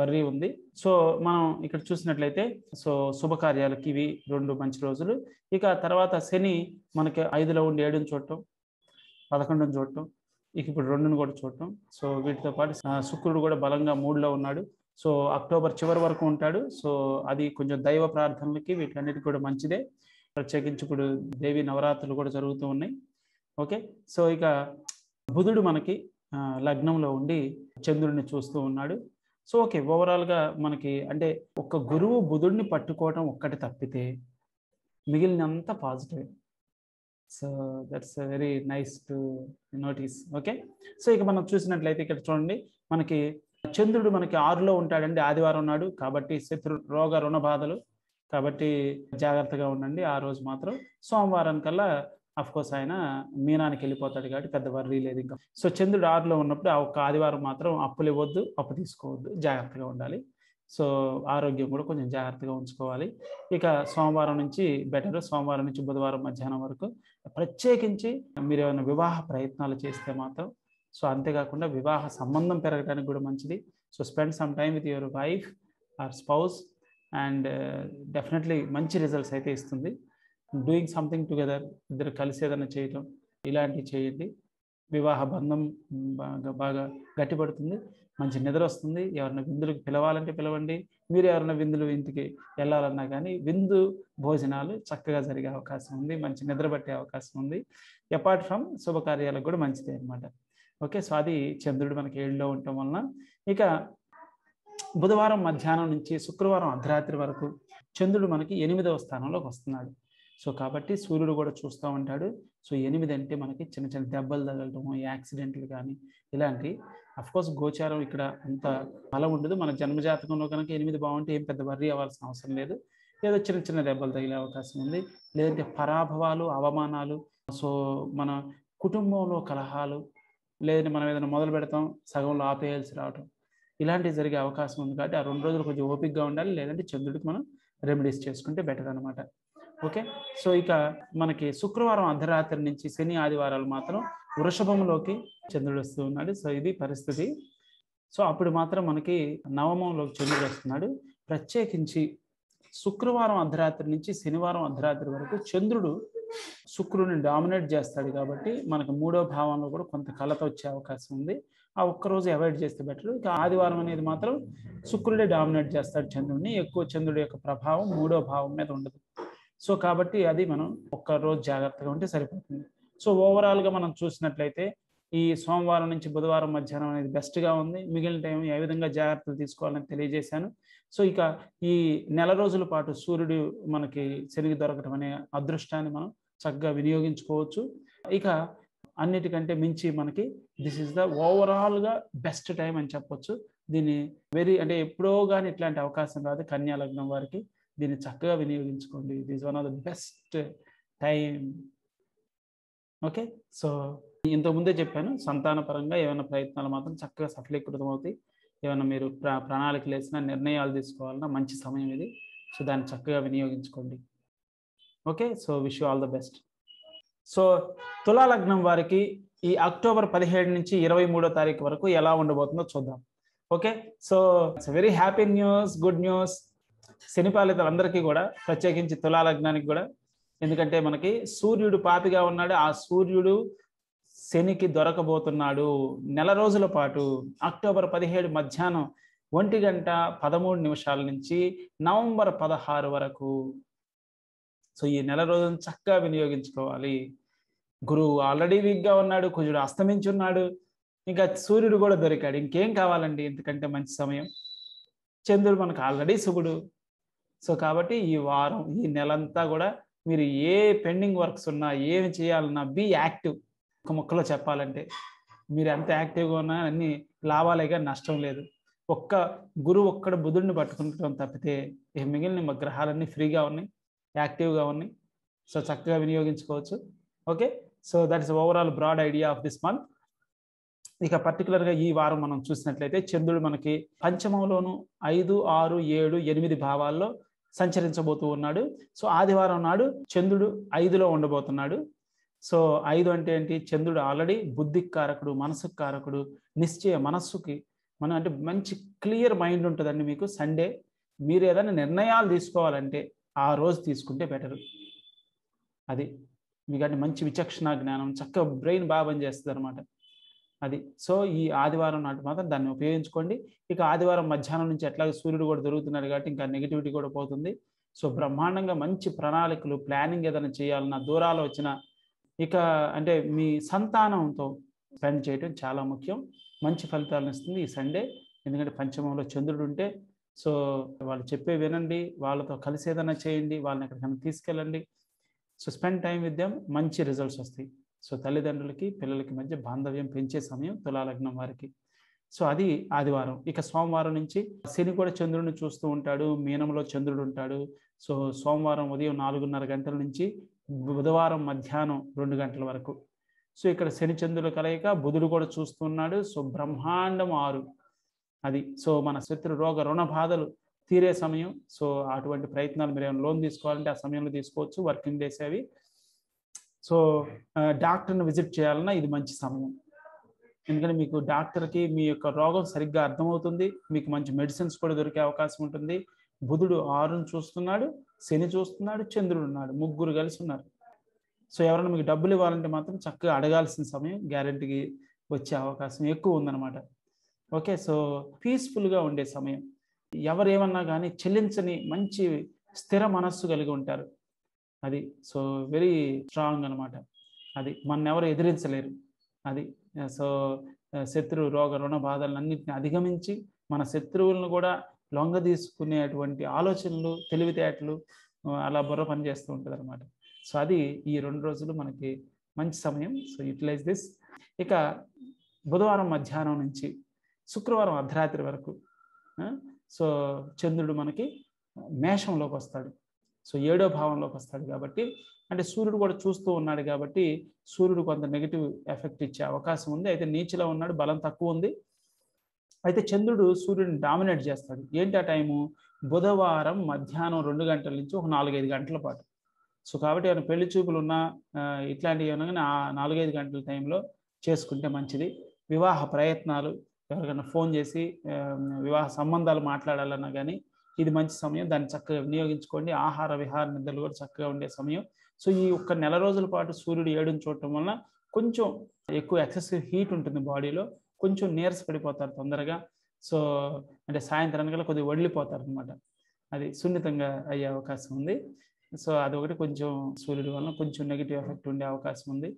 వర్రీ ఉంది. సో మనం ఇక్కడ చూసినట్లయితే సో శుభకార్యాలకి ఇవి రెండు మంచి రోజులు. ఇక తర్వాత శని మనకి ఐదులో ఉండి ఏడుని చూడటం, పదకొండుని చూడటం, ఇక ఇప్పుడు రెండుని కూడా చూడటం. సో వీటితో పాటు శుక్రుడు కూడా బలంగా మూడులో ఉన్నాడు. సో అక్టోబర్ చివరి వరకు ఉంటాడు. సో అది కొంచెం దైవ ప్రార్థనలకి వీటన్నిటి కూడా మంచిదే. ప్రత్యేకించి ఇప్పుడు దేవి నవరాత్రులు కూడా జరుగుతూ ఉన్నాయి. ఓకే, సో ఇక బుధుడు మనకి లగ్నంలో ఉండి చంద్రుడిని చూస్తూ ఉన్నాడు. సో ఓకే, ఓవరాల్గా మనకి అంటే ఒక గురువు బుధుడిని పట్టుకోవటం ఒక్కటి తప్పితే మిగిలినంత positive. So that's very nice to notice. Okay, so ఇక మనం చూసినట్లయితే ఇక్కడ చూడండి మనకి చంద్రుడు మనకి ఆరులో ఉంటాడండి ఆదివారం నాడు. కాబట్టి శత్రు రోగ రుణ బాధలు, కాబట్టి జాగ్రత్తగా ఉండండి ఆ రోజు మాత్రం. సోమవారం కల్లా అఫ్ కోర్స్ ఆయన మీనానికి వెళ్ళిపోతాడు కాబట్టి పెద్ద వర్రీ లేదు ఇంకా. సో చంద్రుడు ఆరులో ఉన్నప్పుడు ఆ ఒక్క ఆదివారం మాత్రం అప్పులు ఇవ్వద్దు, అప్పు తీసుకోవద్దు, జాగ్రత్తగా ఉండాలి. సో ఆరోగ్యం కూడా కొంచెం జాగ్రత్తగా ఉంచుకోవాలి. ఇక సోమవారం నుంచి బెటర్, సోమవారం నుంచి బుధవారం మధ్యాహ్నం వరకు. ప్రత్యేకించి మీరు ఏమైనా వివాహ ప్రయత్నాలు చేస్తే మాత్రం, సో అంతేకాకుండా వివాహ సంబంధం పెరగడానికి కూడా మంచిది. So spend some time with your wife or spouse and definitely మంచి రిజల్ట్స్ అయితే ఇస్తుంది. డూయింగ్ సంథింగ్ టుగెదర్, ఇద్దరు కలిసి ఏదైనా చేయటం ఇలాంటివి చేయండి. వివాహ బంధం బాగా బాగా గట్టిపడుతుంది, మంచి నిద్ర వస్తుంది. ఎవరైనా విందులకు పిలవాలంటే పిలవండి. మీరు ఎవరైనా విందులు ఇంటికి వెళ్ళాలన్నా కానీ విందు భోజనాలు చక్కగా జరిగే అవకాశం ఉంది, మంచి నిద్ర పట్టే అవకాశం ఉంది. అపార్ట్ ఫ్రమ్ శుభకార్యాలకు కూడా మంచిదే అనమాట. ఓకే, సో అది చంద్రుడు మనకి ఏడులో ఉండటం వలన. ఇక బుధవారం మధ్యాహ్నం నుంచి శుక్రవారం అర్ధరాత్రి వరకు చంద్రుడు మనకి ఎనిమిదవ స్థానంలోకి వస్తున్నాడు. సో కాబట్టి సూర్యుడు కూడా చూస్తూ ఉంటాడు. సో ఎనిమిది అంటే మనకి చిన్న చిన్న దెబ్బలు తగలటము, యాక్సిడెంట్లు కానీ ఇలాంటి. అఫ్కోర్స్ గోచారం ఇక్కడ అంత బలం ఉండదు. మన జన్మజాతకంలో కనుక ఎనిమిది బాగుంటే ఏం పెద్ద వర్రీ అవ్వాల్సిన అవసరం లేదు. లేదా చిన్న చిన్న దెబ్బలు తగిలే అవకాశం ఉంది. లేదంటే పరాభవాలు, అవమానాలు, సో మన కుటుంబంలో కలహాలు, లేదంటే మనం ఏదైనా మొదలు పెడతాం సగంలో ఆపేయాల్సి రావటం, ఇలాంటివి జరిగే అవకాశం ఉంది. కాబట్టి ఆ రెండు రోజులు కొంచెం ఓపికగా ఉండాలి. లేదంటే చంద్రుడికి మనం రెమెడీస్ చేసుకుంటే బెటర్ అనమాట. ఓకే, సో ఇక మనకి శుక్రవారం అర్ధరాత్రి నుంచి శని ఆదివారాలు మాత్రం వృషభంలోకి చంద్రుడు వస్తూ ఉన్నాడు. సో ఇది పరిస్థితి. సో అప్పుడు మాత్రం మనకి నవమంలోకి చంద్రుడు వస్తున్నాడు. ప్రత్యేకించి శుక్రవారం అర్ధరాత్రి నుంచి శనివారం అర్ధరాత్రి వరకు చంద్రుడు శుక్రుడిని డామినేట్ చేస్తాడు. కాబట్టి మనకు మూడో భావంలో కూడా కొంత కలత వచ్చే అవకాశం ఉంది. ఆ ఒక్కరోజు అవాయిడ్ చేస్తే బెటర్. ఇక ఆదివారం అనేది మాత్రం శుక్రుడే డామినేట్ చేస్తాడు చంద్రుడిని. ఎక్కువ చంద్రుడి యొక్క ప్రభావం మూడో భావం మీద ఉండదు. సో కాబట్టి అది మనం ఒక్కరోజు జాగ్రత్తగా ఉంటే సరిపోతుంది. సో ఓవరాల్గా మనం చూసినట్లయితే ఈ సోమవారం నుంచి బుధవారం మధ్యాహ్నం అనేది బెస్ట్గా ఉంది. మిగిలిన టైం ఏ విధంగా జాగ్రత్తలు తీసుకోవాలని తెలియజేశాను. సో ఇక ఈ నెల రోజుల పాటు సూర్యుడు మనకి శనికి దొరకడం అనే అదృష్టాన్ని మనం చక్కగా వినియోగించుకోవచ్చు. ఇక అన్నిటికంటే మించి మనకి దిస్ ఈస్ ద ఓవరాల్గా బెస్ట్ టైం అని చెప్పొచ్చు. దీన్ని వెరీ అంటే ఎప్పుడో కానీ ఇట్లాంటి అవకాశం రాదు కన్యా లగ్నం వారికి. దీన్ని చక్కగా వినియోగించుకోండి. This is one of the best time. Okay, so ఇంతకుముందే చెప్పాను, సంతాన పరంగా ఏమైనా ప్రయత్నాలు మాత్రం చక్కగా సఫలీకృతం అవుతాయి. ఏమైనా మీరు ప్రా ప్రణాళికలు వేసినా నిర్ణయాలు తీసుకోవాలన్నా మంచి సమయం ఇది. సో దాన్ని చక్కగా వినియోగించుకోండి. Okay, so wish you all the best. So తులా లగ్నం వారికి ఈ అక్టోబర్ పదిహేడు నుంచి ఇరవై మూడో తారీఖు వరకు ఎలా ఉండబోతుందో చూద్దాం. Okay, so it's very happy news, good news శనిపాలితులు అందరికీ కూడా, ప్రత్యేకించి తులా లగ్నానికి కూడా. ఎందుకంటే మనకి సూర్యుడు పాపిగా ఉన్నాడు. ఆ సూర్యుడు శనికి దొరకబోతున్నాడు నెల రోజుల పాటు. అక్టోబర్ పదిహేడు మధ్యాహ్నం ఒంటి గంట పదమూడు నిమిషాల నుంచి నవంబర్ పదహారు వరకు. సో ఈ నెల రోజును చక్కగా వినియోగించుకోవాలి. గురువు ఆల్రెడీ వీక్గా ఉన్నాడు, కుజుడు అస్తమించి ఉన్నాడు, ఇంకా సూర్యుడు కూడా దొరికాడు. ఇంకేం కావాలండి ఎందుకంటే మంచి సమయం. చంద్రుడు మనకు ఆల్రెడీ శుభుడు. సో కాబట్టి ఈ వారం ఈ నెలంతా కూడా మీరు ఏ పెండింగ్ వర్క్స్ ఉన్నా ఏమి చేయాలన్నా బీ యాక్టివ్. ఒక మొక్కలో చెప్పాలంటే మీరు ఎంత యాక్టివ్గా ఉన్నా అన్ని లాభాలేగా, నష్టం లేదు. ఒక్క గురువు ఒక్కడ బుధుడిని పట్టుకుంటాం తప్పితే మిగిలిన గ్రహాలన్నీ ఫ్రీగా ఉన్నాయి, యాక్టివ్గా ఉన్నాయి. సో చక్కగా వినియోగించుకోవచ్చు. Okay, so that is overall broad idea of this month. ఇక పర్టికులర్గా ఈ వారం మనం చూసినట్లయితే చంద్రుడు మనకి పంచమంలోను ఐదు ఆరు ఏడు ఎనిమిది భావాల్లో సంచరించబోతూ ఉన్నాడు. సో ఆదివారం నాడు చంద్రుడు ఐదులో ఉండబోతున్నాడు. సో ఐదు అంటే ఏంటి? చంద్రుడు ఆల్రెడీ బుద్ధికి కారకుడు, మనసుకు కారకుడు, నిశ్చయ మనస్సుకి మనం అంటే మంచి క్లియర్ మైండ్ ఉంటుందండి మీకు. సండే మీరు ఏదైనా నిర్ణయాలు తీసుకోవాలంటే ఆ రోజు తీసుకుంటే బెటరు. అది మీకంటే మంచి విచక్షణ జ్ఞానం, చక్కగా బ్రెయిన్ బాగా పనిచేస్తుంది అనమాట. అది సో ఈ ఆదివారం నాటి మాత్రం దాన్ని ఉపయోగించుకోండి. ఇక ఆదివారం మధ్యాహ్నం నుంచి ఎట్లాగే సూర్యుడు కూడా దొరుకుతున్నాడు కాబట్టి ఇంకా నెగిటివిటీ కూడా పోతుంది. సో బ్రహ్మాండంగా మంచి ప్రణాళికలు, ప్లానింగ్ ఏదైనా చేయాలన్నా, దూరాలు వచ్చినా, ఇక అంటే మీ సంతానంతో స్పెండ్ చేయడం చాలా ముఖ్యం. మంచి ఫలితాలను ఇస్తుంది ఈ సండే. ఎందుకంటే పంచమంలో చంద్రుడు ఉంటే సో వాళ్ళు చెప్పే వినండి, వాళ్ళతో కలిసి ఏదైనా చేయండి, వాళ్ళని ఎక్కడికైనా తీసుకెళ్ళండి. So spend time with them, మంచి రిజల్ట్స్ వస్తాయి. సో తల్లిదండ్రులకి పిల్లలకి మధ్య బాంధవ్యం పెంచే సమయం తులా లగ్నం వారికి. సో అది ఆదివారం. ఇక సోమవారం నుంచి శని కూడా చంద్రుడిని చూస్తూ ఉంటాడు. మీనంలో చంద్రుడు ఉంటాడు. సో సోమవారం ఉదయం నాలుగున్నర గంటల నుంచి బుధవారం మధ్యాహ్నం రెండు గంటల వరకు. సో ఇక్కడ శని చంద్రుల కలయిక, బుధుడు కూడా చూస్తున్నాడు. సో బ్రహ్మాండం ఆరు. అది సో మన శత్రు రోగ రుణ బాధలు తీరే సమయం. సో అటువంటి ప్రయత్నాలు మీరు ఏమైనా లోన్ తీసుకోవాలంటే ఆ సమయంలో తీసుకోవచ్చు. వర్కింగ్ డేస్ అవి. సో డాక్టర్ని విజిట్ చేయాలన్నా ఇది మంచి సమయం. ఎందుకంటే మీకు డాక్టర్కి మీ యొక్క రోగం సరిగ్గా అర్థమవుతుంది, మీకు మంచి మెడిసిన్స్ కూడా దొరికే అవకాశం ఉంటుంది. బుధుడు ఆరుని చూస్తున్నాడు, శని చూస్తున్నాడు, చంద్రుడు ఉన్నాడు, ముగ్గురు కలిసి ఉన్నారు. సో ఎవరైనా మీకు డబ్బులు ఇవ్వాలంటే మాత్రం చక్కగా అడగాల్సిన సమయం, గ్యారెంటీకి వచ్చే అవకాశం ఎక్కువ ఉందన్నమాట. ఓకే, సో పీస్ఫుల్గా ఉండే సమయం. ఎవరేమన్నా కానీ చెల్లించని మంచి స్థిర మనస్సు కలిగి ఉంటారు. అది సో వెరీ స్ట్రాంగ్ అనమాట. అది మన ఎవరు ఎదిరించలేరు. అది సో శత్రు రోగ రుణ బాధలన్నింటినీ అధిగమించి మన శత్రువులను కూడా లొంగ తీసుకునేటువంటి ఆలోచనలు, తెలివితేటలు అలా బుర్ర పనిచేస్తూ ఉంటుంది అనమాట. సో అది ఈ రెండు రోజులు మనకి మంచి సమయం. So utilize this. ఇక బుధవారం మధ్యాహ్నం నుంచి శుక్రవారం అర్ధరాత్రి వరకు సో చంద్రుడు మనకి మేషంలోకి వస్తాడు. సో ఏడో భావంలోకి వస్తాడు కాబట్టి అంటే సూర్యుడు కూడా చూస్తూ ఉన్నాడు కాబట్టి సూర్యుడు కొంత నెగిటివ్ ఎఫెక్ట్ ఇచ్చే అవకాశం ఉంది. అయితే నీచలో ఉన్నాడు, బలం తక్కువ ఉంది. అయితే చంద్రుడు సూర్యుడిని డామినేట్ చేస్తాడు. ఏంటి ఆ టైము? బుధవారం మధ్యాహ్నం రెండు గంటల నుంచి ఒక నాలుగైదు గంటల పాటు. సో కాబట్టి ఏమైనా పెళ్లి చూపులు ఉన్నా ఇట్లాంటివి ఏమైనా కానీ ఆ నాలుగైదు గంటల టైంలో చేసుకుంటే మంచిది. వివాహ ప్రయత్నాలు ఎవరికైనా ఫోన్ చేసి వివాహ సంబంధాలు మాట్లాడాలన్నా కానీ ఇది మంచి సమయం, దాన్ని చక్కగా వినియోగించుకోండి. ఆహార విహార నిద్రలు కూడా చక్కగా ఉండే సమయం. సో ఈ ఒక్క నెల రోజుల పాటు సూర్యుడు ఏడుని చూడటం వలన కొంచెం ఎక్కువ ఎక్సెసివ్ హీట్ ఉంటుంది బాడీలో, కొంచెం నీరస పడిపోతారు తొందరగా. సో అంటే సాయంత్రానికల్లా కొద్దిగా వడిలిపోతారు అనమాట, అది సున్నితంగా అయ్యే అవకాశం ఉంది. సో అదొకటి కొంచెం సూర్యుడి వలన కొంచెం నెగిటివ్ ఎఫెక్ట్ ఉండే అవకాశం ఉంది.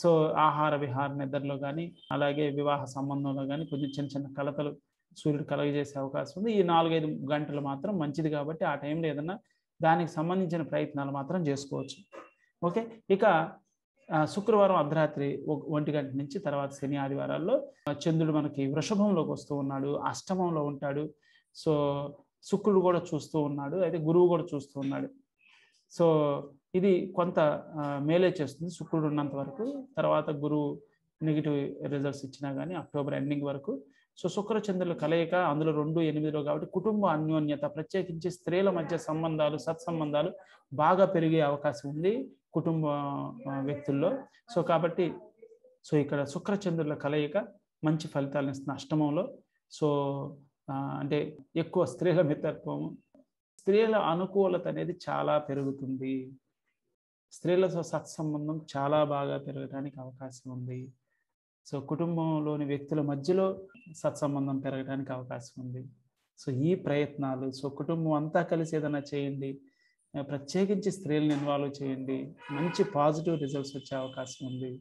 సో ఆహార విహార నిద్రలో కానీ అలాగే వివాహ సంబంధంలో కానీ కొంచెం చిన్న చిన్న కలతలు సూర్యుడు కలగజేసే అవకాశం ఉంది. ఈ నాలుగైదు గంటలు మాత్రం మంచిది కాబట్టి ఆ టైంలో ఏదన్నా దానికి సంబంధించిన ప్రయత్నాలు మాత్రం చేసుకోవచ్చు. ఓకే, ఇక శుక్రవారం అర్ధరాత్రి ఒంటి గంట నుంచి తర్వాత శని ఆదివారాల్లో చంద్రుడు మనకి వృషభంలోకి వస్తూ ఉన్నాడు, అష్టమంలో ఉంటాడు. సో శుక్రుడు కూడా చూస్తూ ఉన్నాడు, అయితే గురువు కూడా చూస్తూ ఉన్నాడు. సో ఇది కొంత మేలే చేస్తుంది శుక్రుడు ఉన్నంత వరకు. తర్వాత గురువు నెగిటివ్ రిజల్ట్స్ ఇచ్చినా కానీ అక్టోబర్ ఎండింగ్ వరకు. సో శుక్ర చంద్రుల కలయిక అందులో రెండు ఎనిమిదిలో కాబట్టి కుటుంబ అన్యోన్యత, ప్రత్యేకించి స్త్రీల మధ్య సంబంధాలు సత్సంబంధాలు బాగా పెరిగే అవకాశం ఉంది కుటుంబ వ్యక్తుల్లో. సో కాబట్టి సో ఇక్కడ శుక్ర చంద్రుల కలయిక మంచి ఫలితాలను ఇస్తుంది అష్టమంలో. సో అంటే ఎక్కువ స్త్రీల మిత్రత్వము, స్త్రీల అనుకూలత అనేది చాలా పెరుగుతుంది. స్త్రీలతో సత్సంబంధం చాలా బాగా పెరగడానికి అవకాశం ఉంది. సో కుటుంబంలోని వ్యక్తుల మధ్యలో సత్సంబంధం పెరగడానికి అవకాశం ఉంది. సో ఈ ప్రయత్నాలు సో కుటుంబం అంతా కలిసి ఏదైనా చేయండి, ప్రత్యేకించి స్త్రీలను ఇన్వాల్వ్ చేయండి, మంచి పాజిటివ్ రిజల్ట్స్ వచ్చే అవకాశం ఉంది.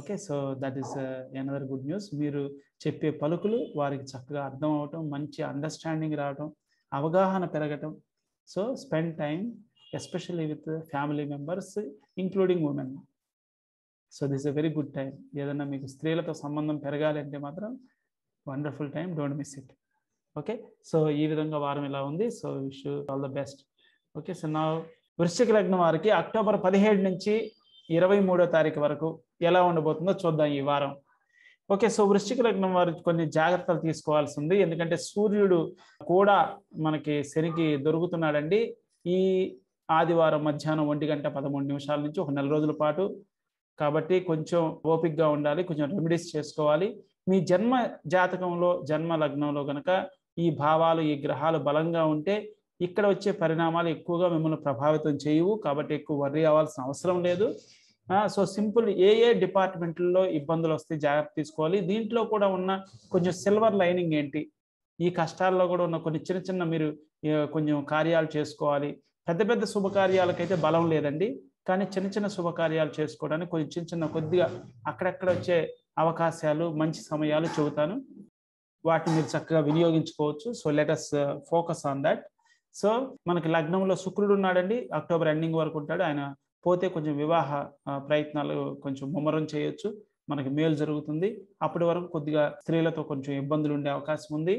Okay, so that is another good news. మీరు చెప్పే పలుకులు వారికి చక్కగా అర్థం అవటం, మంచి అండర్స్టాండింగ్ రావటం, అవగాహన పెరగటం. So spend time especially with family members including women. So this a very good time. ఏదన్నా మీకు స్త్రీలతో సంబంధం పెరగాలి అంటే మాత్రం wonderful time, don't miss it. Okay, so ఈ విధంగా వారం ఇలా ఉంది. So wish you all the best. Okay, so నా వృశ్చిక లగ్నం వారికి అక్టోబర్ పదిహేడు నుంచి ఇరవై మూడో తారీఖు వరకు ఎలా ఉండబోతుందో చూద్దాం ఈ వారం. ఓకే, సో వృశ్చిక లగ్నం వారికి కొన్ని జాగ్రత్తలు తీసుకోవాల్సి ఉంది. ఎందుకంటే సూర్యుడు కూడా మనకి శనికి దొరుకుతున్నాడండి. ఈ ఆదివారం మధ్యాహ్నం ఒంటి గంట పదమూడు నిమిషాల నుంచి ఒక నెల రోజుల పాటు కాబట్టి కొంచెం ఓపికగా ఉండాలి, కొంచెం రెమెడీస్ చేసుకోవాలి. మీ జన్మ జాతకంలో జన్మ లగ్నంలో కనుక ఈ భావాలు ఈ గ్రహాలు బలంగా ఉంటే ఇక్కడ వచ్చే పరిణామాలు ఎక్కువగా మిమ్మల్ని ప్రభావితం చేయవు కాబట్టి ఎక్కువ వర్రీ అవ్వాల్సిన అవసరం లేదు. సో సింపుల్ ఏ ఏ డిపార్ట్మెంట్లలో ఇబ్బందులు వస్తే జాగ్రత్త తీసుకోవాలి. దీంట్లో కూడా ఉన్న కొంచెం సిల్వర్ లైనింగ్ ఏంటి, ఈ కష్టాల్లో కూడా ఉన్న కొన్ని చిన్న చిన్న మీరు కొంచెం కార్యాలు చేసుకోవాలి. పెద్ద పెద్ద శుభకార్యాలకైతే బలం లేదండి, కానీ చిన్న చిన్న శుభకార్యాలు చేసుకోవడానికి కొంచెం చిన్న చిన్న కొద్దిగా అక్కడక్కడ వచ్చే అవకాశాలు మంచి సమయాలు చెబుతాను, వాటిని మీరు చక్కగా వినియోగించుకోవచ్చు. So let us focus on that. So మనకి లగ్నంలో శుక్రుడు ఉన్నాడండి, అక్టోబర్ ఎండింగ్ వరకు ఉంటాడు. ఆయన పోతే కొంచెం వివాహ ప్రయత్నాలు కొంచెం ముమ్మరం చేయొచ్చు, మనకి మేలు జరుగుతుంది. అప్పటి వరకు కొద్దిగా స్త్రీలతో కొంచెం ఇబ్బందులు ఉండే అవకాశం ఉంది.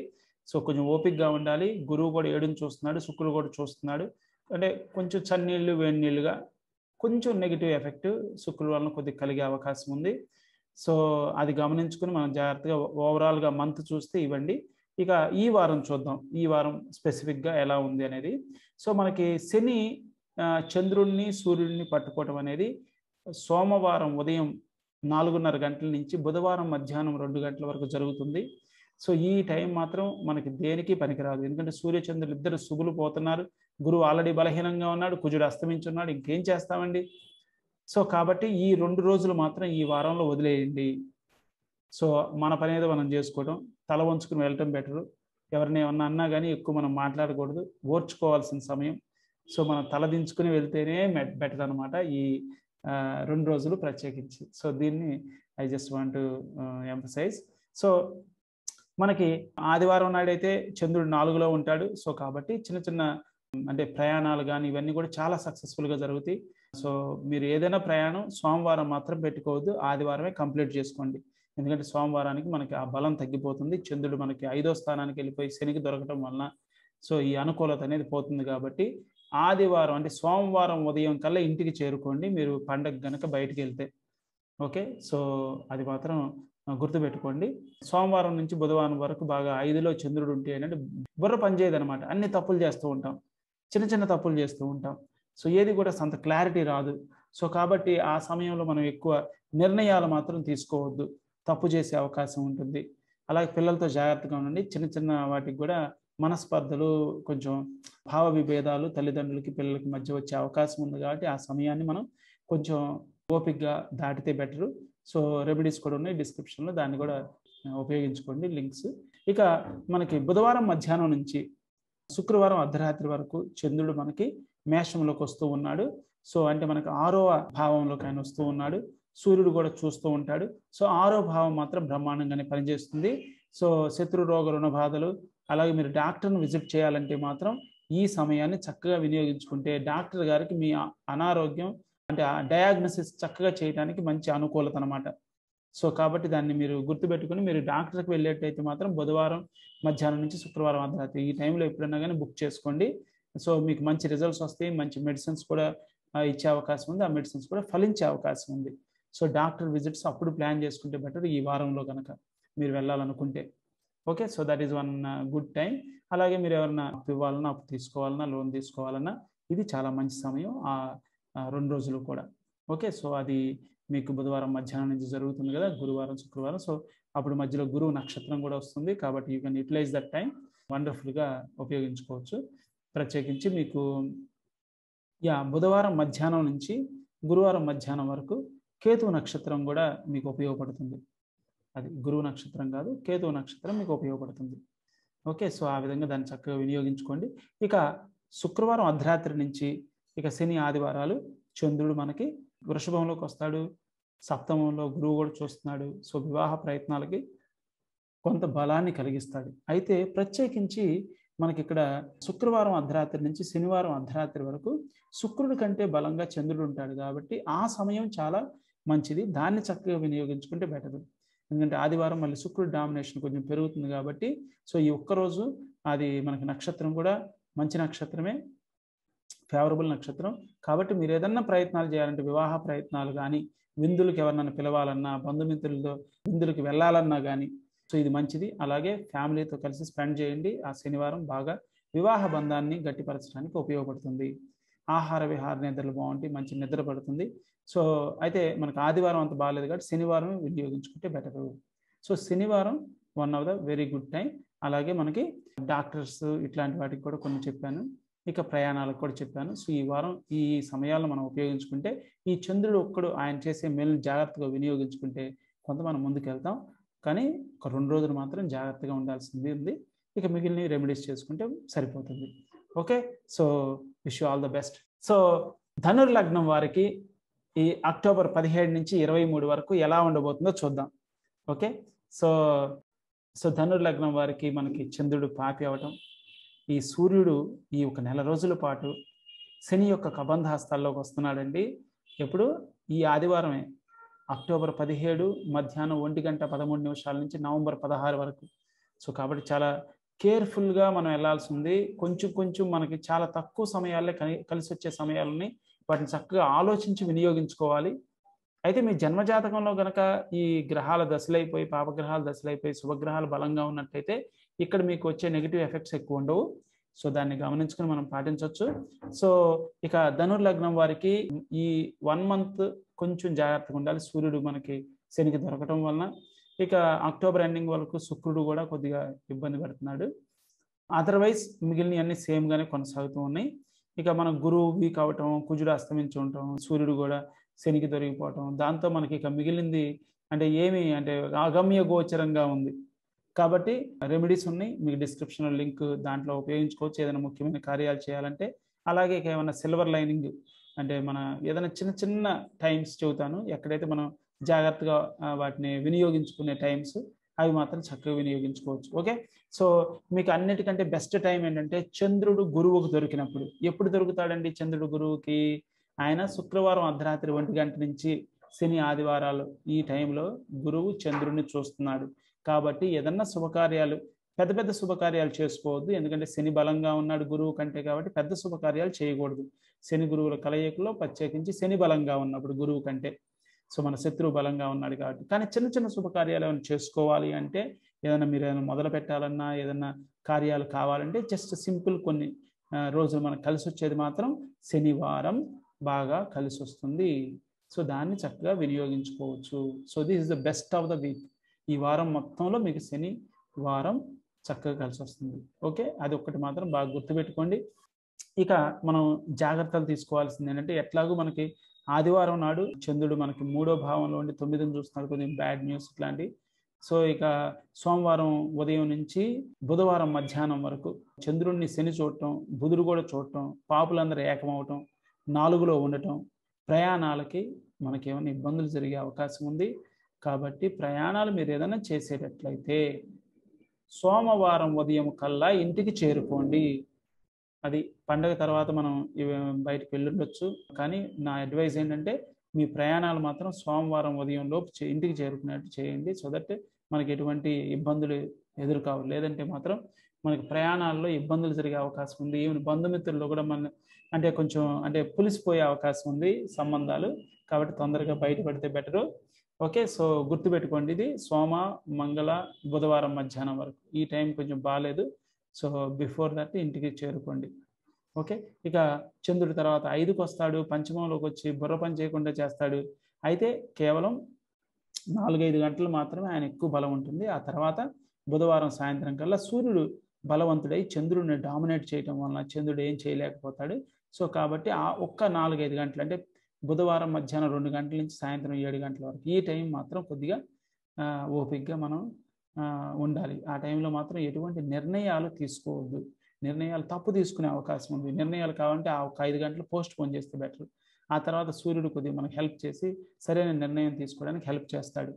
సో కొంచెం ఓపికగా ఉండాలి. గురువు కూడా ఏడుని చూస్తున్నాడు, శుక్రుడు కూడా చూస్తున్నాడు. అంటే కొంచెం చన్నీళ్ళు వేడి నీళ్ళుగా కొంచెం నెగిటివ్ ఎఫెక్ట్ శుక్రుడు వలన కొద్దిగా కలిగే అవకాశం ఉంది. సో అది గమనించుకుని మనం జాగ్రత్తగా ఓవరాల్గా మంత్ చూస్తే ఇవ్వండి. ఇక ఈ వారం చూద్దాం, ఈ వారం స్పెసిఫిక్గా ఎలా ఉంది అనేది. సో మనకి శని చంద్రుడిని సూర్యుడిని పట్టుకోవటం అనేది సోమవారం ఉదయం నాలుగున్నర గంటల నుంచి బుధవారం మధ్యాహ్నం రెండు గంటల వరకు జరుగుతుంది. సో ఈ టైం మాత్రం మనకి దేనికి పనికిరాదు. ఎందుకంటే సూర్యచంద్రులు ఇద్దరు శుభులు పోతున్నారు, గురువు ఆల్రెడీ బలహీనంగా ఉన్నాడు, కుజుడు అస్తమించున్నాడు, ఇంకేం చేస్తామండి. సో కాబట్టి ఈ రెండు రోజులు మాత్రం ఈ వారంలో వదిలేయండి. సో మన పని ఏదో మనం చేసుకోవడం, తల వంచుకుని వెళ్ళటం బెటరు. ఎవరిని ఏమన్నా అన్నా కానీ ఎక్కువ మనం మాట్లాడకూడదు, ఓర్చుకోవాల్సిన సమయం. సో మనం తలదించుకుని వెళ్తేనే బెటర్ అనమాట ఈ రెండు రోజులు ప్రత్యేకించి. సో దీన్ని I just want to emphasize. So మనకి ఆదివారం నాడైతే చంద్రుడు నాలుగులో ఉంటాడు. సో కాబట్టి చిన్న చిన్న అంటే ప్రయాణాలు కానీ ఇవన్నీ కూడా చాలా సక్సెస్ఫుల్గా జరుగుతాయి. సో మీరు ఏదైనా ప్రయాణం సోమవారం మాత్రం పెట్టుకోవద్దు, ఆదివారమే కంప్లీట్ చేసుకోండి. ఎందుకంటే సోమవారానికి మనకి ఆ బలం తగ్గిపోతుంది, చంద్రుడు మనకి ఐదో స్థానానికి వెళ్ళిపోయి శనికి దొరకటం వలన. సో ఈ అనుకూలత అనేది పోతుంది కాబట్టి ఆదివారం అంటే సోమవారం ఉదయం కల్లా ఇంటికి చేరుకోండి మీరు పండగ గనక బయటికి వెళ్తే. ఓకే, సో అది మాత్రం గుర్తుపెట్టుకోండి. సోమవారం నుంచి బుధవారం వరకు బాగా ఐదులో చంద్రుడు ఉంటే ఏంటంటే బుర్ర పనిచేయదు అనమాట. అన్ని తప్పులు చేస్తూ ఉంటాం, చిన్న చిన్న తప్పులు చేస్తూ ఉంటాం. సో ఏది కూడా అంత క్లారిటీ రాదు. సో కాబట్టి ఆ సమయంలో మనం ఎక్కువ నిర్ణయాలు మాత్రం తీసుకోవద్దు, తప్పు చేసే అవకాశం ఉంటుంది. అలాగే పిల్లలతో జాగ్రత్తగా ఉండండి. చిన్న చిన్న వాటికి కూడా మనస్పర్ధలు, కొంచెం భావ విభేదాలు తల్లిదండ్రులకి పిల్లలకి మధ్య వచ్చే అవకాశం ఉంది. కాబట్టి ఆ సమయాన్ని మనం కొంచెం ఓపికగా దాటితే బెటరు. సో రెమెడీస్ కూడా ఉన్నాయి డిస్క్రిప్షన్లో, దాన్ని కూడా ఉపయోగించుకోండి లింక్స్. ఇక మనకి బుధవారం మధ్యాహ్నం నుంచి శుక్రవారం అర్ధరాత్రి వరకు చంద్రుడు మనకి మేషంలోకి వస్తూ ఉన్నాడు. సో అంటే మనకు ఆరో భావంలోకి ఆయన వస్తూ ఉన్నాడు. సూర్యుడు కూడా చూస్తూ ఉంటాడు. సో ఆరో భావం మాత్రం బ్రహ్మాండంగానే పనిచేస్తుంది. సో శత్రు రోగ రుణ బాధలు, అలాగే మీరు డాక్టర్ను విజిట్ చేయాలంటే మాత్రం ఈ సమయాన్ని చక్కగా వినియోగించుకుంటే డాక్టర్ గారికి మీ అనారోగ్యం అంటే ఆ డయాగ్నోసిస్ చక్కగా చేయడానికి మంచి అనుకూలత అనమాట. సో కాబట్టి దాన్ని మీరు గుర్తుపెట్టుకుని మీరు డాక్టర్కి వెళ్ళేటైతే మాత్రం బుధవారం మధ్యాహ్నం నుంచి శుక్రవారం అర్ధరాత్రి ఈ టైంలో ఎప్పుడన్నా కానీ బుక్ చేసుకోండి. సో మీకు మంచి రిజల్ట్స్ వస్తాయి, మంచి మెడిసిన్స్ కూడా ఇచ్చే అవకాశం ఉంది, ఆ మెడిసిన్స్ కూడా ఫలించే అవకాశం ఉంది. సో డాక్టర్ విజిట్స్ అప్పుడు ప్లాన్ చేసుకుంటే బెటర్ ఈ వారంలో కనుక మీరు వెళ్ళాలనుకుంటే. Okay, so that is one good time. అలాగే మీరు ఎవరన్నా అప్పు ఇవ్వాలన్నా, అప్పు తీసుకోవాలన్నా, లోన్ తీసుకోవాలన్నా ఇది చాలా మంచి సమయం ఆ రెండు రోజులు కూడా. ఓకే, సో అది మీకు బుధవారం మధ్యాహ్నం నుంచి జరుగుతుంది కదా, గురువారం శుక్రవారం. సో అప్పుడు మధ్యలో గురువు నక్షత్రం కూడా వస్తుంది కాబట్టి you can utilize that time వండర్ఫుల్గా ఉపయోగించుకోవచ్చు. ప్రత్యేకించి మీకు యా బుధవారం మధ్యాహ్నం నుంచి గురువారం మధ్యాహ్నం వరకు కేతువు నక్షత్రం కూడా మీకు ఉపయోగపడుతుంది. అది గురువు నక్షత్రం కాదు, కేతువు నక్షత్రం మీకు ఉపయోగపడుతుంది. ఓకే, సో ఆ విధంగా దాన్ని చక్కగా వినియోగించుకోండి. ఇక శుక్రవారం అర్ధరాత్రి నుంచి ఇక శని ఆదివారాలు చంద్రుడు మనకి వృషభంలోకి వస్తాడు. సప్తమంలో గురువు కూడా చూస్తున్నాడు. సో వివాహ ప్రయత్నాలకి కొంత బలాన్ని కలిగిస్తాడు. అయితే ప్రత్యేకించి మనకి ఇక్కడ శుక్రవారం అర్ధరాత్రి నుంచి శనివారం అర్ధరాత్రి వరకు శుక్రుడి కంటే బలంగా చంద్రుడు ఉంటాడు కాబట్టి ఆ సమయం చాలా మంచిది. దాన్ని చక్కగా వినియోగించుకుంటే బెటర్. ఎందుకంటే ఆదివారం మళ్ళీ శుక్రుడి డామినేషన్ కొంచెం పెరుగుతుంది కాబట్టి సో ఈ ఒక్కరోజు అది మనకి నక్షత్రం కూడా మంచి నక్షత్రమే, ఫేవరబుల్ నక్షత్రం కాబట్టి మీరు ఏదన్నా ప్రయత్నాలు చేయాలంటే వివాహ ప్రయత్నాలు కానీ, విందులకు ఎవరినైనా పిలవాలన్నా, బంధుమిత్రులతో విందులకు వెళ్ళాలన్నా కానీ సో ఇది మంచిది. అలాగే ఫ్యామిలీతో కలిసి స్పెండ్ చేయండి. ఆ శనివారం బాగా వివాహ బంధాన్ని గట్టిపరచడానికి ఉపయోగపడుతుంది. ఆహార విహార నిద్రలు బాగుంటాయి, మంచి నిద్ర పడుతుంది. సో అయితే మనకు ఆదివారం అంత బాగాలేదు కాబట్టి శనివారం వినియోగించుకుంటే బెటరు. సో శనివారం one of the very good time. అలాగే మనకి డాక్టర్స్ ఇట్లాంటి వాటికి కూడా కొన్ని చెప్పాను, ఇక ప్రయాణాలకు కూడా చెప్పాను. సో ఈ వారం ఈ సమయాలను మనం ఉపయోగించుకుంటే ఈ చంద్రుడు ఒక్కడు ఆయన చేసే మేలు జాగ్రత్తగా వినియోగించుకుంటే కొంత మనం ముందుకు వెళ్తాం. కానీ ఒక రెండు రోజులు మాత్రం జాగ్రత్తగా ఉండాల్సింది ఉంది. ఇక మిగిలిన రెమెడీస్ చేసుకుంటే సరిపోతుంది. Okay, so wish you all the best. So ధనుర్ లగ్నం వారికి ఈ అక్టోబర్ పదిహేడు నుంచి ఇరవై మూడు వరకు ఎలా ఉండబోతుందో చూద్దాం. ఓకే, సో సో ధనుర్ లగ్నం వారికి మనకి చంద్రుడు పాపి అవటం, ఈ సూర్యుడు ఈ ఒక నెల రోజుల పాటు శని యొక్క కబంధ హస్తాల్లోకి వస్తున్నాడండి. ఎప్పుడు? ఈ ఆదివారమే, అక్టోబర్ పదిహేడు మధ్యాహ్నం ఒంటి గంట పదమూడు నిమిషాల నుంచి నవంబర్ పదహారు వరకు. సో కాబట్టి చాలా కేర్ఫుల్గా మనం వెళ్ళాల్సి ఉంది. కొంచెం కొంచెం మనకి చాలా తక్కువ సమయాల్లో కలిసి వచ్చే సమయాలని వాటిని చక్కగా ఆలోచించి వినియోగించుకోవాలి. అయితే మీ జన్మజాతకంలో కనుక ఈ గ్రహాల దశలైపోయి, పాపగ్రహాలు దశలైపోయి, శుభగ్రహాలు బలంగా ఉన్నట్టయితే ఇక్కడ మీకు వచ్చే నెగిటివ్ ఎఫెక్ట్స్ ఎక్కువ ఉండవు. సో దాన్ని గమనించుకుని మనం పాటించవచ్చు. సో ఇక ధనుర్ లగ్నం వారికి ఈ వన్ మంత్ కొంచెం జాగ్రత్తగా ఉండాలి. సూర్యుడు మనకి శనికి దొరకటం వలన ఇక అక్టోబర్ ఎండింగ్ వరకు శుక్రుడు కూడా కొద్దిగా ఇబ్బంది పడుతున్నాడు. అదర్వైజ్ మిగిలినవన్నీ సేమ్గానే కొనసాగుతూ ఉన్నాయి. ఇక మన గురువు వీక్ అవటం, కుజుడు అస్తమించి ఉండటం, సూర్యుడు కూడా శనికి దొరికిపోవటం, దాంతో మనకి ఇక మిగిలింది అంటే ఏమి అంటే అగమ్య గోచరంగా ఉంది. కాబట్టి రెమెడీస్ ఉన్నాయి, మీకు డిస్క్రిప్షన్లో లింక్ దాంట్లో ఉపయోగించుకోవచ్చు ఏదైనా ముఖ్యమైన కార్యాలు చేయాలంటే. అలాగే ఇక ఏమైనా సిల్వర్ లైనింగ్ అంటే మన ఏదైనా చిన్న చిన్న టైమ్స్ చెబుతాను, ఎక్కడైతే మనం జాగ్రత్తగా వాటిని వినియోగించుకునే టైమ్స్ అవి మాత్రం చక్కగా వినియోగించుకోవచ్చు. ఓకే, సో మీకు అన్నిటికంటే బెస్ట్ టైం ఏంటంటే చంద్రుడు గురువుకు దొరికినప్పుడు. ఎప్పుడు దొరుకుతాడండి చంద్రుడు గురువుకి? ఆయన శుక్రవారం అర్ధరాత్రి ఒంటి గంట నుంచి శని ఆదివారాలు ఈ టైంలో గురువు చంద్రుడిని చూస్తున్నాడు. కాబట్టి ఏదన్నా శుభకార్యాలు పెద్ద పెద్ద శుభకార్యాలు చేసుకోవద్దు. ఎందుకంటే శని బలంగా ఉన్నాడు గురువు కంటే, కాబట్టి పెద్ద శుభకార్యాలు చేయకూడదు. శని గురువుల కలయికలో ప్రత్యేకించి శని బలంగా ఉన్నప్పుడు గురువు కంటే, సో మన శత్రువు బలంగా ఉన్నాడు కాబట్టి. కానీ చిన్న చిన్న శుభకార్యాలు ఏమైనా చేసుకోవాలి అంటే, ఏదైనా మీరు ఏదైనా మొదలు పెట్టాలన్నా, ఏదైనా కార్యాలు కావాలంటే జస్ట్ సింపుల్ కొన్ని రోజులు మనకు కలిసి వచ్చేది మాత్రం శనివారం బాగా కలిసి వస్తుంది. సో దాన్ని చక్కగా వినియోగించుకోవచ్చు. So this is the best of the week. ఈ వారం మొత్తంలో మీకు శనివారం చక్కగా కలిసి వస్తుంది. ఓకే, అది ఒక్కటి మాత్రం బాగా గుర్తుపెట్టుకోండి. ఇక మనం జాగ్రత్తలు తీసుకోవాల్సింది ఏంటంటే, ఎట్లాగూ మనకి ఆదివారం నాడు చంద్రుడు మనకి మూడో భావంలో ఉండి తొమ్మిదిని చూస్తున్నాడు, కొంచెం బ్యాడ్ న్యూస్ ఇట్లాంటివి. సో ఇక సోమవారం ఉదయం నుంచి బుధవారం మధ్యాహ్నం వరకు చంద్రుడిని శని చూడటం, బుధుడు కూడా చూడటం, పాపులందరూ ఏకమవటం, నాలుగులో ఉండటం, ప్రయాణాలకి మనకేమైనా ఇబ్బందులు జరిగే అవకాశం ఉంది. కాబట్టి ప్రయాణాలు మీరు ఏదైనా చేసేటట్లయితే సోమవారం ఉదయం కల్లా ఇంటికి చేరుకోండి. అది పండగ తర్వాత మనం బయటకు వెళ్ళుండొచ్చు, కానీ నా అడ్వైజ్ ఏంటంటే మీ ప్రయాణాలు మాత్రం సోమవారం ఉదయం లోపు ఇంటికి చేరుకునేట్టు చేయండి. సో దట్ మనకి ఎటువంటి ఇబ్బందులు ఎదురుకావు. లేదంటే మాత్రం మనకి ప్రయాణాల్లో ఇబ్బందులు జరిగే అవకాశం ఉంది. ఈవెన్ బంధుమిత్రుల్లో కూడా మన అంటే కొంచెం అంటే పులిసిపోయే అవకాశం ఉంది సంబంధాలు. కాబట్టి తొందరగా బయటపడితే బెటరు. ఓకే, సో గుర్తుపెట్టుకోండి, ఇది సోమ మంగళ బుధవారం మధ్యాహ్నం వరకు. ఈ టైం కొంచెం బాగాలేదు, సో బిఫోర్ దట్ ఇంటికి చేరుకోండి. ఓకే, ఇక చంద్రుడి తర్వాత ఐదుకు వస్తాడు, పంచమంలోకి వచ్చి బుర్ర పని చేయకుండా చేస్తాడు. అయితే కేవలం నాలుగైదు గంటలు మాత్రమే ఆయన ఎక్కువ బలం ఉంటుంది. ఆ తర్వాత బుధవారం సాయంత్రం కల్లా సూర్యుడు బలవంతుడై చంద్రుడిని డామినేట్ చేయటం వలన చంద్రుడు ఏం చేయలేకపోతాడు. సో కాబట్టి ఆ ఒక్క నాలుగైదు గంటలు అంటే బుధవారం మధ్యాహ్నం రెండు గంటల నుంచి సాయంత్రం ఏడు గంటల వరకు ఈ టైం మాత్రం కొద్దిగా ఓపికగా మనం ఉండాలి. ఆ టైంలో మాత్రం ఎటువంటి నిర్ణయాలు తీసుకోవద్దు. నిర్ణయాలు తప్పు తీసుకునే అవకాశం ఉంది. నిర్ణయాలు కావాలంటే ఆ ఒక ఐదు గంటలు పోస్ట్ పోన్ చేస్తే బెటర్. ఆ తర్వాత సూర్యుడు కొద్దిగా మనకు హెల్ప్ చేసి సరైన నిర్ణయం తీసుకోవడానికి హెల్ప్ చేస్తాడు.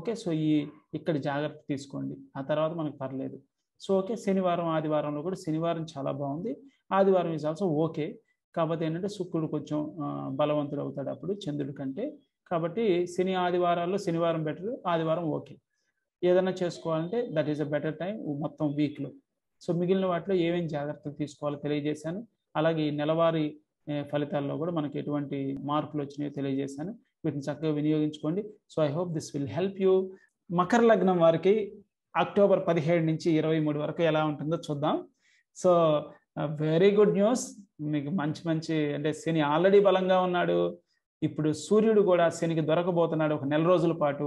ఓకే, సో ఈ ఇక్కడ జాగ్రత్త తీసుకోండి, ఆ తర్వాత మనకు పర్లేదు. సో ఓకే, శనివారం ఆదివారంలో కూడా శనివారం చాలా బాగుంది, ఆదివారం ఈజ్ ఆల్సో ఓకే. కాకపోతే ఏంటంటే శుక్రుడు కొంచెం బలవంతుడు అవుతాడు అప్పుడు చంద్రుడి కంటే. కాబట్టి శని ఆదివారాల్లో శనివారం బెటర్, ఆదివారం ఓకే. ఏదైనా చేసుకోవాలంటే that is a better time మొత్తం వీక్లో. సో మిగిలిన వాటిలో ఏమేమి జాగ్రత్తలు తీసుకోవాలో తెలియజేశాను. అలాగే నెలవారీ ఫలితాల్లో కూడా మనకి ఎటువంటి మార్పులు వచ్చినాయో తెలియజేశాను. వీటిని చక్కగా వినియోగించుకోండి. So I hope this will help you. మకర లగ్నం వారికి అక్టోబర్ పదిహేడు నుంచి ఇరవై మూడు వరకు ఎలా ఉంటుందో చూద్దాం. సో వెరీ గుడ్ న్యూస్, మీకు మంచి మంచి అంటే శని ఆల్రెడీ బలంగా ఉన్నాడు, ఇప్పుడు సూర్యుడు కూడా శనికి దొరకబోతున్నాడు ఒక నెల రోజుల పాటు.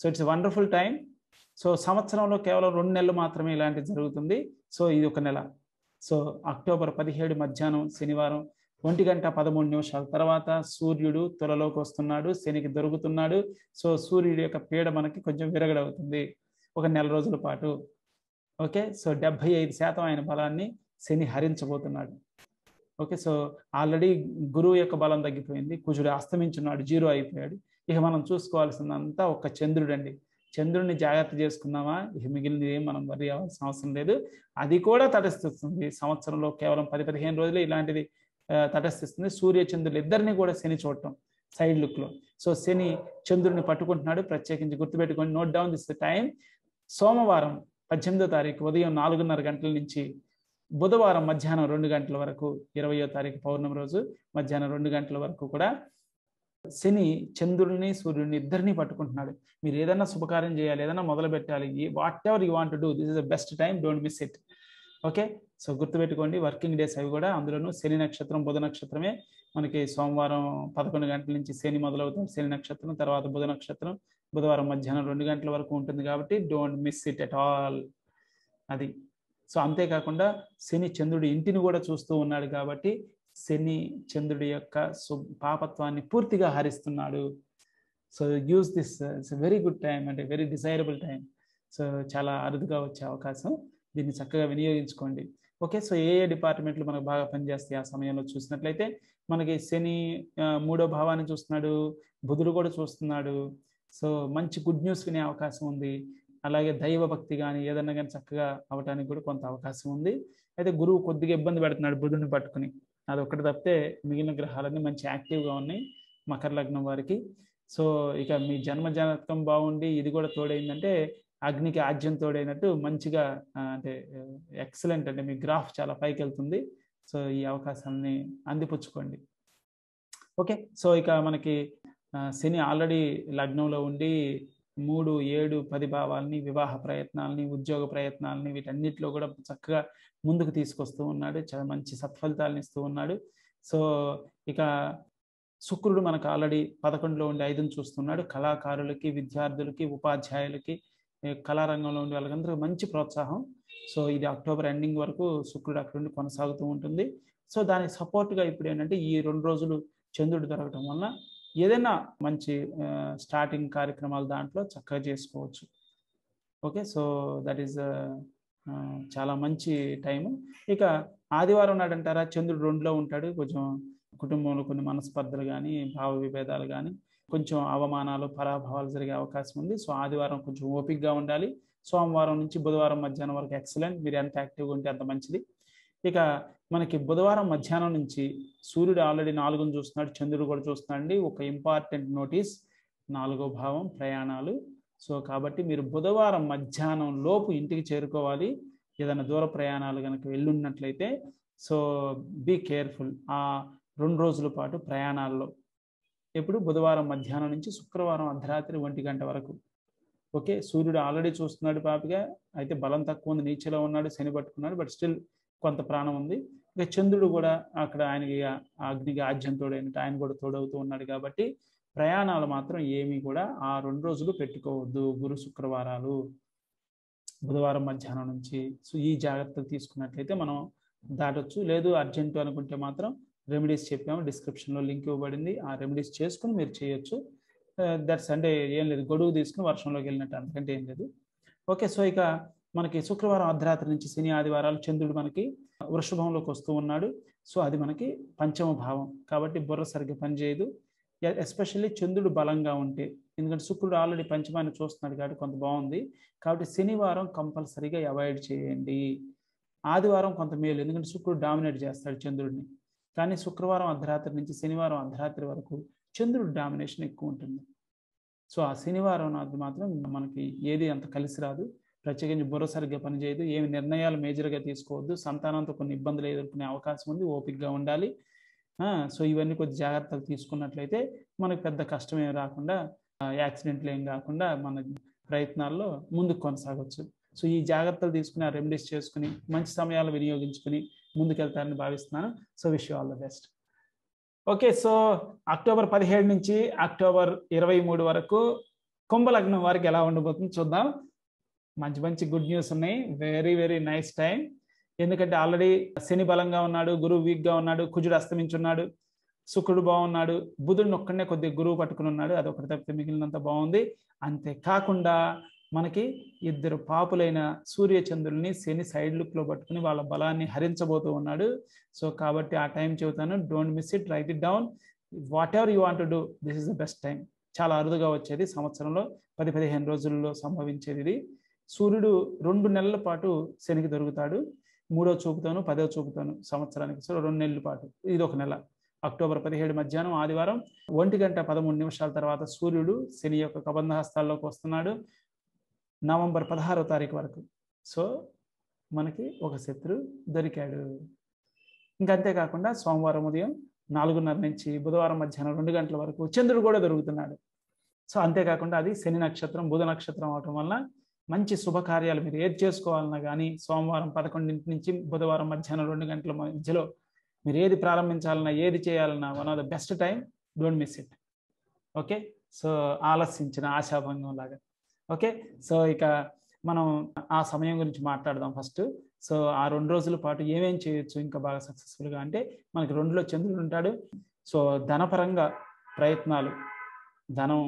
So it's wonderful time. So సంవత్సరంలో కేవలం రెండు నెలలు మాత్రమే ఇలాంటివి జరుగుతుంది. సో ఇది ఒక నెల. సో అక్టోబర్ పదిహేడు మధ్యాహ్నం శనివారం ఒంటి గంట పదమూడు నిమిషాల తర్వాత సూర్యుడు తులలోకి వస్తున్నాడు, శనికి దొరుకుతున్నాడు. సో సూర్యుడి యొక్క పీడ మనకి కొంచెం విరగడవుతుంది ఒక నెల రోజుల పాటు. ఓకే, సో డెబ్బై ఐదు శాతం ఆయన బలాన్ని శని హరించబోతున్నాడు. ఓకే, సో ఆల్రెడీ గురువు యొక్క బలం తగ్గిపోయింది, కుజుడు అస్తమించున్నాడు, జీరో అయిపోయాడు. ఇక మనం చూసుకోవాల్సిందంతా ఒక్క చంద్రుడు అండి. చంద్రుడిని జాగ్రత్త చేసుకున్నామా ఇక మిగిలినది ఏం మనం వరి అవ్వాల్సిన అవసరం లేదు. అది కూడా తటస్థిస్తుంది. సంవత్సరంలో కేవలం పది పదిహేను రోజులే ఇలాంటిది తటస్థిస్తుంది. సూర్య చంద్రులు ఇద్దరిని కూడా శని చూడటం సైడ్ లుక్లో. సో శని చంద్రుడిని పట్టుకుంటున్నాడు. ప్రత్యేకించి గుర్తుపెట్టుకొని నోట్ డౌన్ దిస్ టైం. సోమవారం పద్దెనిమిదో తారీఖు ఉదయం నాలుగున్నర గంటల నుంచి బుధవారం మధ్యాహ్నం రెండు గంటల వరకు, ఇరవయో తారీఖు పౌర్ణమి రోజు మధ్యాహ్నం రెండు గంటల వరకు కూడా శని చంద్రుడిని సూర్యుడిని ఇద్దరిని పట్టుకుంటున్నాడు. మీరు ఏదైనా శుభకార్యం చేయాలి, ఏదైనా మొదలు పెట్టాలి, whatever you want do, this is the best time, don't miss it. Okay, so గుర్తుపెట్టుకోండి. వర్కింగ్ డేస్ అవి కూడా, అందులోనూ శని నక్షత్రం బుధ నక్షత్రమే మనకి. సోమవారం పదకొండు గంటల నుంచి శని మొదలవుతుంది, శని నక్షత్రం తర్వాత బుధ నక్షత్రం బుధవారం మధ్యాహ్నం రెండు గంటల వరకు ఉంటుంది. కాబట్టి don't miss it at all. అది. సో అంతేకాకుండా శని చంద్రుడు ఇంటిని కూడా చూస్తూ ఉన్నాడు. కాబట్టి శని చంద్రుడి యొక్క సు పాపత్వాన్ని పూర్తిగా హరిస్తున్నాడు. So use this, it's very good time అంటే వెరీ డిజైరబుల్ టైం. సో చాలా అరుదుగా వచ్చే అవకాశం, దీన్ని చక్కగా వినియోగించుకోండి. ఓకే, సో ఏ ఏ డిపార్ట్మెంట్లు మనకు బాగా పనిచేస్తాయి ఆ సమయంలో చూసినట్లయితే, మనకి శని మూడో భావాన్ని చూస్తున్నాడు, బుధుడు కూడా చూస్తున్నాడు. సో మంచి గుడ్ న్యూస్ వినే అవకాశం ఉంది. అలాగే దైవభక్తి కానీ ఏదన్నా కానీ చక్కగా అవడానికి కూడా కొంత అవకాశం ఉంది. అయితే గురువు కొద్దిగా ఇబ్బంది పెడుతున్నాడు బుధుడిని పట్టుకుని, అది ఒకటి తప్పితే మిగిలిన గ్రహాలన్నీ మంచి యాక్టివ్గా ఉన్నాయి మకర లగ్నం వారికి. సో ఇక మీ జన్మ జాతకం బాగుండి ఇది కూడా తోడైందంటే అగ్ని కి ఆజ్యం తోడైనట్టు మంచిగా అంటే ఎక్సలెంట్ అంటే మీ గ్రాఫ్ చాలా పైకి వెళ్తుంది. సో ఈ అవకాశాన్ని అందిపుచ్చుకోండి. ఓకే, సో ఇక మనకి శని ఆల్రెడీ లగ్నంలో ఉండి మూడు ఏడు పది భావాలని, వివాహ ప్రయత్నాలని, ఉద్యోగ ప్రయత్నాలని, వీటన్నిటిలో కూడా చక్కగా ముందుకు తీసుకొస్తూ ఉన్నాడు, చాలా మంచి సత్ఫలితాలను ఇస్తూ ఉన్నాడు. సో ఇక శుక్రుడు మనకు ఆల్రెడీ పదకొండులో ఉండి ఐదును చూస్తున్నాడు. కళాకారులకి, విద్యార్థులకి, ఉపాధ్యాయులకి, కళారంగంలో ఉండే వాళ్ళకందరికీ మంచి ప్రోత్సాహం. సో ఇది అక్టోబర్ ఎండింగ్ వరకు శుక్రుడు అక్కడ నుండి కొనసాగుతూ ఉంటుంది. సో దానికి సపోర్ట్గా ఇప్పుడు ఏంటంటే ఈ రెండు రోజులు చంద్రుడు దొరకటం వల్ల ఏదైనా మంచి స్టార్టింగ్ కార్యక్రమాలు దాంట్లో చక్కగా చేసుకోవచ్చు. ఓకే, సో దట్ ఈజ్ చాలా మంచి టైము. ఇక ఆదివారం నాడంటారా చంద్రుడు రెండులో ఉంటాడు. కొంచెం కుటుంబంలో కొన్ని మనస్పర్ధలు కానీ, భావ విభేదాలు కానీ, కొంచెం అవమానాలు, పరాభవాలు జరిగే అవకాశం ఉంది. సో ఆదివారం కొంచెం ఓపికగా ఉండాలి. సోమవారం నుంచి బుధవారం మధ్యాహ్నం వరకు ఎక్సలెంట్, మీరు ఎంత యాక్టివ్గా ఉంటే అంత మంచిది. ఇక మనకి బుధవారం మధ్యాహ్నం నుంచి సూర్యుడు ఆల్రెడీ నాలుగును చూస్తున్నాడు, చంద్రుడు కూడా చూస్తున్నాడు. ఒక ఇంపార్టెంట్ నోటీస్, నాలుగో భావం ప్రయాణాలు. సో కాబట్టి మీరు బుధవారం మధ్యాహ్నం లోపు ఇంటికి చేరుకోవాలి. ఏదైనా దూర ప్రయాణాలు కనుక వెళ్ళున్నట్లయితే సో బీ కేర్ఫుల్ ఆ రెండు రోజుల పాటు ప్రయాణాల్లో. ఎప్పుడు? బుధవారం మధ్యాహ్నం నుంచి శుక్రవారం అర్ధరాత్రి ఒంటి గంట వరకు. ఓకే, సూర్యుడు ఆల్రెడీ చూస్తున్నాడు పాపిగా, అయితే బలం తక్కువ ఉంది, నీచలో ఉన్నాడు, శని పట్టుకున్నాడు, బట్ స్టిల్ కొంత ప్రాణం ఉంది. ఇక చంద్రుడు కూడా అక్కడ ఆయనకి అగ్నికి ఆజ్యం తోడైనట్టు ఆయన కూడా తోడవుతూ ఉన్నాడు. కాబట్టి ప్రయాణాలు మాత్రం ఏమీ కూడా ఆ రెండు రోజులు పెట్టుకోవద్దు. గురు శుక్రవారాలు బుధవారం మధ్యాహ్నం నుంచి సో ఈ జాగ్రత్తలు తీసుకున్నట్లయితే మనం దాటొచ్చు. లేదు అర్జెంటు అనుకుంటే మాత్రం రెమెడీస్ చెప్పాము, డిస్క్రిప్షన్లో లింక్ ఇవ్వబడింది, ఆ రెమెడీస్ చేసుకుని మీరు చేయొచ్చు. దట్స్ అంటే ఏం లేదు, గొడుగు తీసుకుని వర్షంలోకి వెళ్ళినట్టు, అంతకంటే ఏం లేదు. ఓకే, సో ఇక మనకి శుక్రవారం అర్ధరాత్రి నుంచి శని ఆదివారాలు చంద్రుడు మనకి వృషభంలోకి వస్తూ ఉన్నాడు. సో అది మనకి పంచమ భావం కాబట్టి బుర్ర సరిగ్గా పనిచేయదు, ఎస్పెషల్లీ చంద్రుడు బలంగా ఉంటే. ఎందుకంటే శుక్రుడు ఆల్రెడీ పంచమాన్ని చూస్తున్నాడు కాబట్టి కొంత బాగుంది. కాబట్టి శనివారం కంపల్సరీగా అవాయిడ్ చేయండి. ఆదివారం కొంత మేలు, ఎందుకంటే శుక్రుడు డామినేట్ చేస్తాడు చంద్రుడిని. కానీ శుక్రవారం అర్ధరాత్రి నుంచి శనివారం అర్ధరాత్రి వరకు చంద్రుడి డామినేషన్ ఎక్కువ ఉంటుంది. సో ఆ శనివారం నాటి మాత్రం మనకి ఏది అంత కలిసి రాదు, ప్రత్యేకించి బుర్ర సరిగ్గా పనిచేయదు, ఏమి నిర్ణయాలు మేజర్గా తీసుకోవద్దు. సంతానంతో కొన్ని ఇబ్బందులు ఎదుర్కొనే అవకాశం ఉంది, ఓపికగా ఉండాలి. సో ఇవన్నీ కొద్ది జాగ్రత్తలు తీసుకున్నట్లయితే మనకు పెద్ద కష్టం ఏం రాకుండా, యాక్సిడెంట్లు ఏం కాకుండా మన ప్రయత్నాల్లో ముందుకు కొనసాగవచ్చు. సో ఈ జాగ్రత్తలు తీసుకుని, ఆ రెమెడీస్ చేసుకుని, మంచి సమయాలు వినియోగించుకుని ముందుకెళ్తారని భావిస్తున్నాను. So wish you all the best. Okay, so October పదిహేడు నుంచి అక్టోబర్ ఇరవై మూడు వరకు కుంభలగ్నం వారికి ఎలా ఉండబోతుందో చూద్దాం. మంచి మంచి గుడ్ న్యూస్ ఉన్నాయి. Very very nice time. ఎందుకంటే ఆల్రెడీ శని బలంగా ఉన్నాడు, గురువు వీక్గా ఉన్నాడు, కుజుడు అస్తమించున్నాడు, శుక్రుడు బాగున్నాడు, బుధుడిని ఒక్కడనే కొద్దిగా గురువు పట్టుకుని ఉన్నాడు. అదొకటి తప్పితే మిగిలినంత బాగుంది. అంతేకాకుండా మనకి ఇద్దరు పాపులైన సూర్యచంద్రుల్ని శని సైడ్ లుక్లో పట్టుకుని వాళ్ళ బలాన్ని హరించబోతూ ఉన్నాడు. సో కాబట్టి ఆ టైం చెబుతాను, don't miss it, write it down. Whatever you want to do, this is the best time. చాలా అరుదుగా వచ్చేది, సంవత్సరంలో పది పదిహేను రోజుల్లో సంభవించేది ఇది. సూర్యుడు రెండు నెలల పాటు శనికి దొరుకుతాడు, మూడో చూపుతాను పదో చూపుతాను సంవత్సరానికి. సో రెండు నెలల పాటు ఇది ఒక నెల. అక్టోబర్ పదిహేడు మధ్యాహ్నం ఆదివారం ఒంటి గంట పదమూడు నిమిషాల తర్వాత సూర్యుడు శని యొక్క కబంధ హస్తాల్లోకి వస్తున్నాడు. నవంబర్ పదహారో తారీఖు వరకు సో మనకి ఒక శత్రు దొరికాడు. ఇంకంతేకాకుండా సోమవారం ఉదయం నాలుగున్నర నుంచి బుధవారం మధ్యాహ్నం రెండు గంటల వరకు చంద్రుడు కూడా దొరుకుతున్నాడు. సో అంతేకాకుండా అది శని నక్షత్రం, బుధ నక్షత్రం అవటం వల్ల మంచి శుభకార్యాలు మీరు ఏది చేసుకోవాలన్నా కానీ సోమవారం పదకొండింటి నుంచి బుధవారం మధ్యాహ్నం రెండు గంటల మధ్యలో మీరు ఏది ప్రారంభించాలన్నా, ఏది చేయాలన్నా one of the best time. Don't miss it. Okay, so ఆలస్యించిన ఆశాభంగం లాగా. ఓకే, సో ఇక మనం ఆ సమయం గురించి మాట్లాడదాం ఫస్ట్. సో ఆ రెండు రోజుల పాటు ఏమేం చేయొచ్చు ఇంకా బాగా సక్సెస్ఫుల్గా అంటే, మనకి రెండులో చంద్రుడు ఉంటాడు. సో ధనపరంగా ప్రయత్నాలు, ధనం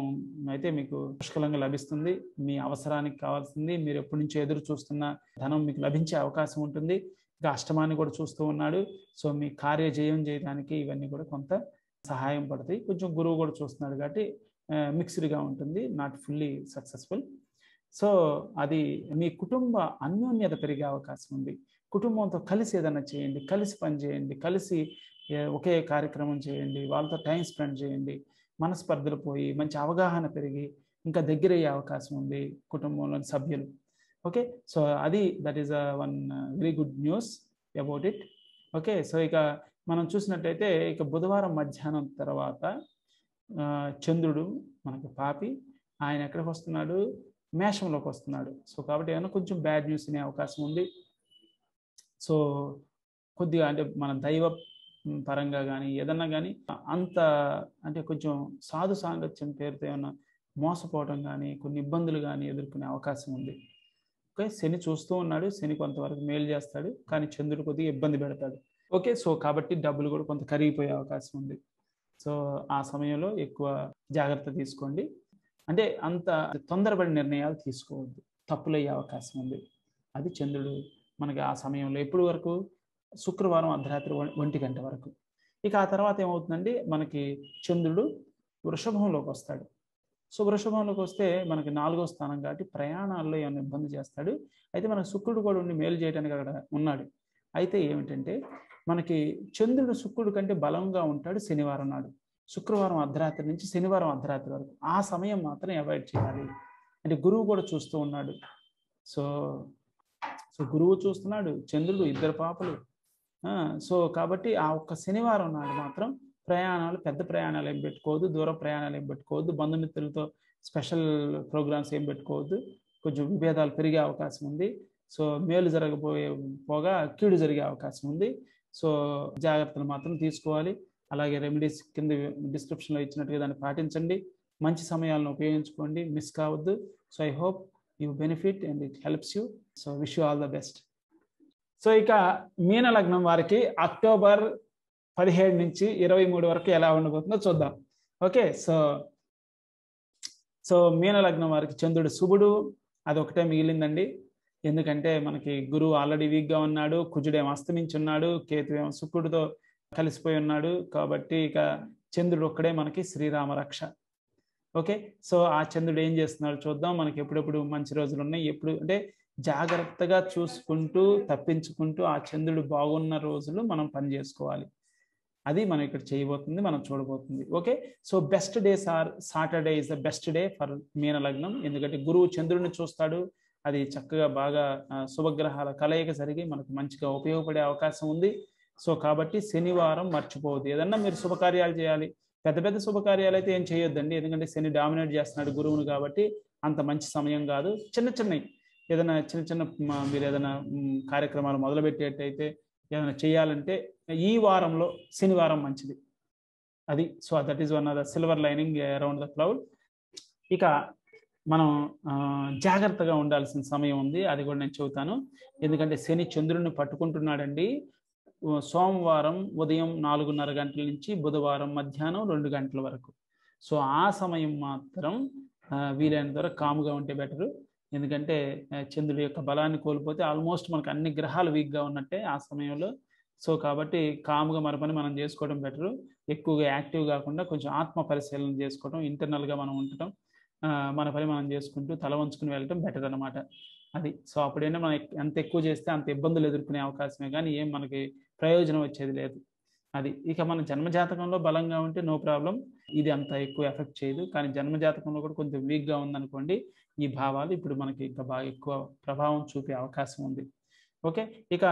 అయితే మీకు పుష్కలంగా లభిస్తుంది. మీ అవసరానికి కావాల్సింది, మీరు ఎప్పటి నుంచో ఎదురు చూస్తున్న ధనం మీకు లభించే అవకాశం ఉంటుంది. ఇక అష్టమాన్ని కూడా చూస్తూ ఉన్నాడు. సో మీ కార్యజయం చేయడానికి ఇవన్నీ కూడా కొంత సహాయం పడతాయి. కొంచెం గురువు కూడా చూస్తున్నాడు కాబట్టి మిక్స్డ్గా ఉంటుంది, నాట్ ఫుల్లీ సక్సెస్ఫుల్. సో అది మీ కుటుంబ అన్యోన్యత పెరిగే అవకాశం ఉంది. కుటుంబంతో కలిసి ఏదైనా చేయండి, కలిసి పని చేయండి, కలిసి ఒకే కార్యక్రమం చేయండి, వాళ్ళతో టైం స్పెండ్ చేయండి. మనస్పర్ధలు పోయి మంచి అవగాహన పెరిగి ఇంకా దగ్గర అయ్యే అవకాశం ఉంది కుటుంబంలోని సభ్యులు. ఓకే, సో అది that is one very good news about it. Okay, so ఇక మనం చూసినట్టయితే ఇక బుధవారం మధ్యాహ్నం తర్వాత చంద్రుడు మనకి పాపి ఆయన ఎక్కడికి వస్తున్నాడు, మేషంలోకి వస్తున్నాడు. సో కాబట్టి ఏమైనా కొంచెం బ్యాడ్ న్యూస్ అనే అవకాశం ఉంది. సో కొద్దిగా అంటే మన దైవ పరంగా కానీ ఏదన్నా కానీ అంత అంటే కొంచెం సాధు సాంగత్యం పేరుతో ఏమన్నా మోసపోవడం కానీ కొన్ని ఇబ్బందులు కానీ ఎదుర్కొనే అవకాశం ఉంది. ఓకే, శని చూస్తూ ఉన్నాడు, శని కొంతవరకు మేలు చేస్తాడు కానీ చంద్రుడు కొద్దిగా ఇబ్బంది పెడతాడు. ఓకే, సో కాబట్టి డబ్బులు కూడా కొంత కరిగిపోయే అవకాశం ఉంది. సో ఆ సమయంలో ఎక్కువ జాగ్రత్త తీసుకోండి, అంటే అంత తొందరపడి నిర్ణయాలు తీసుకోవద్దు, తప్పులయ్యే అవకాశం ఉంది. అది చంద్రుడు మనకి ఆ సమయంలో ఎప్పుడు వరకు, శుక్రవారం అర్ధరాత్రి ఒంటి గంట వరకు. ఇక ఆ తర్వాత ఏమవుతుందండి, మనకి చంద్రుడు వృషభంలోకి వస్తాడు. సో వృషభంలోకి వస్తే మనకి నాలుగో స్థానం కాబట్టి ప్రయాణాల్లో ఏమైనా ఇబ్బంది చేస్తాడు. అయితే మనకు శుక్రుడు కూడా ఉండి మేలు చేయడానికి అక్కడ ఉన్నాడు. అయితే ఏమిటంటే మనకి చంద్రుడు శుక్రుడు కంటే బలంగా ఉంటాడు శనివారం నాడు, శుక్రవారం అర్ధరాత్రి నుంచి శనివారం అర్ధరాత్రి వరకు. ఆ సమయం మాత్రం అవాయిడ్ చేయాలి. అంటే గురువు కూడా చూస్తూ ఉన్నాడు. సో సో గురువు చూస్తున్నాడు, చంద్రుడు, ఇద్దరు పాపలు. సో కాబట్టి ఆ ఒక్క శనివారం నాడు మాత్రం ప్రయాణాలు, పెద్ద ప్రయాణాలు ఏం పెట్టుకోవద్దు, దూర ప్రయాణాలు ఏం పెట్టుకోవద్దు, బంధుమిత్రులతో స్పెషల్ ప్రోగ్రామ్స్ ఏం పెట్టుకోవద్దు. కొంచెం విభేదాలు పెరిగే అవకాశం ఉంది. సో మేలు జరగబోయే పోగా కీడు జరిగే అవకాశం ఉంది. సో జాగ్రత్తలు మాత్రం తీసుకోవాలి. అలాగే రెమెడీస్ కింద డిస్క్రిప్షన్లో ఇచ్చినట్టుగా దాన్ని పాటించండి, మంచి సమయాలను ఉపయోగించుకోండి, మిస్ కావద్దు. So I hope you benefit and it helps you. So wish you all the best. So ఇక మీన లగ్నం వారికి అక్టోబర్ పదిహేడు నుంచి ఇరవై మూడు వరకు ఎలా ఉండబోతుందో చూద్దాం. ఓకే, సో సో మీన లగ్నం వారికి చంద్రుడు శుభుడు, అదొకటే మిగిలిందండి. ఎందుకంటే మనకి గురువు ఆల్రెడీ వీక్గా ఉన్నాడు, కుజుడేమో అస్తమించున్నాడు, కేతువేమో శుక్రుడితో కలిసిపోయి ఉన్నాడు. కాబట్టి ఇక చంద్రుడు ఒక్కడే మనకి శ్రీరామ రక్ష. ఓకే, సో ఆ చంద్రుడు ఏం చేస్తున్నాడు చూద్దాం. మనకి ఎప్పుడెప్పుడు మంచి రోజులు ఉన్నాయి, ఎప్పుడు అంటే జాగ్రత్తగా చూసుకుంటూ తప్పించుకుంటూ ఆ చంద్రుడు బాగున్న రోజులు మనం పని చేసుకోవాలి. అది మనం ఇక్కడ చేయబోతుంది, మనం చూడబోతుంది. Okay, so best days are Saturday is the best day for మీన లగ్నం. ఎందుకంటే గురువు చంద్రుడిని చూస్తాడు, అది చక్కగా బాగా శుభగ్రహాల కలయిక జరిగి మనకు మంచిగా ఉపయోగపడే అవకాశం ఉంది. సో కాబట్టి శనివారం మర్చిపోవద్దు. ఏదన్నా మీరు శుభకార్యాలు చేయాలి, పెద్ద పెద్ద శుభకార్యాలు అయితే ఏం చేయొద్దండి, ఎందుకంటే శని డామినేట్ చేస్తున్నాడు గురువును. కాబట్టి అంత మంచి సమయం కాదు. చిన్న చిన్నవి ఏదైనా చిన్న చిన్న మీరు ఏదైనా కార్యక్రమాలు మొదలుపెట్టేటైతే ఏదైనా చేయాలంటే ఈ వారంలో శనివారం మంచిది. అది so that is one of the silver lining around the cloud. ఇక మనం జాగ్రత్తగా ఉండాల్సిన సమయం ఉంది, అది కూడా నేను చెబుతాను. ఎందుకంటే శని చంద్రుడిని పట్టుకుంటున్నాడండి. సోమవారం ఉదయం నాలుగున్నర గంటల నుంచి బుధవారం మధ్యాహ్నం రెండు గంటల వరకు. సో ఆ సమయం మాత్రం వీలైనంత వరకు కామ్గా ఉంటే బెటరు. ఎందుకంటే చంద్రుడి యొక్క బలాన్ని కోల్పోతే ఆల్మోస్ట్ మనకు అన్ని గ్రహాలు వీక్గా ఉన్నట్టే ఆ సమయంలో. సో కాబట్టి కామ్గా మన పని మనం చేసుకోవడం బెటరు. ఎక్కువగా యాక్టివ్ కాకుండా కొంచెం ఆత్మ పరిశీలన చేసుకోవడం, ఇంటర్నల్గా మనం ఉండటం, మన పని మనం చేసుకుంటూ తల వంచుకుని వెళ్ళటం బెటర్ అనమాట. అది సో అప్పుడైనా మనం ఎంత ఎక్కువ చేస్తే అంత ఇబ్బందులు ఎదుర్కొనే అవకాశమే కానీ ఏం మనకి ప్రయోజనం వచ్చేది లేదు. అది ఇక మన జన్మజాతకంలో బలంగా ఉంటే నో ప్రాబ్లం, ఇది అంత ఎక్కువ ఎఫెక్ట్ చేయదు. కానీ జన్మజాతకంలో కూడా కొంచెం వీక్గా ఉందనుకోండి, ఈ భావాలు ఇప్పుడు మనకి ఇంకా బాగా ఎక్కువ ప్రభావం చూపే అవకాశం ఉంది. ఓకే, ఇక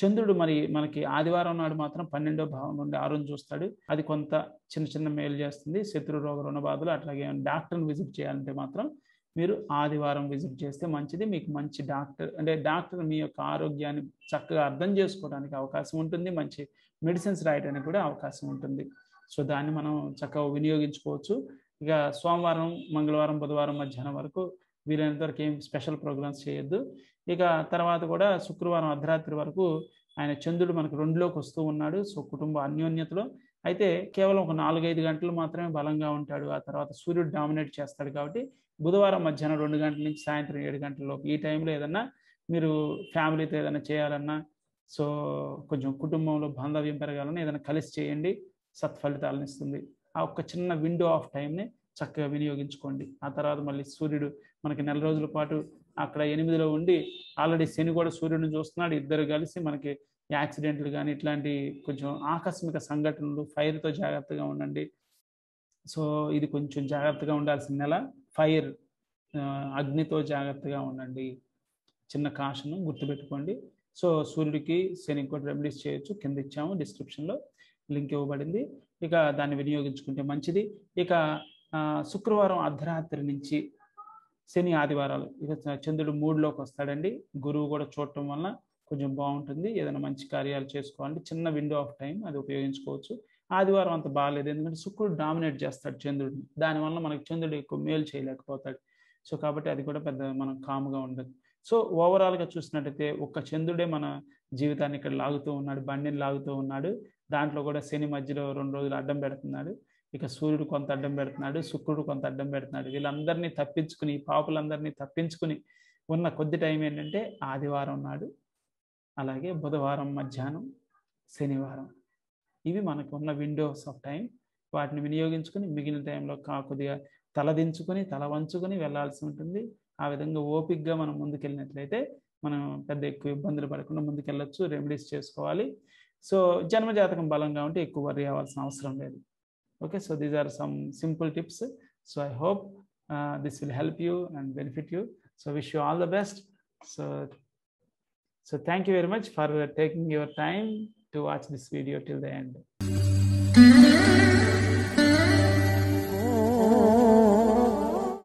చంద్రుడు మరి మనకి ఆదివారం నాడు మాత్రం పన్నెండో భావం నుండి ఆరోని చూస్తాడు. అది కొంత చిన్న చిన్న మేలు చేస్తుంది. శత్రు రోగ రుణ బాధలు, అట్లాగే డాక్టర్ని విజిట్ చేయాలంటే మాత్రం మీరు ఆదివారం విజిట్ చేస్తే మంచిది. మీకు మంచి డాక్టర్ అంటే డాక్టర్ మీ యొక్క ఆరోగ్యాన్ని చక్కగా అర్థం చేసుకోవడానికి అవకాశం ఉంటుంది, మంచి మెడిసిన్స్ రాయడానికి కూడా అవకాశం ఉంటుంది. సో దాన్ని మనం చక్కగా వినియోగించుకోవచ్చు. ఇక సోమవారం మంగళవారం బుధవారం మధ్యాహ్నం వరకు వీలైనంత వరకు ఏం స్పెషల్ ప్రోగ్రామ్స్ చేయొద్దు. ఇక తర్వాత కూడా శుక్రవారం అర్ధరాత్రి వరకు ఆయన చంద్రుడు మనకు రెండులోకి వస్తూ ఉన్నాడు. సో కుటుంబ అన్యోన్యతలో అయితే కేవలం ఒక నాలుగైదు గంటలు మాత్రమే బలంగా ఉంటాడు, ఆ తర్వాత సూర్యుడు డామినేట్ చేస్తాడు. కాబట్టి బుధవారం మధ్యాహ్నం రెండు గంటల నుంచి సాయంత్రం ఏడు గంటలలోపు ఈ టైంలో ఏదన్నా మీరు ఫ్యామిలీతో ఏదైనా చేయాలన్నా, సో కొంచెం కుటుంబంలో బాంధవ్యం పెరగాలన్నా ఏదైనా కలిసి చేయండి, సత్ఫలితాలను ఇస్తుంది. ఆ ఒక్క చిన్న విండో ఆఫ్ టైంని చక్కగా వినియోగించుకోండి. ఆ తర్వాత మళ్ళీ సూర్యుడు మనకి నెల రోజుల పాటు అక్కడ ఎనిమిదిలో ఉండి, ఆల్రెడీ శని కూడా సూర్యుడిని చూస్తున్నాడు, ఇద్దరు కలిసి మనకి యాక్సిడెంట్లు కానీ ఇట్లాంటి కొంచెం ఆకస్మిక సంఘటనలు, ఫైర్తో జాగ్రత్తగా ఉండండి. సో ఇది కొంచెం జాగ్రత్తగా ఉండాల్సిన నెల ఫైర్ అగ్నితో జాగృతగా ఉండండి. చిన్న కాషను గుర్తుపెట్టుకోండి. సో సూర్యుడికి శనికి కూడా రెమెడీస్ చేయొచ్చు, కింద ఇచ్చాము డిస్క్రిప్షన్లో లింక్ ఇవ్వబడింది. ఇక దాన్ని వినియోగించుకుంటే మంచిది. ఇక శుక్రవారం అర్ధరాత్రి నుంచి శని ఆదివారాలు ఇక చంద్రుడు మూడులోకి వస్తాడండి. గురువు కూడా చూడటం వల్ల కొంచెం బాగుంటుంది. ఏదైనా మంచి కార్యాలు చేసుకోవాలంటే చిన్న విండో ఆఫ్ టైం అది ఉపయోగించుకోవచ్చు. ఆదివారం అంత బాగాలేదు, ఎందుకంటే శుక్రుడు డామినేట్ చేస్తాడు చంద్రుడిని, దానివల్ల మనకు చంద్రుడు ఎక్కువ మేలు చేయలేకపోతాడు. సో కాబట్టి అది కూడా పెద్ద మనం కామ్గా ఉండదు. సో ఓవరాల్గా చూసినట్టయితే ఒక్క చంద్రుడే మన జీవితాన్ని ఇక్కడ లాగుతూ ఉన్నాడు, బండిని లాగుతూ ఉన్నాడు. దాంట్లో కూడా శని మధ్యలో రెండు రోజులు అడ్డం పెడుతున్నాడు. ఇక సూర్యుడు కొంత అడ్డం పెడుతున్నాడు, శుక్రుడు కొంత అడ్డం పెడుతున్నాడు. వీళ్ళందరినీ తప్పించుకుని, పాపులందరినీ తప్పించుకుని ఉన్న కొద్ది టైం ఏంటంటే ఆదివారం నాడు, అలాగే బుధవారం మధ్యాహ్నం, శనివారం. ఇవి మనకు ఉన్న విండోస్ ఆఫ్ టైం. వాటిని వినియోగించుకుని మిగిలిన టైంలో కొద్దిగా తలదించుకుని తల వంచుకుని వెళ్లాల్సి ఉంటుంది. ఆ విధంగా ఓపికగా మనం ముందుకెళ్ళినట్లయితే మనం పెద్ద ఎక్కువ ఇబ్బందులు పడకుండా ముందుకెళ్ళొచ్చు. రెమెడీస్ చేసుకోవాలి. సో జన్మజాతకం బలంగా ఉంటే ఎక్కువ వరి అవ్వాల్సిన అవసరం లేదు. Okay, so these are some simple tips. So I hope uh, this will help you and benefit you. So wish you all the best. So, so thank you very much for taking your time to watch this video till the end.